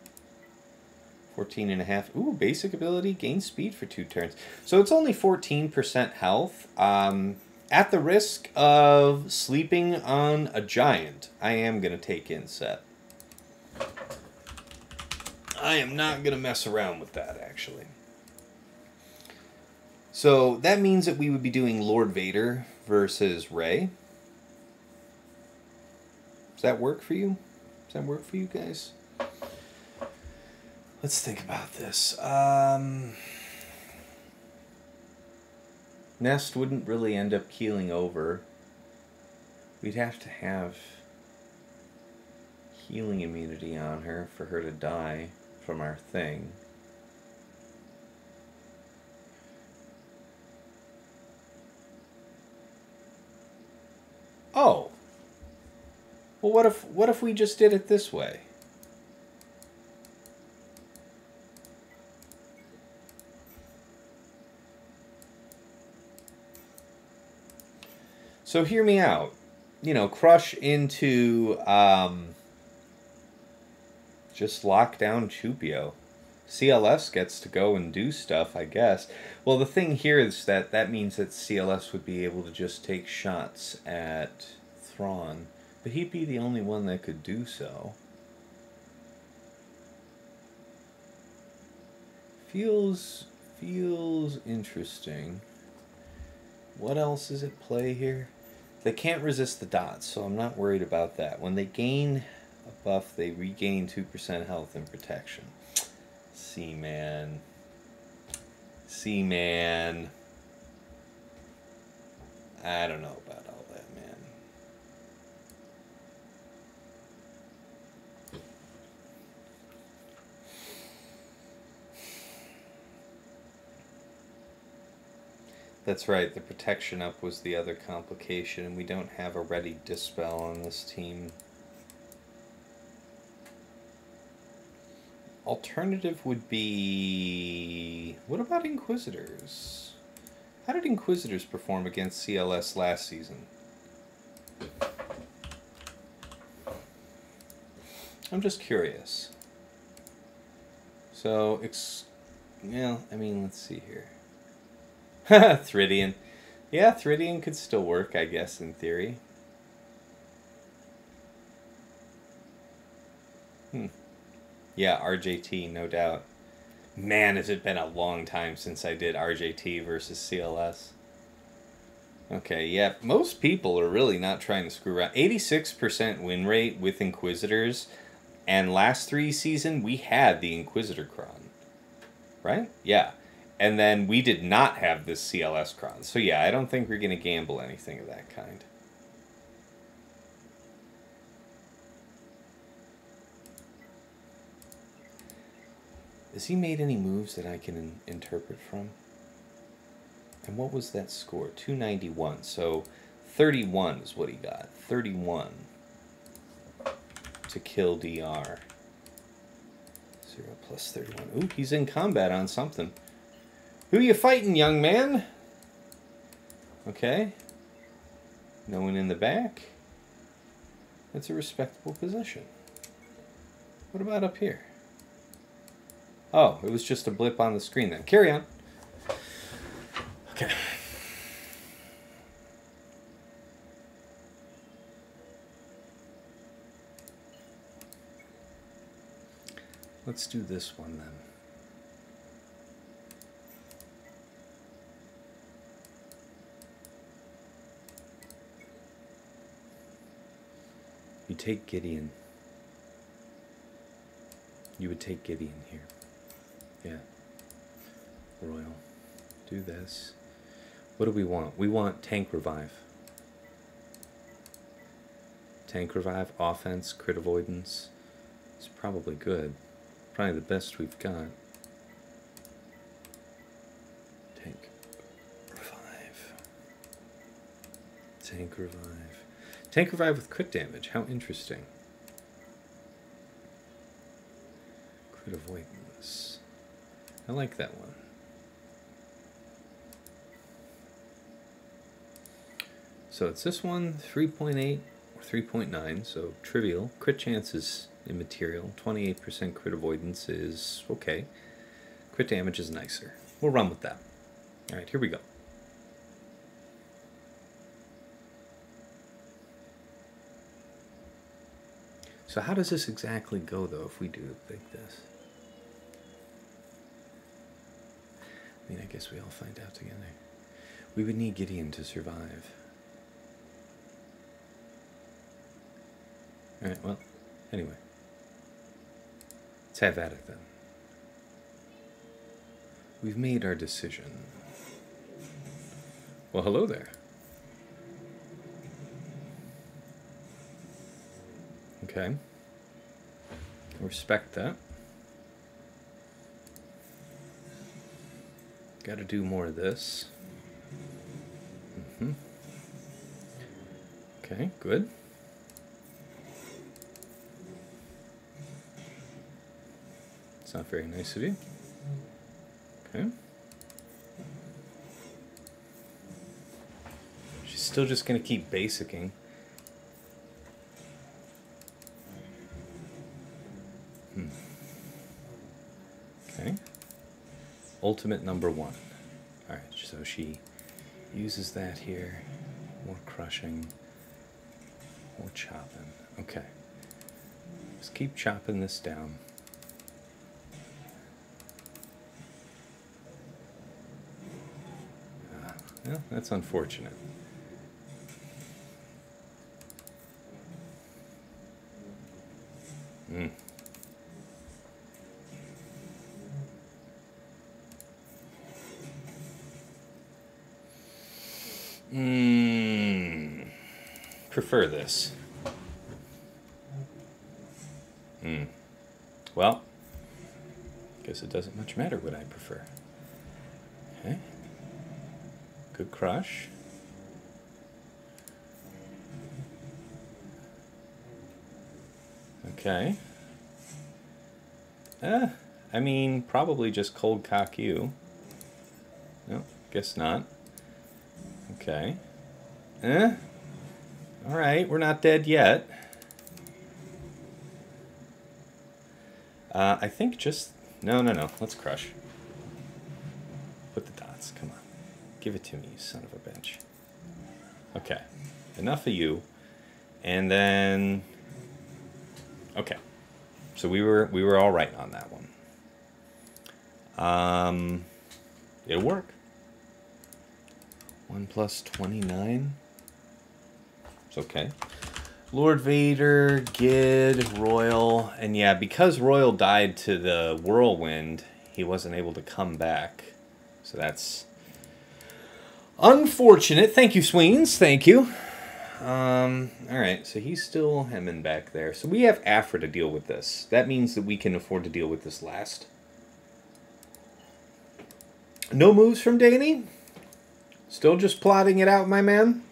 fourteen and a half. Ooh, basic ability, gain speed for two turns. So it's only fourteen percent health. Um, at the risk of sleeping on a giant, I am going to take inset. I am not going to mess around with that, actually. So that means that we would be doing Lord Vader versus Ray. Does that work for you? Does that work for you guys? Let's think about this. Um, Nest wouldn't really end up keeling over. We'd have to have healing immunity on her for her to die from our thing. Oh. Well, what if what if we just did it this way? So hear me out. You know, crush into, um, just lock down Chupio. C L S gets to go and do stuff, I guess. Well, the thing here is that that means that C L S would be able to just take shots at Thrawn. But he'd be the only one that could do so. Feels, feels interesting. What else is at play here? They can't resist the dots, so I'm not worried about that. When they gain a buff, they regain two percent health and protection. C-man. C-man. I don't know about all that, man. That's right, the protection up was the other complication, and we don't have a ready dispel on this team. Alternative would be... what about Inquisitors? How did Inquisitors perform against C L S last season? I'm just curious. So, ex... well, I mean, let's see here. Haha, Thridian. Yeah, Thridian could still work, I guess, in theory. Hmm. Yeah, R J T, no doubt. Man, has it been a long time since I did R J T versus C L S. Okay, yeah, most people are really not trying to screw around. eighty-six percent win rate with Inquisitors, and last three season we had the Inquisitor Cron. Right? Yeah. And then we did not have this C L S Cron. So yeah, I don't think we're going to gamble anything of that kind. Has he made any moves that I can in interpret from? And what was that score? two ninety-one. So thirty-one is what he got. thirty-one to kill D R. zero plus thirty-one. Ooh, he's in combat on something. Who you fighting, young man? Okay. No one in the back. That's a respectable position. What about up here? Oh, it was just a blip on the screen then. Carry on. Okay. Let's do this one then. You take Gideon. You would take Gideon here. Yeah. Royal. Do this. What do we want? We want tank revive. Tank revive, offense, crit avoidance. It's probably good. Probably the best we've got. Tank revive. Tank revive with crit damage. How interesting. Crit avoidance. I like that one. So it's this one, three point eight or three point nine, so trivial. Crit chance is immaterial. twenty-eight percent crit avoidance is okay. Crit damage is nicer. We'll run with that. All right, here we go. So how does this exactly go, though, if we do it like this? I mean, I guess we all find out together. We would need Gideon to survive. All right, well, anyway. Let's have at it, then. We've made our decision. Well, hello there. Okay. Respect that. Got to do more of this. Mm-hmm. Okay, good. It's not very nice of you. Okay. She's still just going to keep basicking. Hmm. Okay. Ultimate number one. Alright, so she uses that here. More crushing. More chopping. Okay. Just keep chopping this down. Well, that's unfortunate. Mm. Mm. Prefer this. Mm. Well, guess it doesn't much matter what I prefer. Okay. Good crush. Okay. Uh, I mean, probably just cold cock you. No, guess not. Okay. Eh? Alright, we're not dead yet. Uh, I think just... No, no, no. Let's crush. Put the dots. Come on. Give it to me, you son of a bitch. Okay. Enough of you. And then... Okay. So we were we were all right on that one. Um, it'll work. one plus twenty-nine. It's okay. Lord Vader, Gid, Royal. And yeah, because Royal died to the whirlwind, he wasn't able to come back. So that's... unfortunate. Thank you, Sweens. Thank you. Um, Alright, so he's still hemming back there. So we have Afra to deal with this. That means that we can afford to deal with this last. No moves from Dany? Still just plotting it out, my man?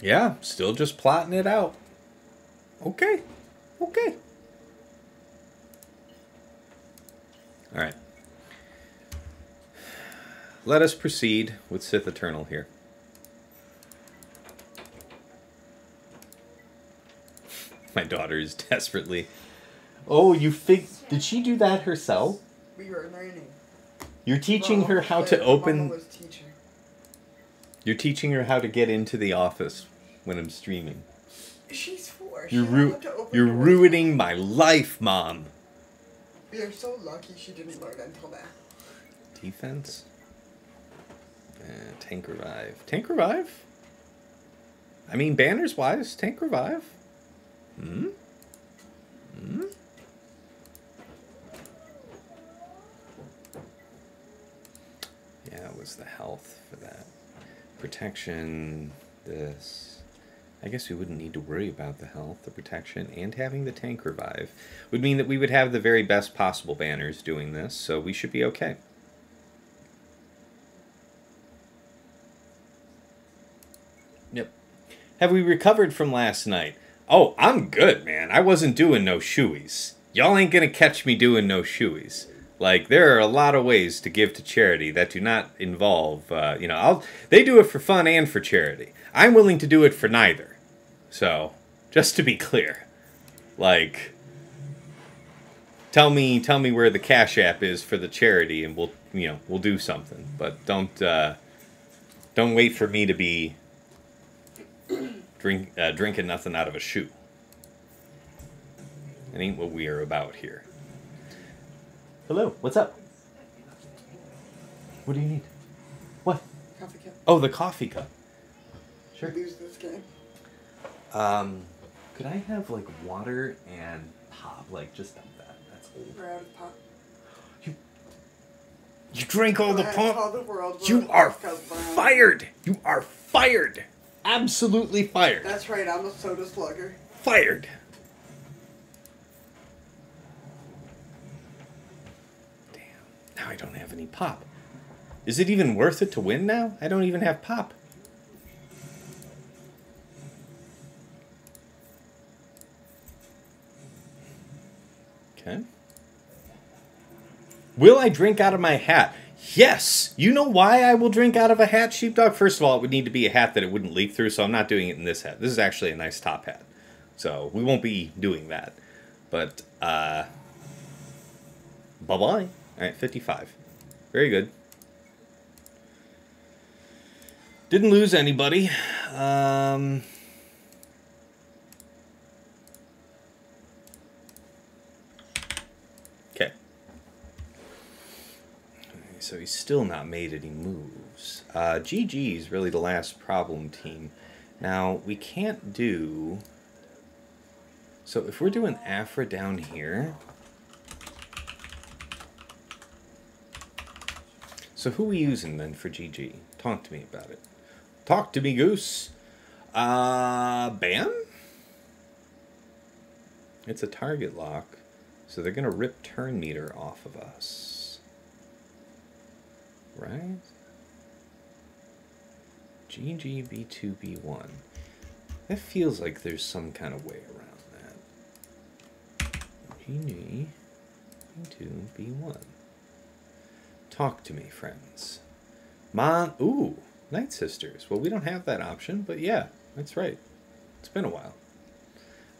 Yeah, still just plotting it out. Okay. Okay. All right. Let us proceed with Sith Eternal here. My daughter is desperately... Oh, you fig... Did she do that herself? We were learning. You're teaching her how to open... You're teaching her how to get into the office when I'm streaming. She's four. You're, ru you're ruining my life, Mom. We are so lucky she didn't learn until now. Defense? Uh, tank revive. Tank revive? I mean, banners wise, tank revive? Hmm? Hmm? Yeah, it was the health for that. Protection, this... I guess we wouldn't need to worry about the health, the protection, and having the tank revive would mean that we would have the very best possible banners doing this, so we should be okay. Have we recovered from last night? Oh, I'm good, man. I wasn't doing no shoeies. Y'all ain't gonna catch me doing no shoeies. Like, there are a lot of ways to give to charity that do not involve, uh, you know, I'll, they do it for fun and for charity. I'm willing to do it for neither. So, just to be clear, like, tell me, tell me where the Cash App is for the charity and we'll, you know, we'll do something. But don't, uh, don't wait for me to be drink, uh, drinking nothing out of a shoe. That ain't what we are about here. Hello, what's up? What do you need? What? Coffee cup. Oh, the coffee cup. Sure. Lose this game. Um, could I have like water and pop? Like just that. That's old. We're out of pop. You. You drank all the pop. All the world. You are fired. You are fired. Absolutely fired. That's right. I'm a soda slugger. Fired. Now I don't have any pop. Is it even worth it to win now? I don't even have pop. Okay. Will I drink out of my hat? Yes! You know why I will drink out of a hat, Sheepdog? First of all, it would need to be a hat that it wouldn't leak through, so I'm not doing it in this hat. This is actually a nice top hat. So we won't be doing that. But, uh... bye-bye. Alright, fifty-five. Very good. Didn't lose anybody. Um, okay. So he's still not made any moves. Uh, G G is really the last problem team. Now, we can't do... So if we're doing Afra down here... So who we using then for G G? Talk to me about it. Talk to me, Goose. Uh, Bam? It's a target lock, so they're going to rip turn meter off of us. Right? G G, B two, B one. That feels like there's some kind of way around that. G G, B two, B one. Talk to me, friends. Mon... Ooh, Night Sisters. Well, we don't have that option, but yeah, that's right. It's been a while.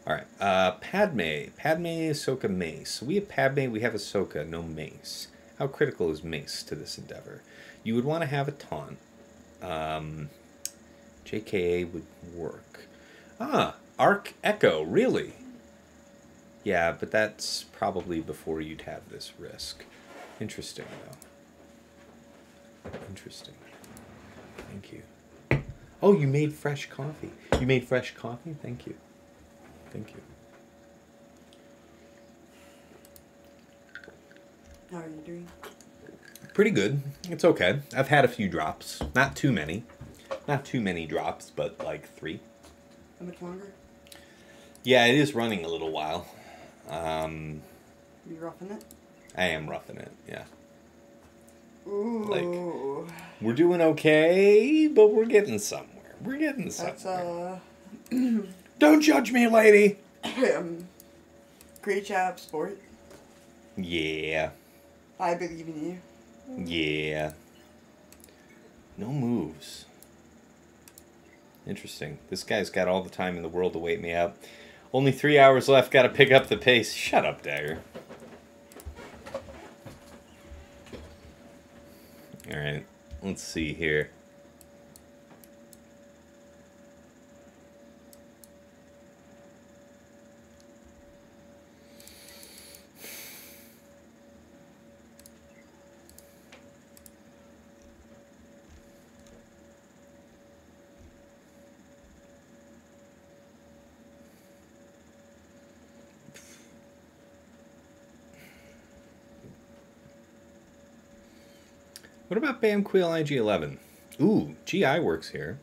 All right. Uh, Padme. Padme, Ahsoka, Mace. So we have Padme, we have Ahsoka, no Mace. How critical is Mace to this endeavor? You would want to have a taunt. Um, J K A would work. Ah, Arc Echo, really? Yeah, but that's probably before you'd have this risk. Interesting, though. Interesting. Thank you. Oh, you made fresh coffee. You made fresh coffee? Thank you. Thank you. How are you doing? Pretty good. It's okay. I've had a few drops. Not too many. Not too many drops, but like three. How much longer? Yeah, it is running a little while. Um, are you roughing it? I am roughing it, yeah. Like, we're doing okay, but we're getting somewhere. We're getting somewhere. That's, uh... Don't judge me, lady! Um, great job, sport. Yeah. I believe in you. Yeah. No moves. Interesting. This guy's got all the time in the world to wake me up. Only three hours left, gotta pick up the pace. Shut up, Dagger. Alright, let's see here. What about Bam Queel I G eleven? Ooh, G I works here.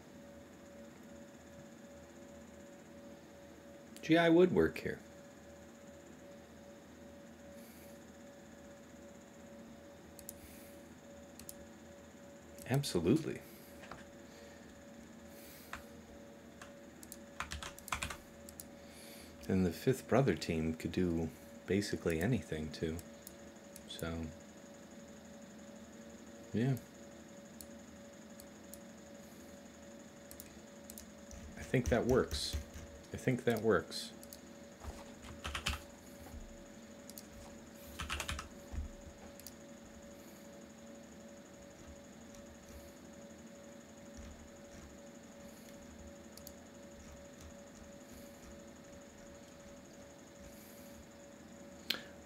G I would work here. Absolutely. And the Fifth Brother team could do basically anything, too. So, yeah. I think that works. I think that works.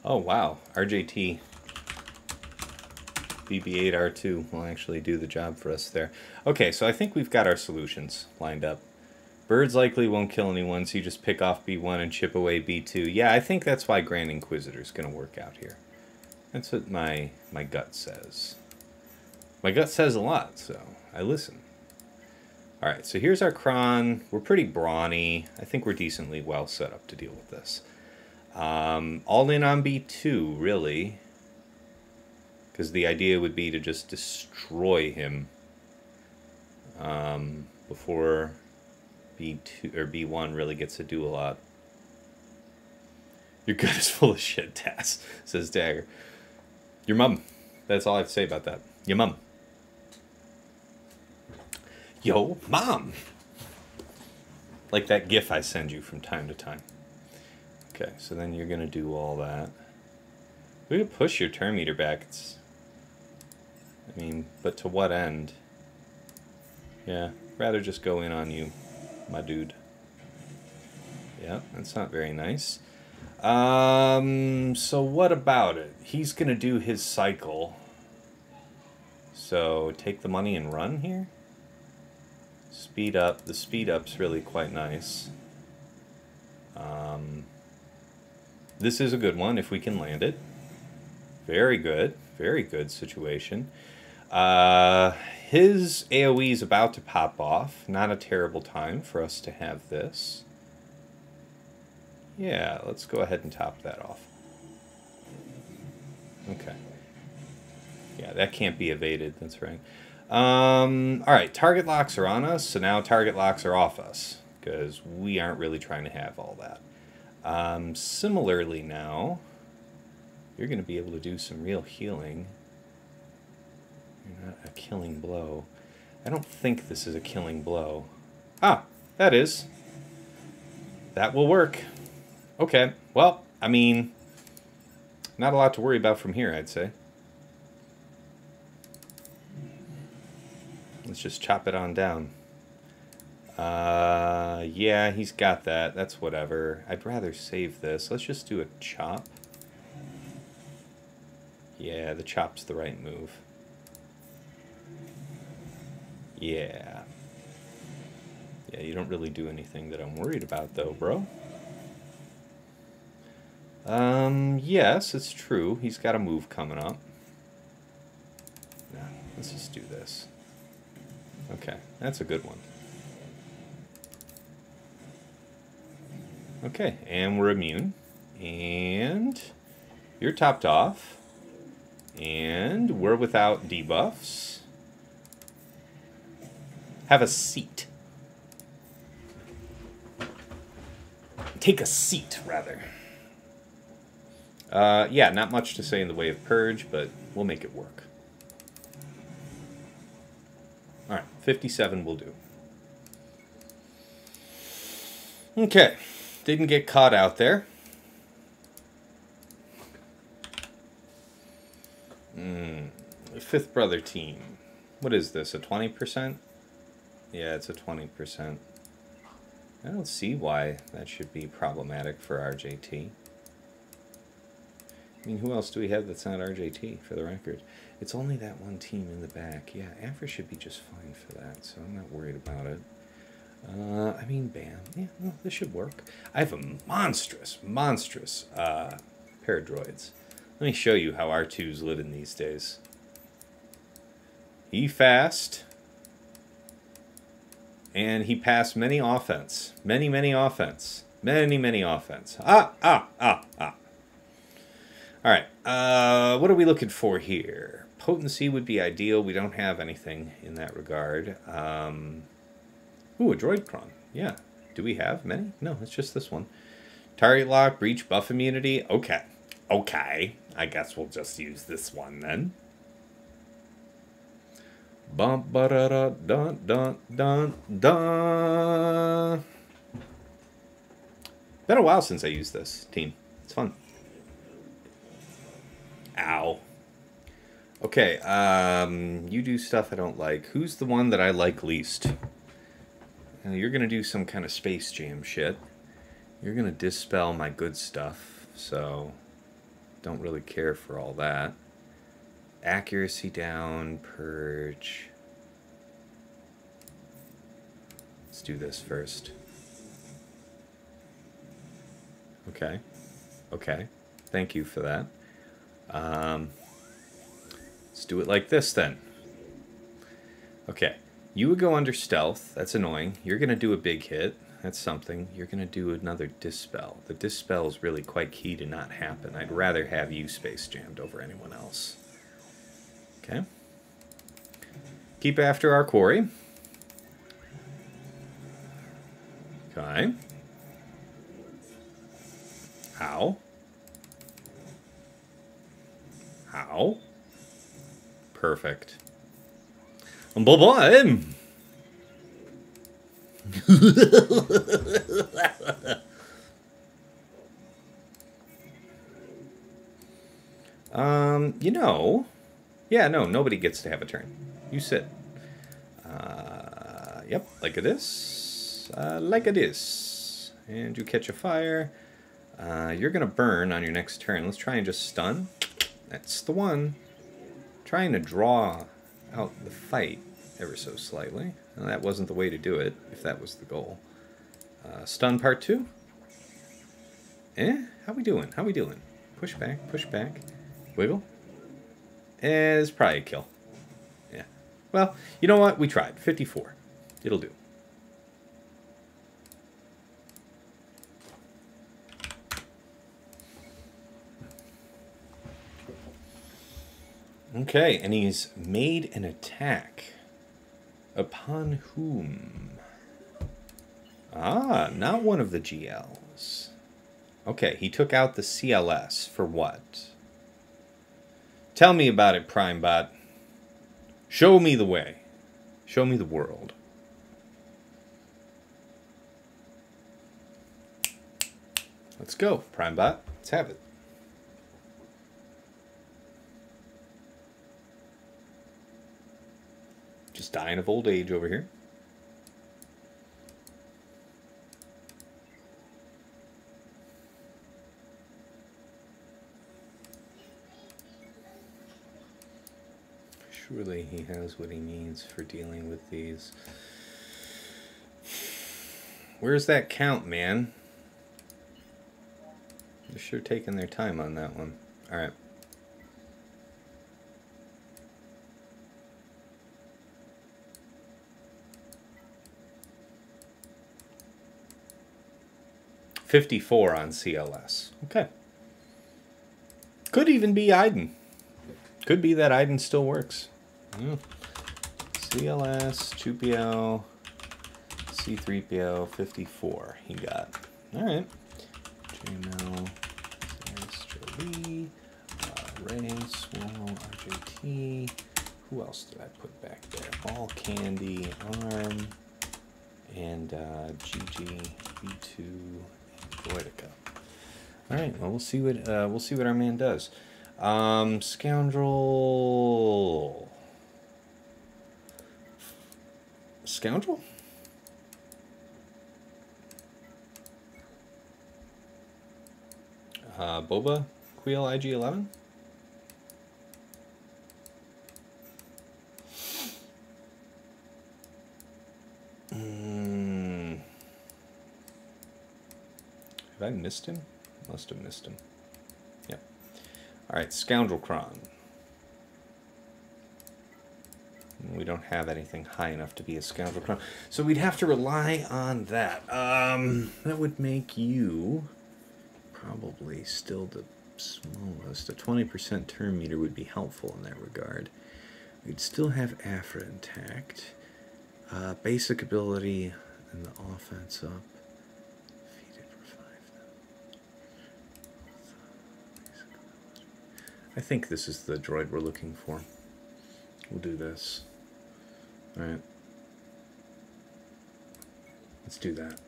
Oh, wow. R J T B B eight R two will actually do the job for us there. Okay, so I think we've got our solutions lined up. Birds likely won't kill anyone, so you just pick off B one and chip away B two. Yeah, I think that's why Grand Inquisitor is going to work out here. That's what my, my gut says. My gut says a lot, so I listen. All right, so here's our Kron. We're pretty brawny. I think we're decently well set up to deal with this. Um, all in on B two, really, because the idea would be to just destroy him um, before B two or B one really gets to do a lot. Your gut is full of shit, Tass, says Dagger. Your mum. That's all I have to say about that. Your mum. Yo, mom. Like that gif I send you from time to time. Okay, so then you're going to do all that. We could push your turn meter back. It's, I mean, but to what end? Yeah, rather just go in on you, my dude. Yeah, that's not very nice. Um, so what about it? He's going to do his cycle. So take the money and run here? Speed up. The speed up's really quite nice. Um... This is a good one if we can land it. Very good. Very good situation. Uh, his AoE is about to pop off. Not a terrible time for us to have this. Yeah, let's go ahead and top that off. Okay. Yeah, that can't be evaded. That's right. Um, all right, target locks are on us, so now target locks are off us because we aren't really trying to have all that. Um, similarly now, you're going to be able to do some real healing. You're not a killing blow. I don't think this is a killing blow. Ah, that is. That will work. Okay, well, I mean, not a lot to worry about from here, I'd say. Let's just chop it on down. Uh, yeah, he's got that. That's whatever. I'd rather save this. Let's just do a chop. Yeah, the chop's the right move. Yeah. Yeah, you don't really do anything that I'm worried about, though, bro. Um, yes, it's true. He's got a move coming up. Nah, let's just do this. Okay, that's a good one. Okay, and we're immune, and you're topped off, and we're without debuffs. Have a seat. Take a seat, rather. Uh, yeah, not much to say in the way of purge, but we'll make it work. All right, fifty-seven will do. Okay. Didn't get caught out there. Mm, Fifth Brother team. What is this, a twenty percent? Yeah, it's a twenty percent. I don't see why that should be problematic for R J T. I mean, who else do we have that's not R J T, for the record? It's only that one team in the back. Yeah, Afra should be just fine for that, so I'm not worried about it. Uh, I mean, bam. Yeah, no, this should work. I have a monstrous, monstrous uh, pair of droids. Let me show you how R two's living these days. He fast. And he passed many offense. Many, many offense. Many, many offense. Ah, ah, ah, ah. All right. Uh, what are we looking for here? Potency would be ideal. We don't have anything in that regard. Um... Ooh, a droid cron. Yeah. Do we have many? No, it's just this one. Target lock, breach, buff immunity. Okay. Okay. I guess we'll just use this one then. Bum ba da da dun dun dun dun. Been a while since I used this team. It's fun. Ow. Okay, um, you do stuff I don't like. Who's the one that I like least? Now you're going to do some kind of space jam shit. You're going to dispel my good stuff, so don't really care for all that. Accuracy down, purge. Let's do this first. Okay. Okay. Thank you for that. Um... Let's do it like this then. Okay, you would go under stealth. That's annoying. You're going to do a big hit. That's something. You're going to do another dispel. The dispel is really quite key to not happen. I'd rather have you space jammed over anyone else. Okay. Keep after our quarry. Okay. How? How? Perfect. Bye-bye. um, you know, yeah, no, nobody gets to have a turn. You sit. Uh, yep, like it is, uh, like it is, and you catch a fire. Uh, you're gonna burn on your next turn. Let's try and just stun. That's the one. Trying to draw out the fight ever so slightly. Now, that wasn't the way to do it, if that was the goal. Uh, stun part two? Eh? How we doing? How we doing? Push back, push back. Wiggle. Eh, it's probably a kill. Yeah. Well, you know what? We tried. fifty-four. It'll do. Okay, and he's made an attack. Upon whom? Ah, not one of the G Ls. Okay, he took out the C L S for what? Tell me about it, PrimeBot. Show me the way. Show me the world. Let's go, PrimeBot. Let's have it. Just dying of old age over here. Surely he has what he needs for dealing with these. Where's that count, man? They're sure taking their time on that one. All right. fifty-four on C L S. Okay. Could even be Iden. Could be that Iden still works. Yeah. C L S, two P O, C three P O, fifty-four he got. All right. J M L, Jolie, uh, Ray, Swallow, R J T. Who else did I put back there? All Candy, Arm, and uh, G G, B two. Poetica. All right. Well, we'll see what uh, we'll see what our man does. Um, scoundrel, scoundrel. Uh, Boba, Queel, I G eleven. Have I missed him? Must have missed him. Yep. Alright, Scoundrelcron. We don't have anything high enough to be a Scoundrelcron. So we'd have to rely on that. Um, that would make you probably still the smallest. A twenty percent turn meter would be helpful in that regard. We'd still have Afra intact. Uh, basic ability and the offense up. I think this is the droid we're looking for. We'll do this. Alright. Let's do that.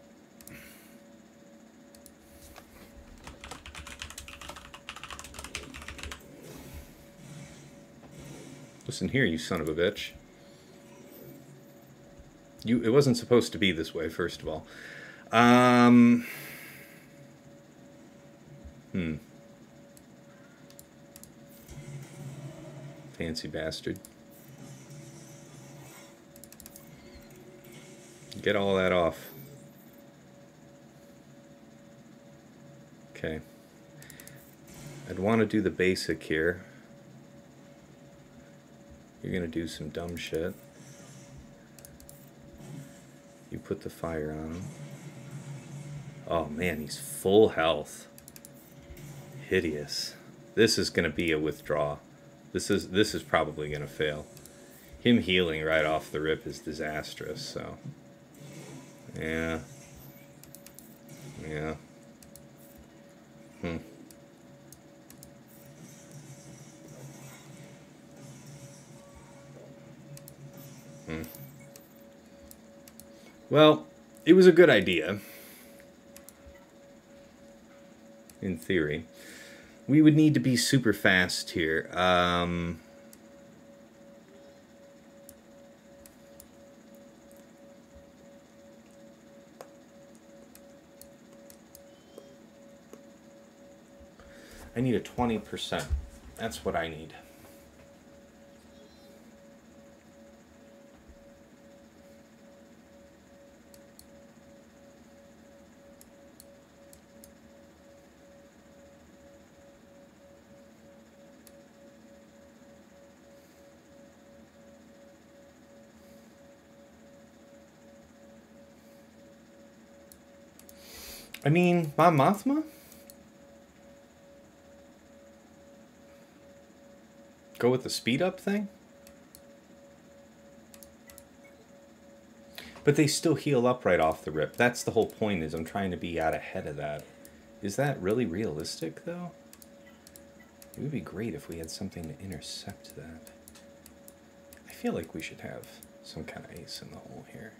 Listen here, you son of a bitch. You, it wasn't supposed to be this way, first of all. Um... Hmm. Fancy bastard. Get all that off. Okay. I'd want to do the basic here. You're going to do some dumb shit. You put the fire on him. Oh man, he's full health. Hideous. This is going to be a withdraw. This is this is probably going to fail. Him healing right off the rip is disastrous, so. Yeah. Yeah. Hmm. Hmm. Well, it was a good idea. In theory. We would need to be super fast here. Um, I need a twenty percent. That's what I need. I mean, my Mothma? Go with the speed up thing? But they still heal up right off the rip. That's the whole point, is I'm trying to be out ahead of that. Is that really realistic, though? It would be great if we had something to intercept that. I feel like we should have some kind of ace in the hole here.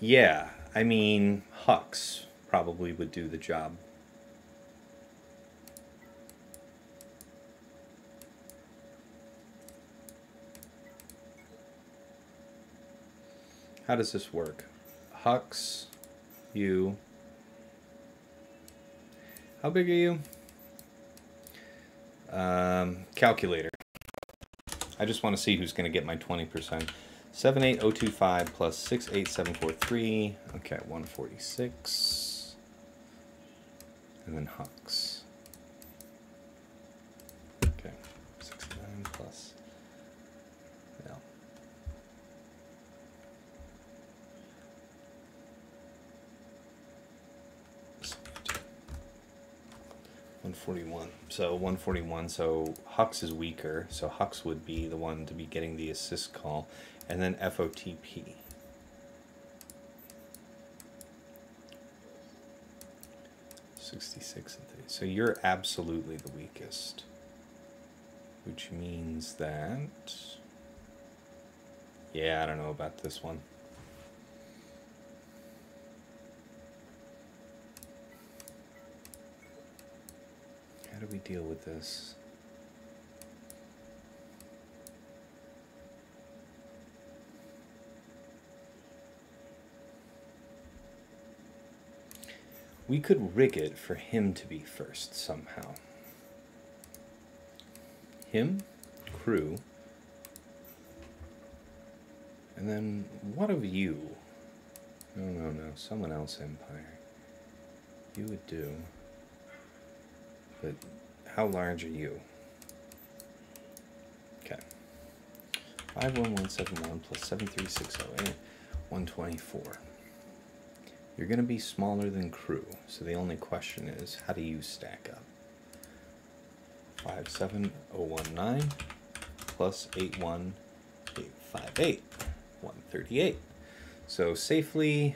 Yeah, I mean, Hux probably would do the job. How does this work? Hux, you. How big are you? Um, calculator. I just want to see who's going to get my twenty percent. seven eight oh two five plus six eight seven four three. Okay, one forty-six. And then Hux. Okay, sixty-nine plus. Yeah. one forty-one. So one forty-one. So Hux is weaker. So Hux would be the one to be getting the assist call. And then F O T P. sixty-six and thirty. So you're absolutely the weakest. Which means that... Yeah, I don't know about this one. How do we deal with this? We could rig it for him to be first somehow. Him, crew, and then what of you? No, no, no, someone else, Empire. You would do, but how large are you? Okay. five one one seven one plus seven three six zero eight, one twenty-four. You're going to be smaller than crew, so the only question is, how do you stack up? five seven oh one nine plus eight one eight five eight, one thirty-eight. So safely,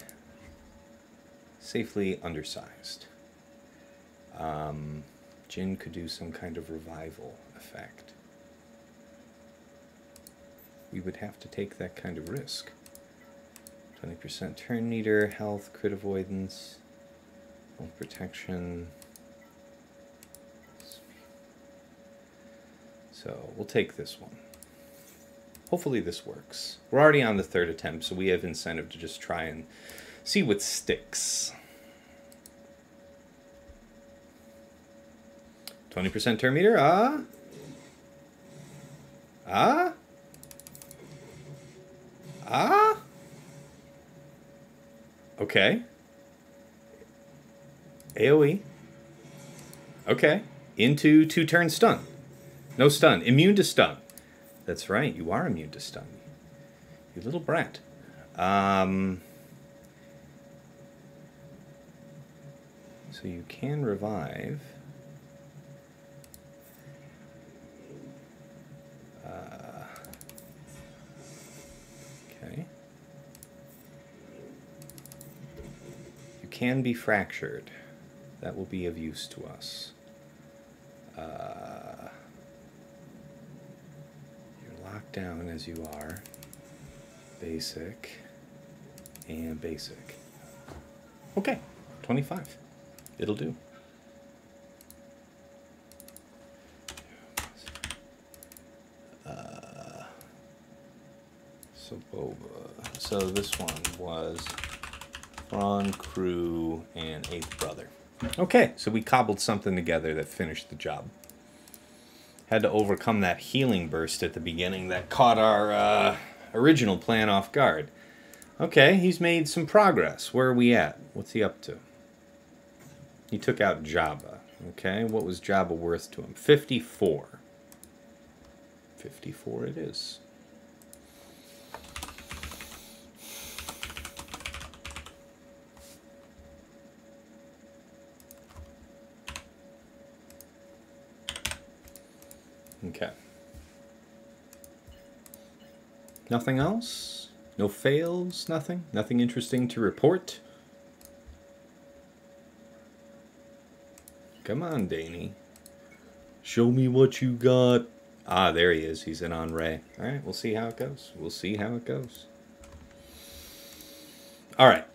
safely undersized. Um, Jin could do some kind of revival effect. We would have to take that kind of risk. twenty percent turn meter, health, crit avoidance, health protection. So we'll take this one. Hopefully this works. We're already on the third attempt, so we have incentive to just try and see what sticks. twenty percent turn meter, ah? Ah? Ah? Okay. AoE. Okay. Into two-turn stun. No stun. Immune to stun. That's right. You are immune to stun. You little brat. Um, so you can revive. Uh, okay. You can be fractured. That will be of use to us. Uh... Locked down as you are. Basic and basic. Okay, twenty-five. It'll do. Uh, so Boba. So this one was Thrawn, Crew, and Eighth Brother. Okay, so we cobbled something together that finished the job. Had to overcome that healing burst at the beginning that caught our uh, original plan off guard. Okay, he's made some progress. Where are we at? What's he up to? He took out Jabba. Okay, what was Jabba worth to him? fifty-four. fifty-four it is. Okay. Nothing else? No fails? Nothing? Nothing interesting to report? Come on, Dany. Show me what you got. Ah, there he is. He's in on Ray. Alright, we'll see how it goes. We'll see how it goes. Alright.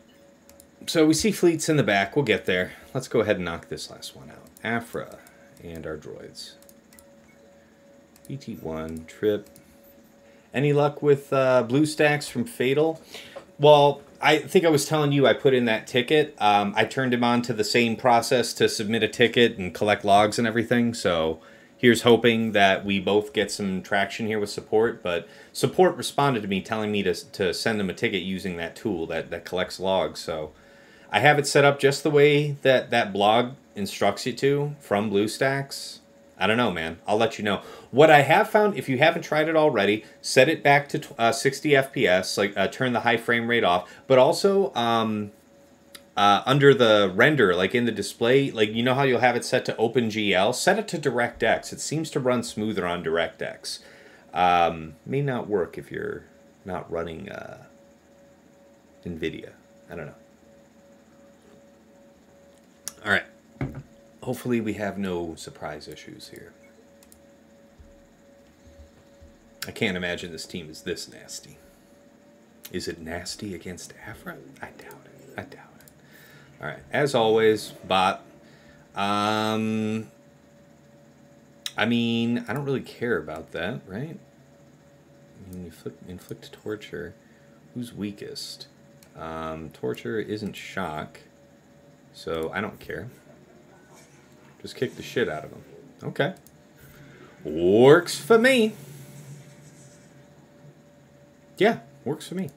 So we see fleets in the back. We'll get there. Let's go ahead and knock this last one out. Afra and our droids. B T one, trip. Any luck with uh, blue stacks from Fatal? Well, I think I was telling you I put in that ticket. Um, I turned him on to the same process to submit a ticket and collect logs and everything. So here's hoping that we both get some traction here with support. But support responded to me telling me to, to send them a ticket using that tool that, that collects logs. So I have it set up just the way that that blog instructs you to from BlueStacks. I don't know, man. I'll let you know. What I have found, if you haven't tried it already, set it back to uh, sixty F P S, like uh, turn the high frame rate off, but also um, uh, under the render, like in the display, like you know how you'll have it set to OpenGL, set it to DirectX. It seems to run smoother on DirectX. Um, may not work if you're not running uh, NVIDIA. I don't know. All right. Hopefully we have no surprise issues here. I can't imagine this team is this nasty. Is it nasty against Afra? I doubt it. I doubt it. All right. As always, bot. Um, I mean, I don't really care about that, right? I mean, inflict, inflict torture. Who's weakest? Um, torture isn't shock, so I don't care. Just kick the shit out of him. Okay. Works for me. Yeah, works for me.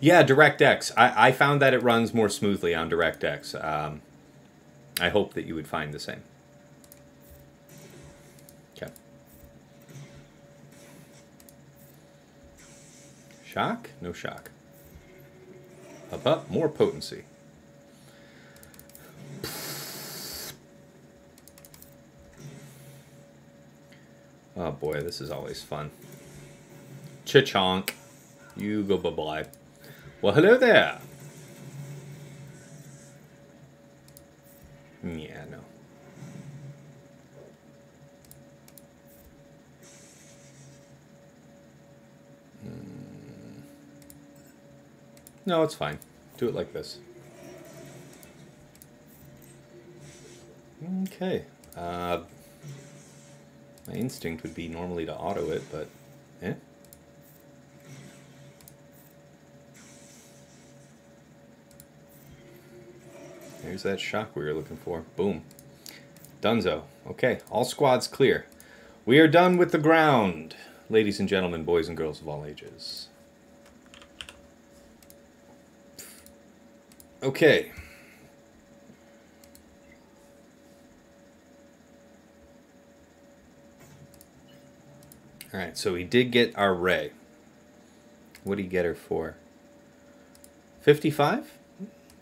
Yeah, DirectX. I, I found that it runs more smoothly on DirectX. Um, I hope that you would find the same. Okay. Shock? No shock. Up, up. More potency. Oh boy, this is always fun. Cha-chonk. You go bye-bye. Well, hello there. Yeah, no. No, it's fine. Do it like this. Okay. Uh, my instinct would be normally to auto it, but... eh? There's that shock we were looking for. Boom. Dunzo. Okay, all squads clear. We are done with the ground, ladies and gentlemen, boys and girls of all ages. Okay. Alright, so we did get our Ray. What did he get her for? fifty-five?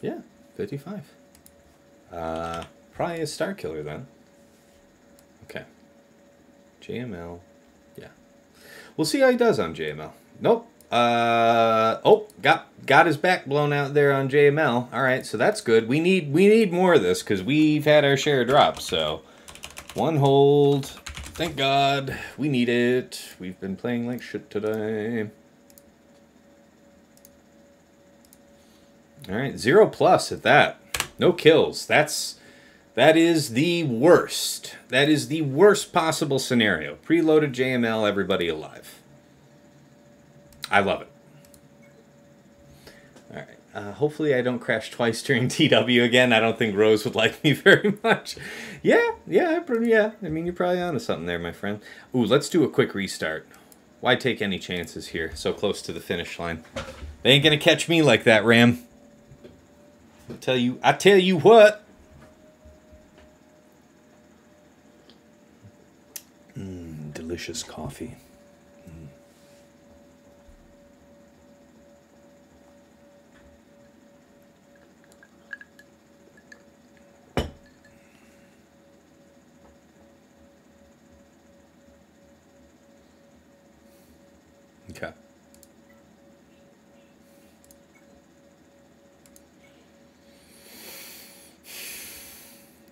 Yeah, fifty-five. Uh, probably a Starkiller then. Okay. J M L. Yeah. We'll see how he does on J M L. Nope. Uh oh, got got his back blown out there on J M L. All right, so that's good. We need we need more of this because we've had our share of drops. So one hold, thank God, we need it. We've been playing like shit today. All right, zero plus at that. No kills. That's that is the worst. That is the worst possible scenario. Preloaded J M L, everybody alive. I love it. All right. Uh, hopefully I don't crash twice during T W again. I don't think Rose would like me very much. Yeah, yeah, yeah. I mean, you're probably onto something there, my friend. Ooh, let's do a quick restart. Why take any chances here? So close to the finish line. They ain't gonna catch me like that, Ram. I tell you, I tell you what. Mmm, delicious coffee. Okay.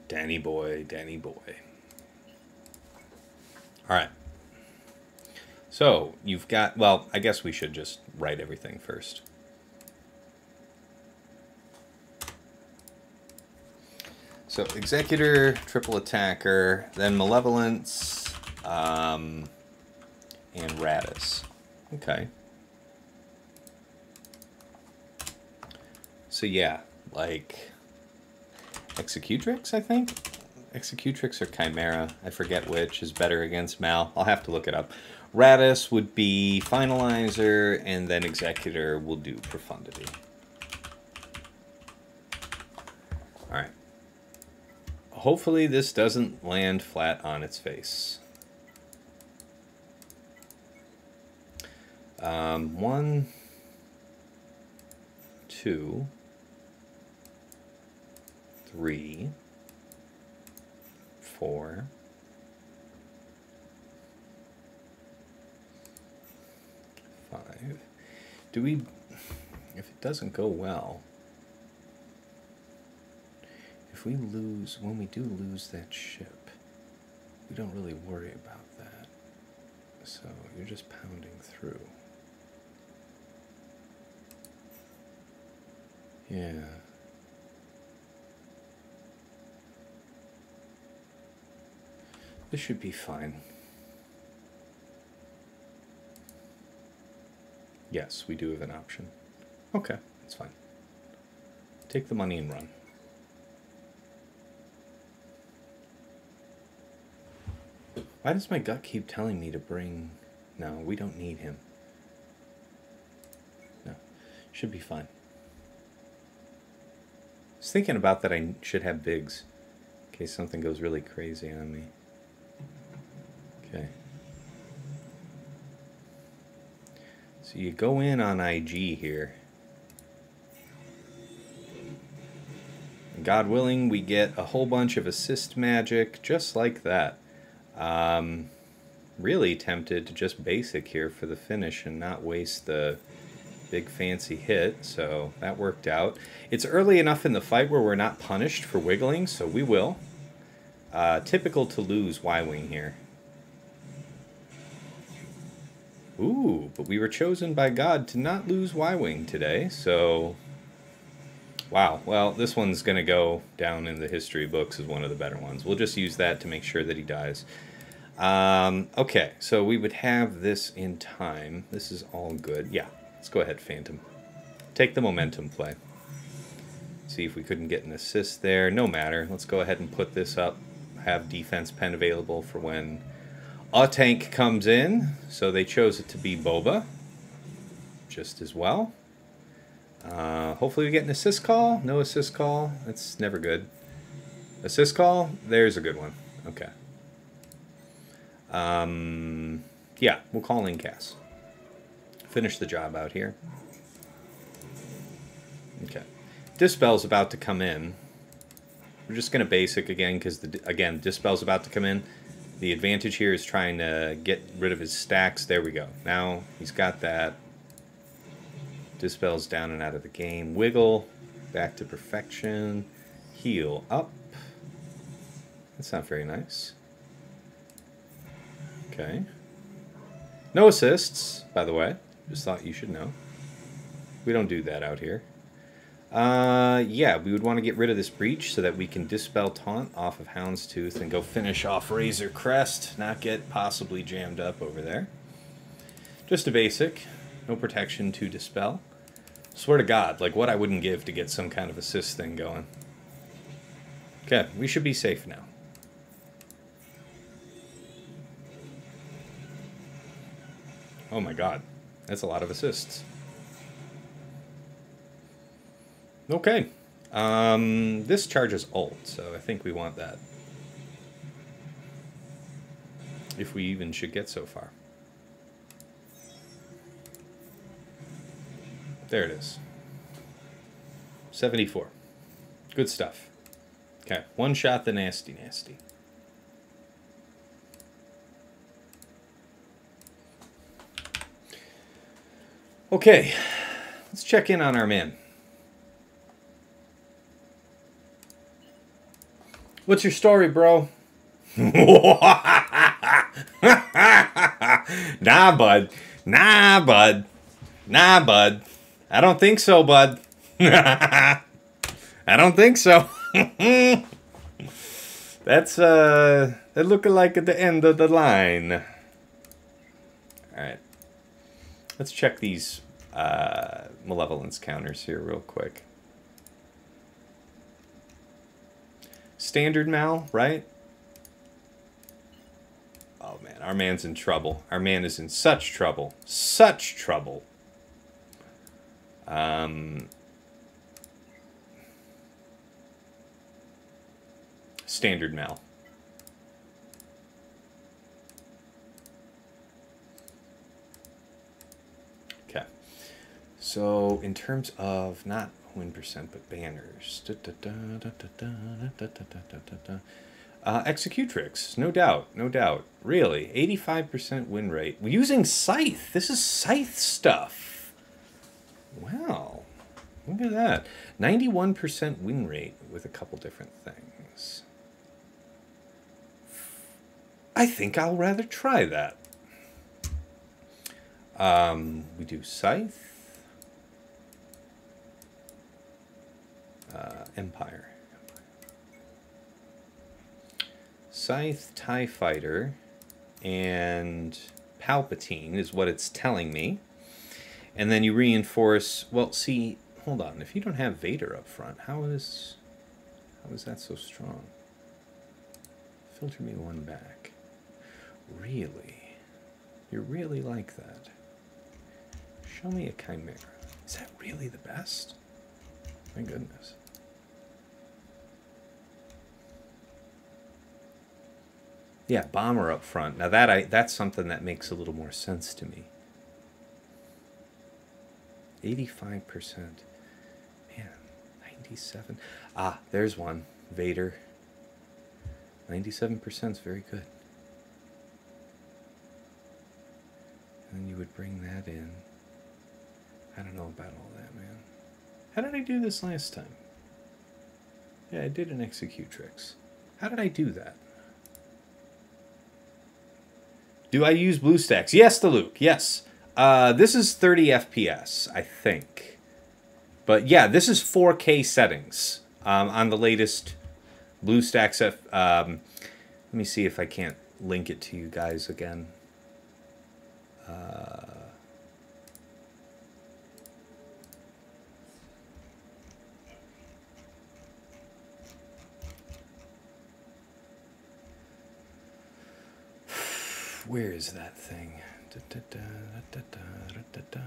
Danny boy, Danny boy. All right. So you've got, well, I guess we should just write everything first. So Executor, Triple Attacker, then Malevolence, um, and Raddus. Okay. So yeah, like Executrix, I think? Executrix or Chimera, I forget which, is better against Mal. I'll have to look it up. Raddus would be Finalizer, and then Executor will do Profundity. Alright. Hopefully this doesn't land flat on its face. Um, one, two, three, four, five. Do we, if it doesn't go well, if we lose, when we do lose that ship, we don't really worry about that. So you're just pounding through. Yeah. This should be fine. Yes, we do have an option. Okay, that's fine. Take the money and run. Why does my gut keep telling me to bring... No, we don't need him. No, should be fine. I was thinking about that I should have bigs in case something goes really crazy on me. Okay. So you go in on I G here. And God willing, we get a whole bunch of assist magic just like that. Um, really tempted to just basic here for the finish and not waste the big fancy hit, so that worked out. It's early enough in the fight where we're not punished for wiggling, so we will. Uh, typical to lose Y-Wing here. Ooh, but we were chosen by God to not lose Y-Wing today, so... Wow, well, this one's going to go down in the history books as one of the better ones. We'll just use that to make sure that he dies. Um, okay, so we would have this in time. This is all good. Yeah, let's go ahead, Phantom. Take the momentum play. See if we couldn't get an assist there. No matter. Let's go ahead and put this up. Have defense pen available for when a tank comes in. So they chose it to be Boba. Just as well. Uh, hopefully we get an assist call. No assist call. That's never good. Assist call. There's a good one. Okay. Um, yeah, we'll call in Cass. Finish the job out here. Okay. Dispel's about to come in. We're just going to basic again because, again, Dispel's about to come in. The advantage here is trying to get rid of his stacks. There we go. Now he's got that. Dispel's down and out of the game. Wiggle, back to perfection. Heal up. That's not very nice. Okay. No assists, by the way. Just thought you should know. We don't do that out here. Uh, yeah, we would want to get rid of this breach so that we can dispel taunt off of Houndstooth and go finish off Razor Crest. Not get possibly jammed up over there. Just a basic. No protection to dispel. Swear to God, like what I wouldn't give to get some kind of assist thing going. Okay, we should be safe now. Oh my God, that's a lot of assists. Okay, um, this charges ult, so I think we want that. If we even should get so far. There it is. seventy-four. Good stuff. Okay, one shot the nasty nasty. Okay, let's check in on our man. What's your story, bro? Nah, bud. Nah, bud. Nah, bud. I don't think so, bud. I don't think so. That's, uh, that look like at the end of the line. All right. Let's check these uh, Malevolence counters here real quick. Standard Mal, right? Oh, man. Our man's in trouble. Our man is in such trouble. Such trouble. Um, standard Mal. So, in terms of not win percent, but banners. Uh, Executrix, no doubt, no doubt. Really, eighty-five percent win rate. We're using Scythe. This is Scythe stuff. Wow. Look at that. ninety-one percent win rate with a couple different things. I think I'll rather try that. Um, we do Scythe. Uh, Empire. Scythe, TIE Fighter, and Palpatine is what it's telling me. And then you reinforce... Well, see, hold on. If you don't have Vader up front, how is... How is that so strong? Filter me one back. Really? You're really like that. Show me a Chimera. Is that really the best? My goodness. Yeah, bomber up front. Now that I that's something that makes a little more sense to me. eighty-five percent. Man, ninety-seven. Ah, there's one. Vader. ninety-seven percent is very good. And you would bring that in. I don't know about all that, man. How did I do this last time? Yeah, I did an Executrix. How did I do that? Do I use BlueStacks? Yes, the Luke. Yes. Uh, this is thirty F P S, I think. But yeah, this is four K settings um, on the latest BlueStacks. F um, let me see if I can't link it to you guys again. Uh, where is that thing? Da, da, da, da, da, da, da.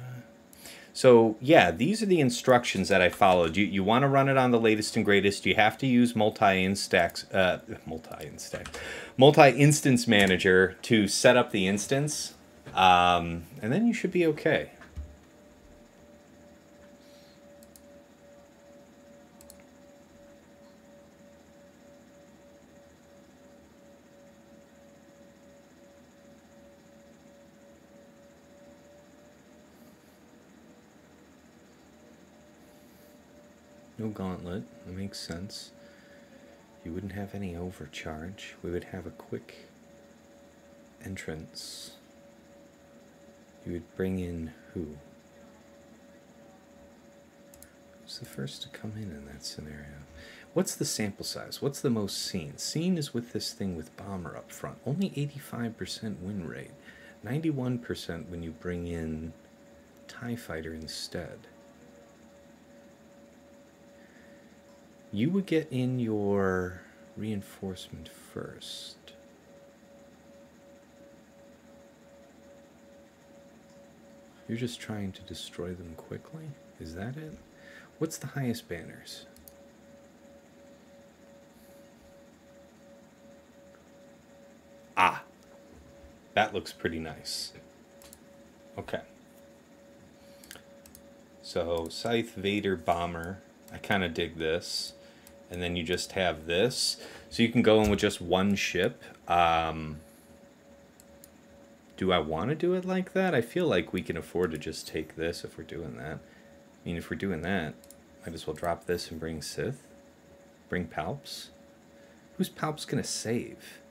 So, yeah, these are the instructions that I followed. You, you want to run it on the latest and greatest. You have to use multi-instax, uh, multi-instax, multi-instance manager to set up the instance. Um, and then you should be okay. No gauntlet, that makes sense. You wouldn't have any overcharge. We would have a quick entrance. You would bring in who? Who's the first to come in in that scenario? What's the sample size? What's the most seen? Seen is with this thing with bomber up front. Only eighty-five percent win rate. ninety-one percent when you bring in TIE Fighter instead. You would get in your reinforcement first. You're just trying to destroy them quickly? Is that it? What's the highest banners? Ah! That looks pretty nice. Okay. So, Scythe, Vader, Bomber. I kind of dig this. And then you just have this. So you can go in with just one ship. Um, do I want to do it like that? I feel like we can afford to just take this if we're doing that. I mean, if we're doing that, might as well drop this and bring Sith. Bring Palps. Who's Palps going to save?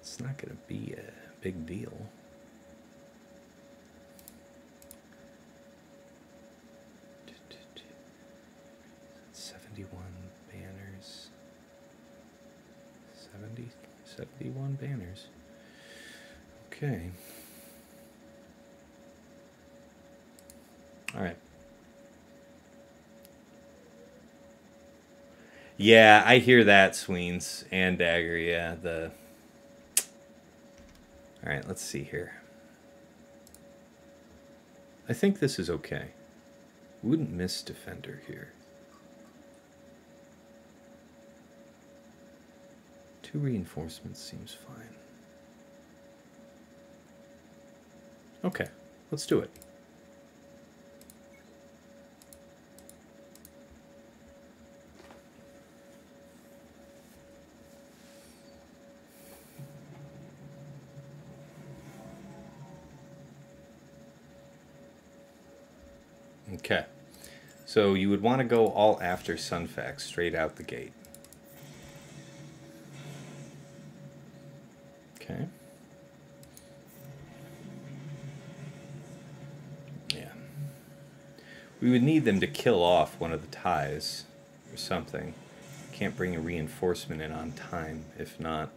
It's not going to be a big deal. seventy-one banners. seventy, seventy-one banners. Okay. All right. Yeah, I hear that, Sweens. And Dagger, yeah. The... All right, let's see here. I think this is okay. Wouldn't miss Defender here. Two reinforcements seems fine. Okay, let's do it. Okay, so you would want to go all after Sunfax, straight out the gate. Okay. Yeah. We would need them to kill off one of the ties or something. Can't bring a reinforcement in on time if not.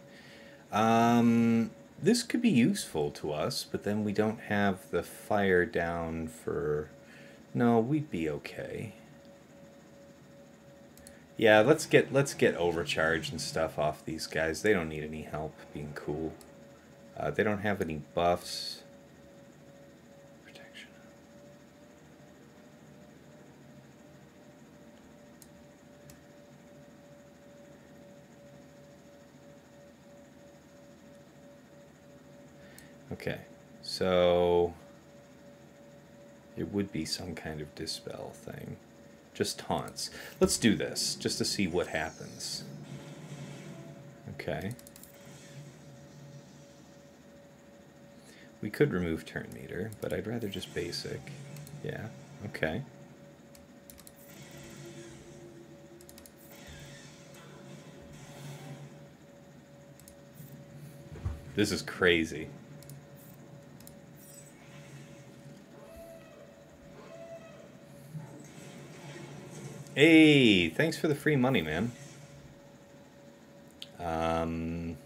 Um, this could be useful to us, but then we don't have the fire down for... No, we'd be okay. Yeah, let's get let's get overcharge and stuff off these guys. They don't need any help being cool. Uh, they don't have any buffs. Protection. Okay, so it would be some kind of dispel thing. Just taunts. Let's do this, just to see what happens. Okay. We could remove turn meter, but I'd rather just basic. Yeah, okay. This is crazy. Hey, thanks for the free money, man. Um,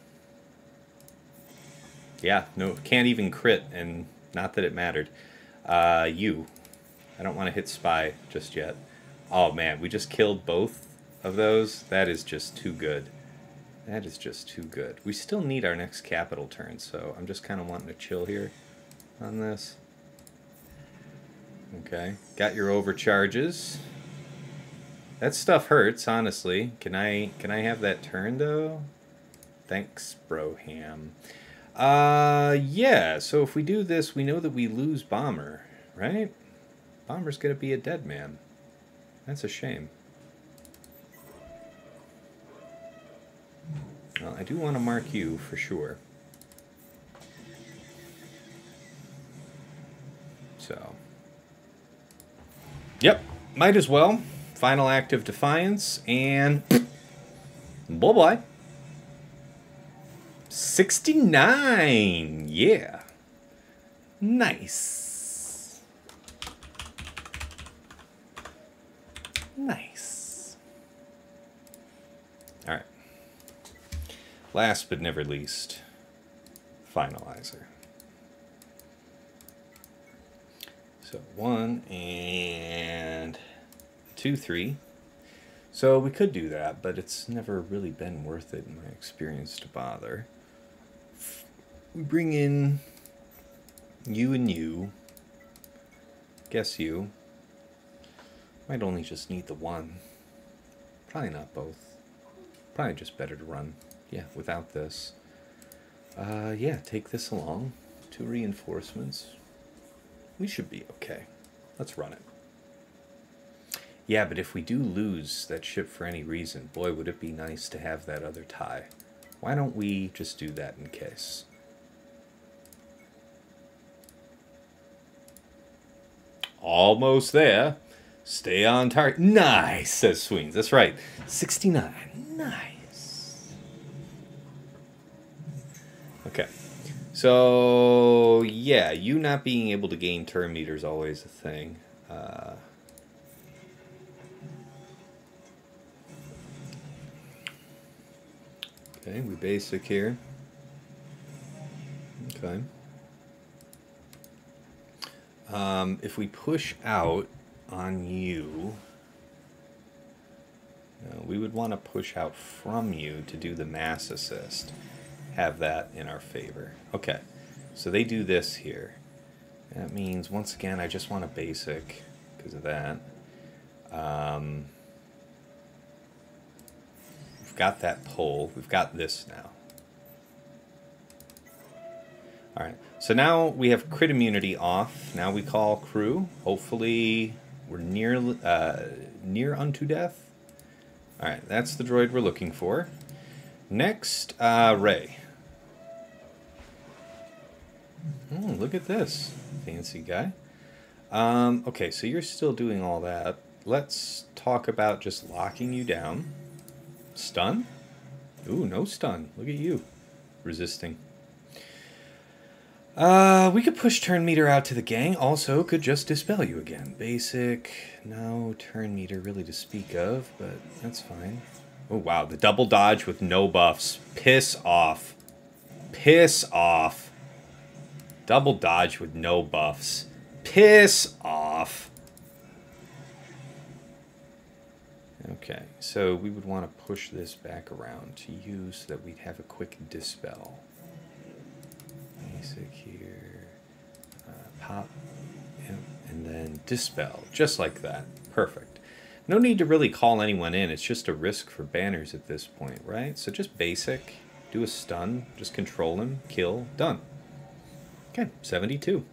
yeah, no, can't even crit, and not that it mattered. Uh, you. I don't want to hit spy just yet. Oh, man, we just killed both of those? That is just too good. That is just too good. We still need our next capital turn, so I'm just kind of wanting to chill here on this. Okay, got your overcharges. That stuff hurts, honestly. Can I can I have that turn though? Thanks, Broham. Uh yeah, so if we do this, we know that we lose Bomber, right? Bomber's gonna be a dead man. That's a shame. Well, I do want to mark you for sure. So yep, might as well. Final act of defiance, and bye-bye. sixty-nine, yeah. Nice. Nice. All right. Last but never least, finalizer. So one and... Two, three. So we could do that, but it's never really been worth it in my experience to bother. We bring in you and you. Guess you. Might only just need the one. Probably not both. Probably just better to run. Yeah, without this. Uh, yeah, take this along. Two reinforcements. We should be okay. Let's run it. Yeah, but if we do lose that ship for any reason, boy, would it be nice to have that other tie. Why don't we just do that in case? Almost there. Stay on target. Nice, says Sweens. That's right. sixty-nine. Nice. Okay. So, yeah, you not being able to gain turn meter is always a thing. Uh... Okay, we basic here. Okay. Um, if we push out on you, no, we would want to push out from you to do the mass assist. Have that in our favor. Okay, so they do this here. That means, once again, I just want a basic because of that. Um... Got that pole. We've got this now. Alright, so now we have crit immunity off. Now we call crew. Hopefully we're near uh, near unto death. Alright, that's the droid we're looking for. Next, uh, Ray. Oh, look at this. Fancy guy. Um, okay, so you're still doing all that. Let's talk about just locking you down. Stun? Ooh, no stun. Look at you. Resisting. Uh, we could push turn meter out to the gang. Also, could just dispel you again. Basic. No turn meter really to speak of, but that's fine. Oh, wow. The double dodge with no buffs. Piss off. Piss off. Double dodge with no buffs. Piss off. Okay, so we would want to push this back around to you so that we'd have a quick dispel. Basic here, uh, pop, yep, and then dispel, just like that. Perfect. No need to really call anyone in, it's just a risk for banners at this point, right? So just basic, do a stun, just control him, kill, done. Okay, seventy-two.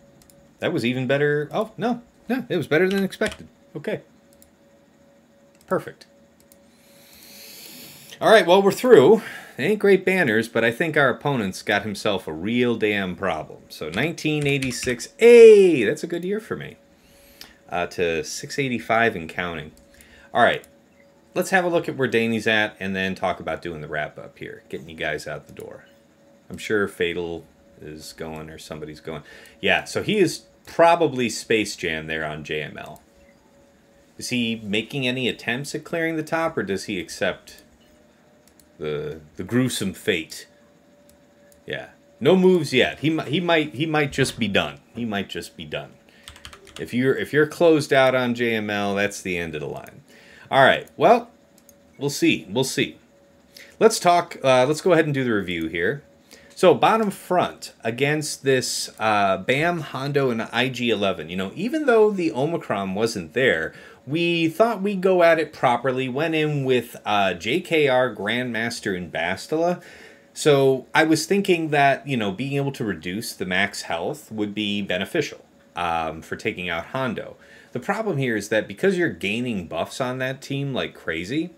That was even better. Oh, no, no, it was better than expected. Okay. Perfect. All right, well, we're through. They ain't great banners, but I think our opponent's got himself a real damn problem. So nineteen eighty-six, hey, that's a good year for me. Uh, to six eighty-five and counting. All right, let's have a look at where Dany's at and then talk about doing the wrap-up here, getting you guys out the door. I'm sure Fatal is going or somebody's going. Yeah, so he is probably Space Jam there on J M L. Is he making any attempts at clearing the top, or does he accept the the gruesome fate? Yeah, no moves yet. He he might he might just be done. He might just be done. If you're if you're closed out on J M L, that's the end of the line. All right. Well, we'll see. We'll see. Let's talk. Uh, let's go ahead and do the review here. So bottom front against this uh, Bam, Hondo, and I G eleven. You know, even though the Omicron wasn't there, we thought we'd go at it properly. Went in with uh, J K R, Grandmaster, and Bastila. So I was thinking that, you know, being able to reduce the max health would be beneficial um, for taking out Hondo. The problem here is that because you're gaining buffs on that team like crazy,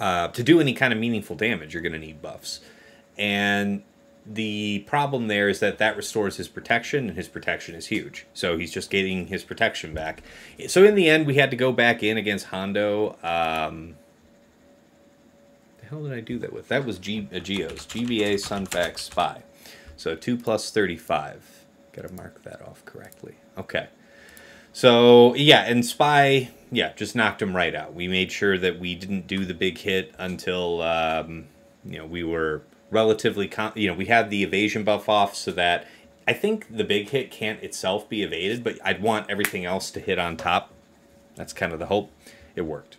uh, to do any kind of meaningful damage, you're going to need buffs. And the problem there is that that restores his protection, and his protection is huge. So he's just getting his protection back. So in the end, we had to go back in against Hondo. Um, the hell did I do that with? That was G uh, Geo's, G B A, Sunfax, Spy. So two plus thirty-five. Got to mark that off correctly. Okay. So, yeah, and Spy, yeah, just knocked him right out. We made sure that we didn't do the big hit until, um, you know, we were... relatively, you know, we had the evasion buff off so that I think the big hit can't itself be evaded, but I'd want everything else to hit on top. That's kind of the hope. It worked.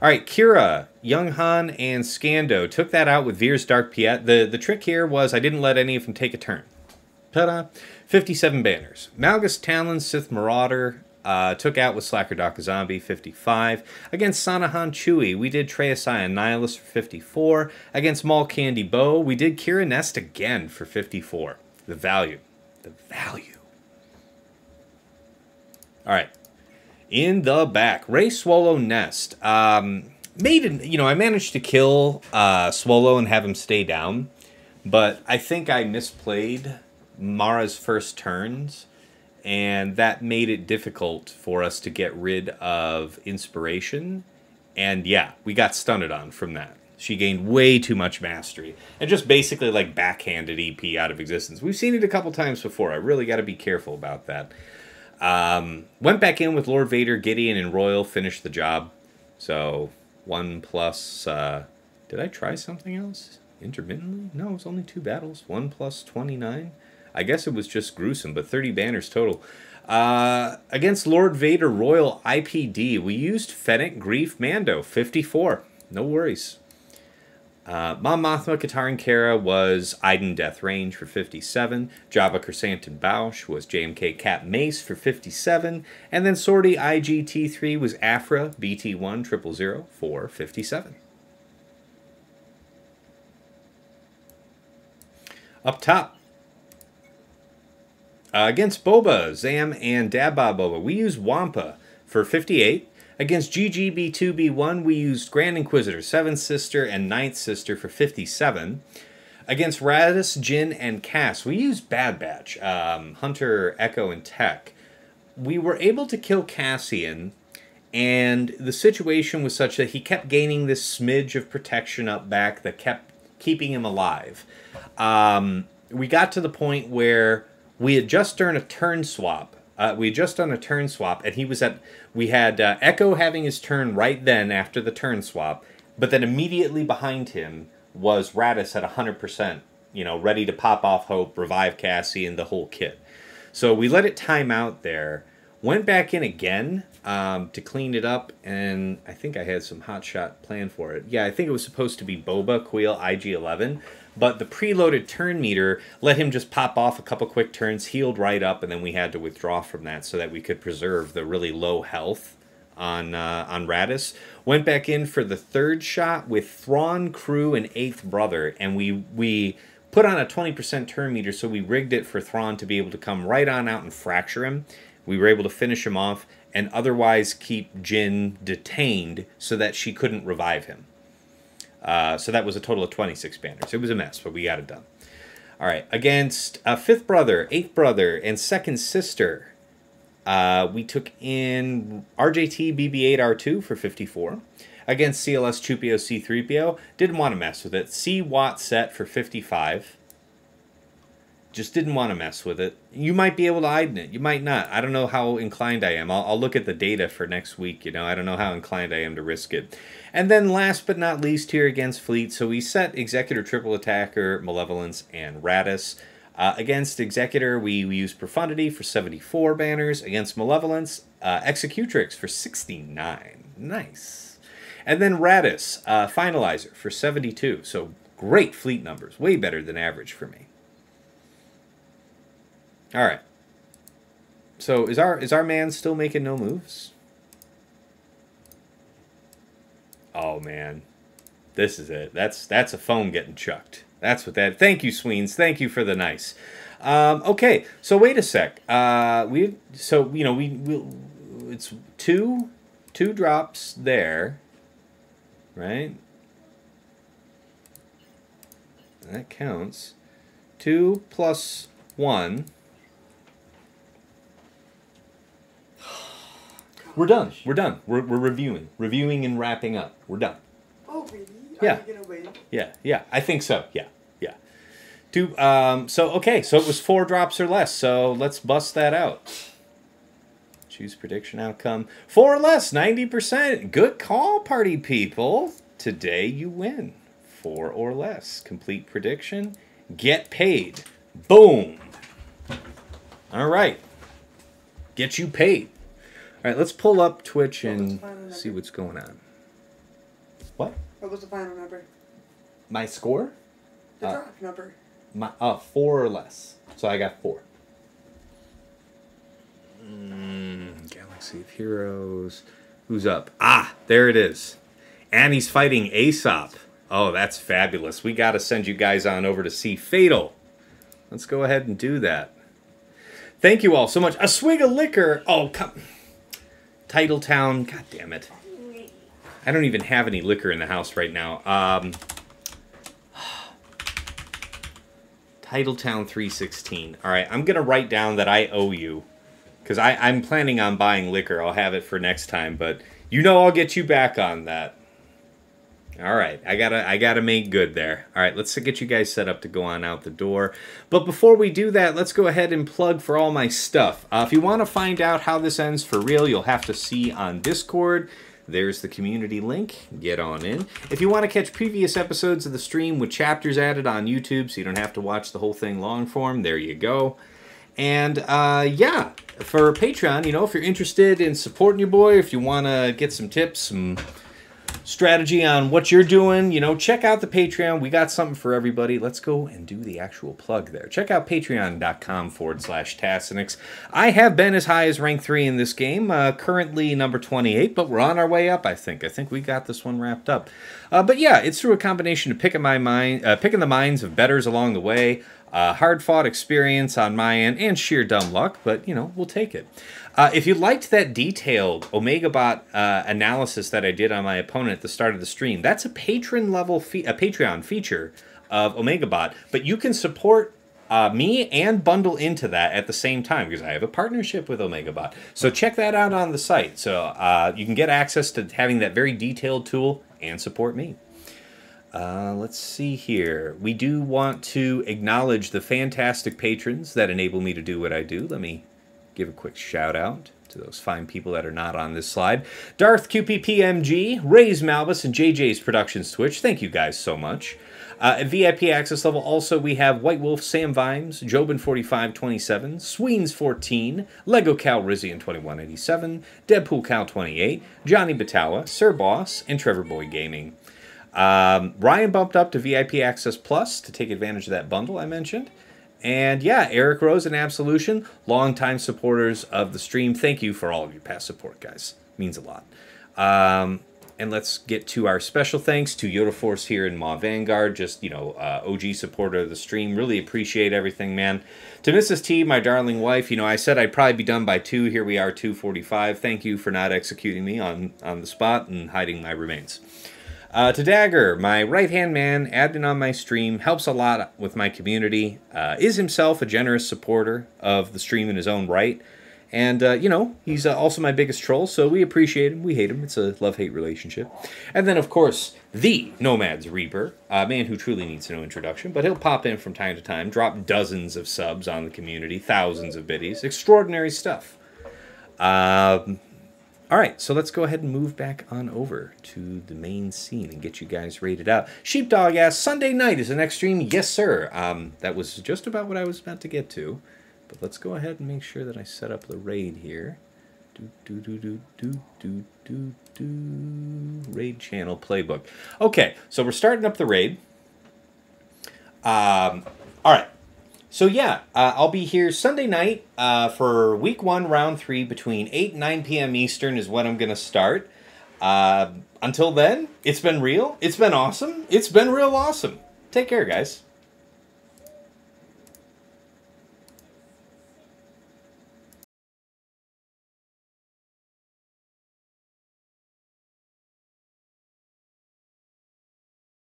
All right, Kira, Young Han, and Scando took that out with Veer's Dark Piet. The, the trick here was I didn't let any of them take a turn. Ta-da. fifty-seven banners. Malgus, Talon, Sith Marauder uh, took out with Slacker, Doc, Zombie, fifty-five. Against Sana Han, Chewy, we did Treisai and Nihilus for fifty-four. Against Mall Candy Bow, we did Kira Nest again for fifty-four. The value. The value. Alright. In the back. Ray, Swallow, Nest. Um, made an, you know, I managed to kill uh, Swallow and have him stay down. But I think I misplayed Mara's first turns. And that made it difficult for us to get rid of Inspiration. And yeah, we got stunned on from that. She gained way too much mastery. And just basically like backhanded E P out of existence. We've seen it a couple times before. I really got to be careful about that. Um, went back in with Lord Vader, Gideon, and Royal. Finished the job. So one plus... Uh, did I try something else? Intermittently? No, it was only two battles. One plus twenty-nine. I guess it was just gruesome, but thirty banners total. Uh, against Lord Vader Royal I P D, we used Fennec, Grief, Mando, fifty-four. No worries. Uh, Mom Mothma, Katarin Kara was Iden Death Range for fifty-seven. Jabba, Kersant, and Bausch was J M K, Cap, Mace for fifty-seven. And then Sortie I G T three was Afra, B T one, Triple Zero for fifty-seven. Up top. Uh, against Boba, Zam, and Dabba Boba, we used Wampa for fifty-eight. Against G G, B two, B one, we used Grand Inquisitor, seventh Sister, and ninth Sister for fifty-seven. Against Raddus, Jin, and Cass, we used Bad Batch, um, Hunter, Echo, and Tech. We were able to kill Cassian, and the situation was such that he kept gaining this smidge of protection up back that kept keeping him alive. Um, we got to the point where... We had just done a turn swap. Uh, we had just done a turn swap, and he was at... We had uh, Echo having his turn right then after the turn swap, but then immediately behind him was Raddus at one hundred percent, you know, ready to pop off Hope, revive Cassie, and the whole kit. So we let it time out there, went back in again um, to clean it up, and I think I had some hot shot planned for it. Yeah, I think it was supposed to be Boba, Quill, I G eleven. But the preloaded turn meter let him just pop off a couple quick turns, healed right up, and then we had to withdraw from that so that we could preserve the really low health on uh, on Raddus. Went back in for the third shot with Thrawn, Crew, and Eighth Brother, and we we put on a twenty percent turn meter, so we rigged it for Thrawn to be able to come right on out and fracture him. We were able to finish him off and otherwise keep Jin detained so that she couldn't revive him. Uh, so that was a total of twenty-six banners. It was a mess, but we got it done. All right, against uh, fifth brother, eighth brother, and second sister, uh, we took in R J T, B B eight, R two for fifty-four. Against C L S, Chupio, C three P O, didn't want to mess with it. C Watt set for fifty-five. Just didn't want to mess with it. You might be able to iron it. You might not. I don't know how inclined I am. I'll, I'll look at the data for next week. You know, I don't know how inclined I am to risk it. And then last but not least here against Fleet, so we set Executor, Triple Attacker, Malevolence, and Raddus. Uh, against Executor, we, we used Profundity for seventy-four banners. Against Malevolence, uh, Executrix for sixty-nine. Nice. And then Raddus, uh, Finalizer for seventy-two. So great Fleet numbers. Way better than average for me. All right. So is our is our man still making no moves? Oh man, this is it. That's that's a phone getting chucked. That's what that. Thank you, Sweens. Thank you for the nice. Um, okay. So wait a sec. Uh, we so you know we will. It's two two drops there, right? That counts. Two plus one. We're done. We're done. We're, we're reviewing. Reviewing and wrapping up. We're done. Oh, really? Are yeah. you gonna win? Yeah, yeah. I think so. Yeah, yeah. Two, um, so, okay. So it was four drops or less. So let's bust that out. Choose prediction outcome. Four or less, ninety percent. Good call, party people. Today you win. Four or less. Complete prediction. Get paid. Boom. All right. Get you paid. All right, let's pull up Twitch and what see what's going on. What? What was the final number? My score? The uh, drop number. My, uh, four or less. So I got four. Mm, Galaxy of Heroes. Who's up? Ah, there it is. Annie's fighting Aesop. Oh, that's fabulous. We got to send you guys on over to see Fatal. Let's go ahead and do that. Thank you all so much. A swig of liquor. Oh, come... Titletown, god damn it. I don't even have any liquor in the house right now. Um, Titletown three sixteen. All right, I'm going to write down that I owe you. Because I'm planning on buying liquor. I'll have it for next time. But you know I'll get you back on that. All right, I gotta, I gotta make good there. All right, let's get you guys set up to go on out the door. But before we do that, let's go ahead and plug for all my stuff. Uh, if you want to find out how this ends for real, you'll have to see on Discord. There's the community link. Get on in. If you want to catch previous episodes of the stream with chapters added on YouTube so you don't have to watch the whole thing long form, there you go. And, uh, yeah, for Patreon, you know, if you're interested in supporting your boy, if you want to get some tips, some... strategy on what you're doing, you know, check out the Patreon. We got something for everybody. Let's go and do the actual plug there. Check out patreon.com forward slash Tassenix. I have been as high as rank three in this game, uh, currently number twenty-eight, but we're on our way up, I think. I think we got this one wrapped up. Uh, but yeah, it's through a combination of picking, my mind, uh, picking the minds of betters along the way, Uh, hard-fought experience on my end, and sheer dumb luck, but, you know, we'll take it. Uh, if you liked that detailed OmegaBot uh, analysis that I did on my opponent at the start of the stream, that's a patron-level, fe a Patreon feature of OmegaBot, but you can support uh, me and bundle into that at the same time, because I have a partnership with OmegaBot. So check that out on the site. So uh, you can get access to having that very detailed tool and support me. Uh, let's see here. We do want to acknowledge the fantastic patrons that enable me to do what I do. Let me give a quick shout out to those fine people that are not on this slide. Darth Q P P M G, Ray's Malgus, and J J's Productions Twitch. Thank you guys so much. Uh, at V I P access level also we have White Wolf, Sam Vimes, Jobin forty-five twenty-seven, Sweens fourteen, Lego Cal Rizian twenty-one eighty-seven, Deadpool Cal twenty-eight, Johnny Batawa, Sir Boss, and Trevor Boy Gaming. Um, Ryan bumped up to V I P Access Plus to take advantage of that bundle I mentioned. And yeah, Eric Rose and Absolution, longtime supporters of the stream. Thank you for all of your past support, guys. It means a lot. Um, and let's get to our special thanks to YodaForce here in Maw Vanguard. Just, you know, uh, O G supporter of the stream. Really appreciate everything, man. To Missus T, my darling wife, you know, I said I'd probably be done by two. Here we are, two forty-five. Thank you for not executing me on, on the spot and hiding my remains. Uh, to Dagger, my right-hand man, admin on my stream, helps a lot with my community, uh, is himself a generous supporter of the stream in his own right. And, uh, you know, he's uh, also my biggest troll, so we appreciate him. We hate him. It's a love-hate relationship. And then, of course, the Nomad's Reaper, a man who truly needs no introduction, but he'll pop in from time to time, drop dozens of subs on the community, thousands of biddies. Extraordinary stuff. Um, all right, so let's go ahead and move back on over to the main scene and get you guys rated out. Sheepdog asks, Sunday night is the next stream? Yes, sir. Um, that was just about what I was about to get to. But let's go ahead and make sure that I set up the raid here. Do, do, do, do, do, do, do, do. Raid channel playbook. Okay, so we're starting up the raid. Um, all right. So, yeah, uh, I'll be here Sunday night uh, for week one, round three, between eight and nine p m Eastern is when I'm going to start. Uh, until then, it's been real. It's been awesome. It's been real awesome. Take care, guys.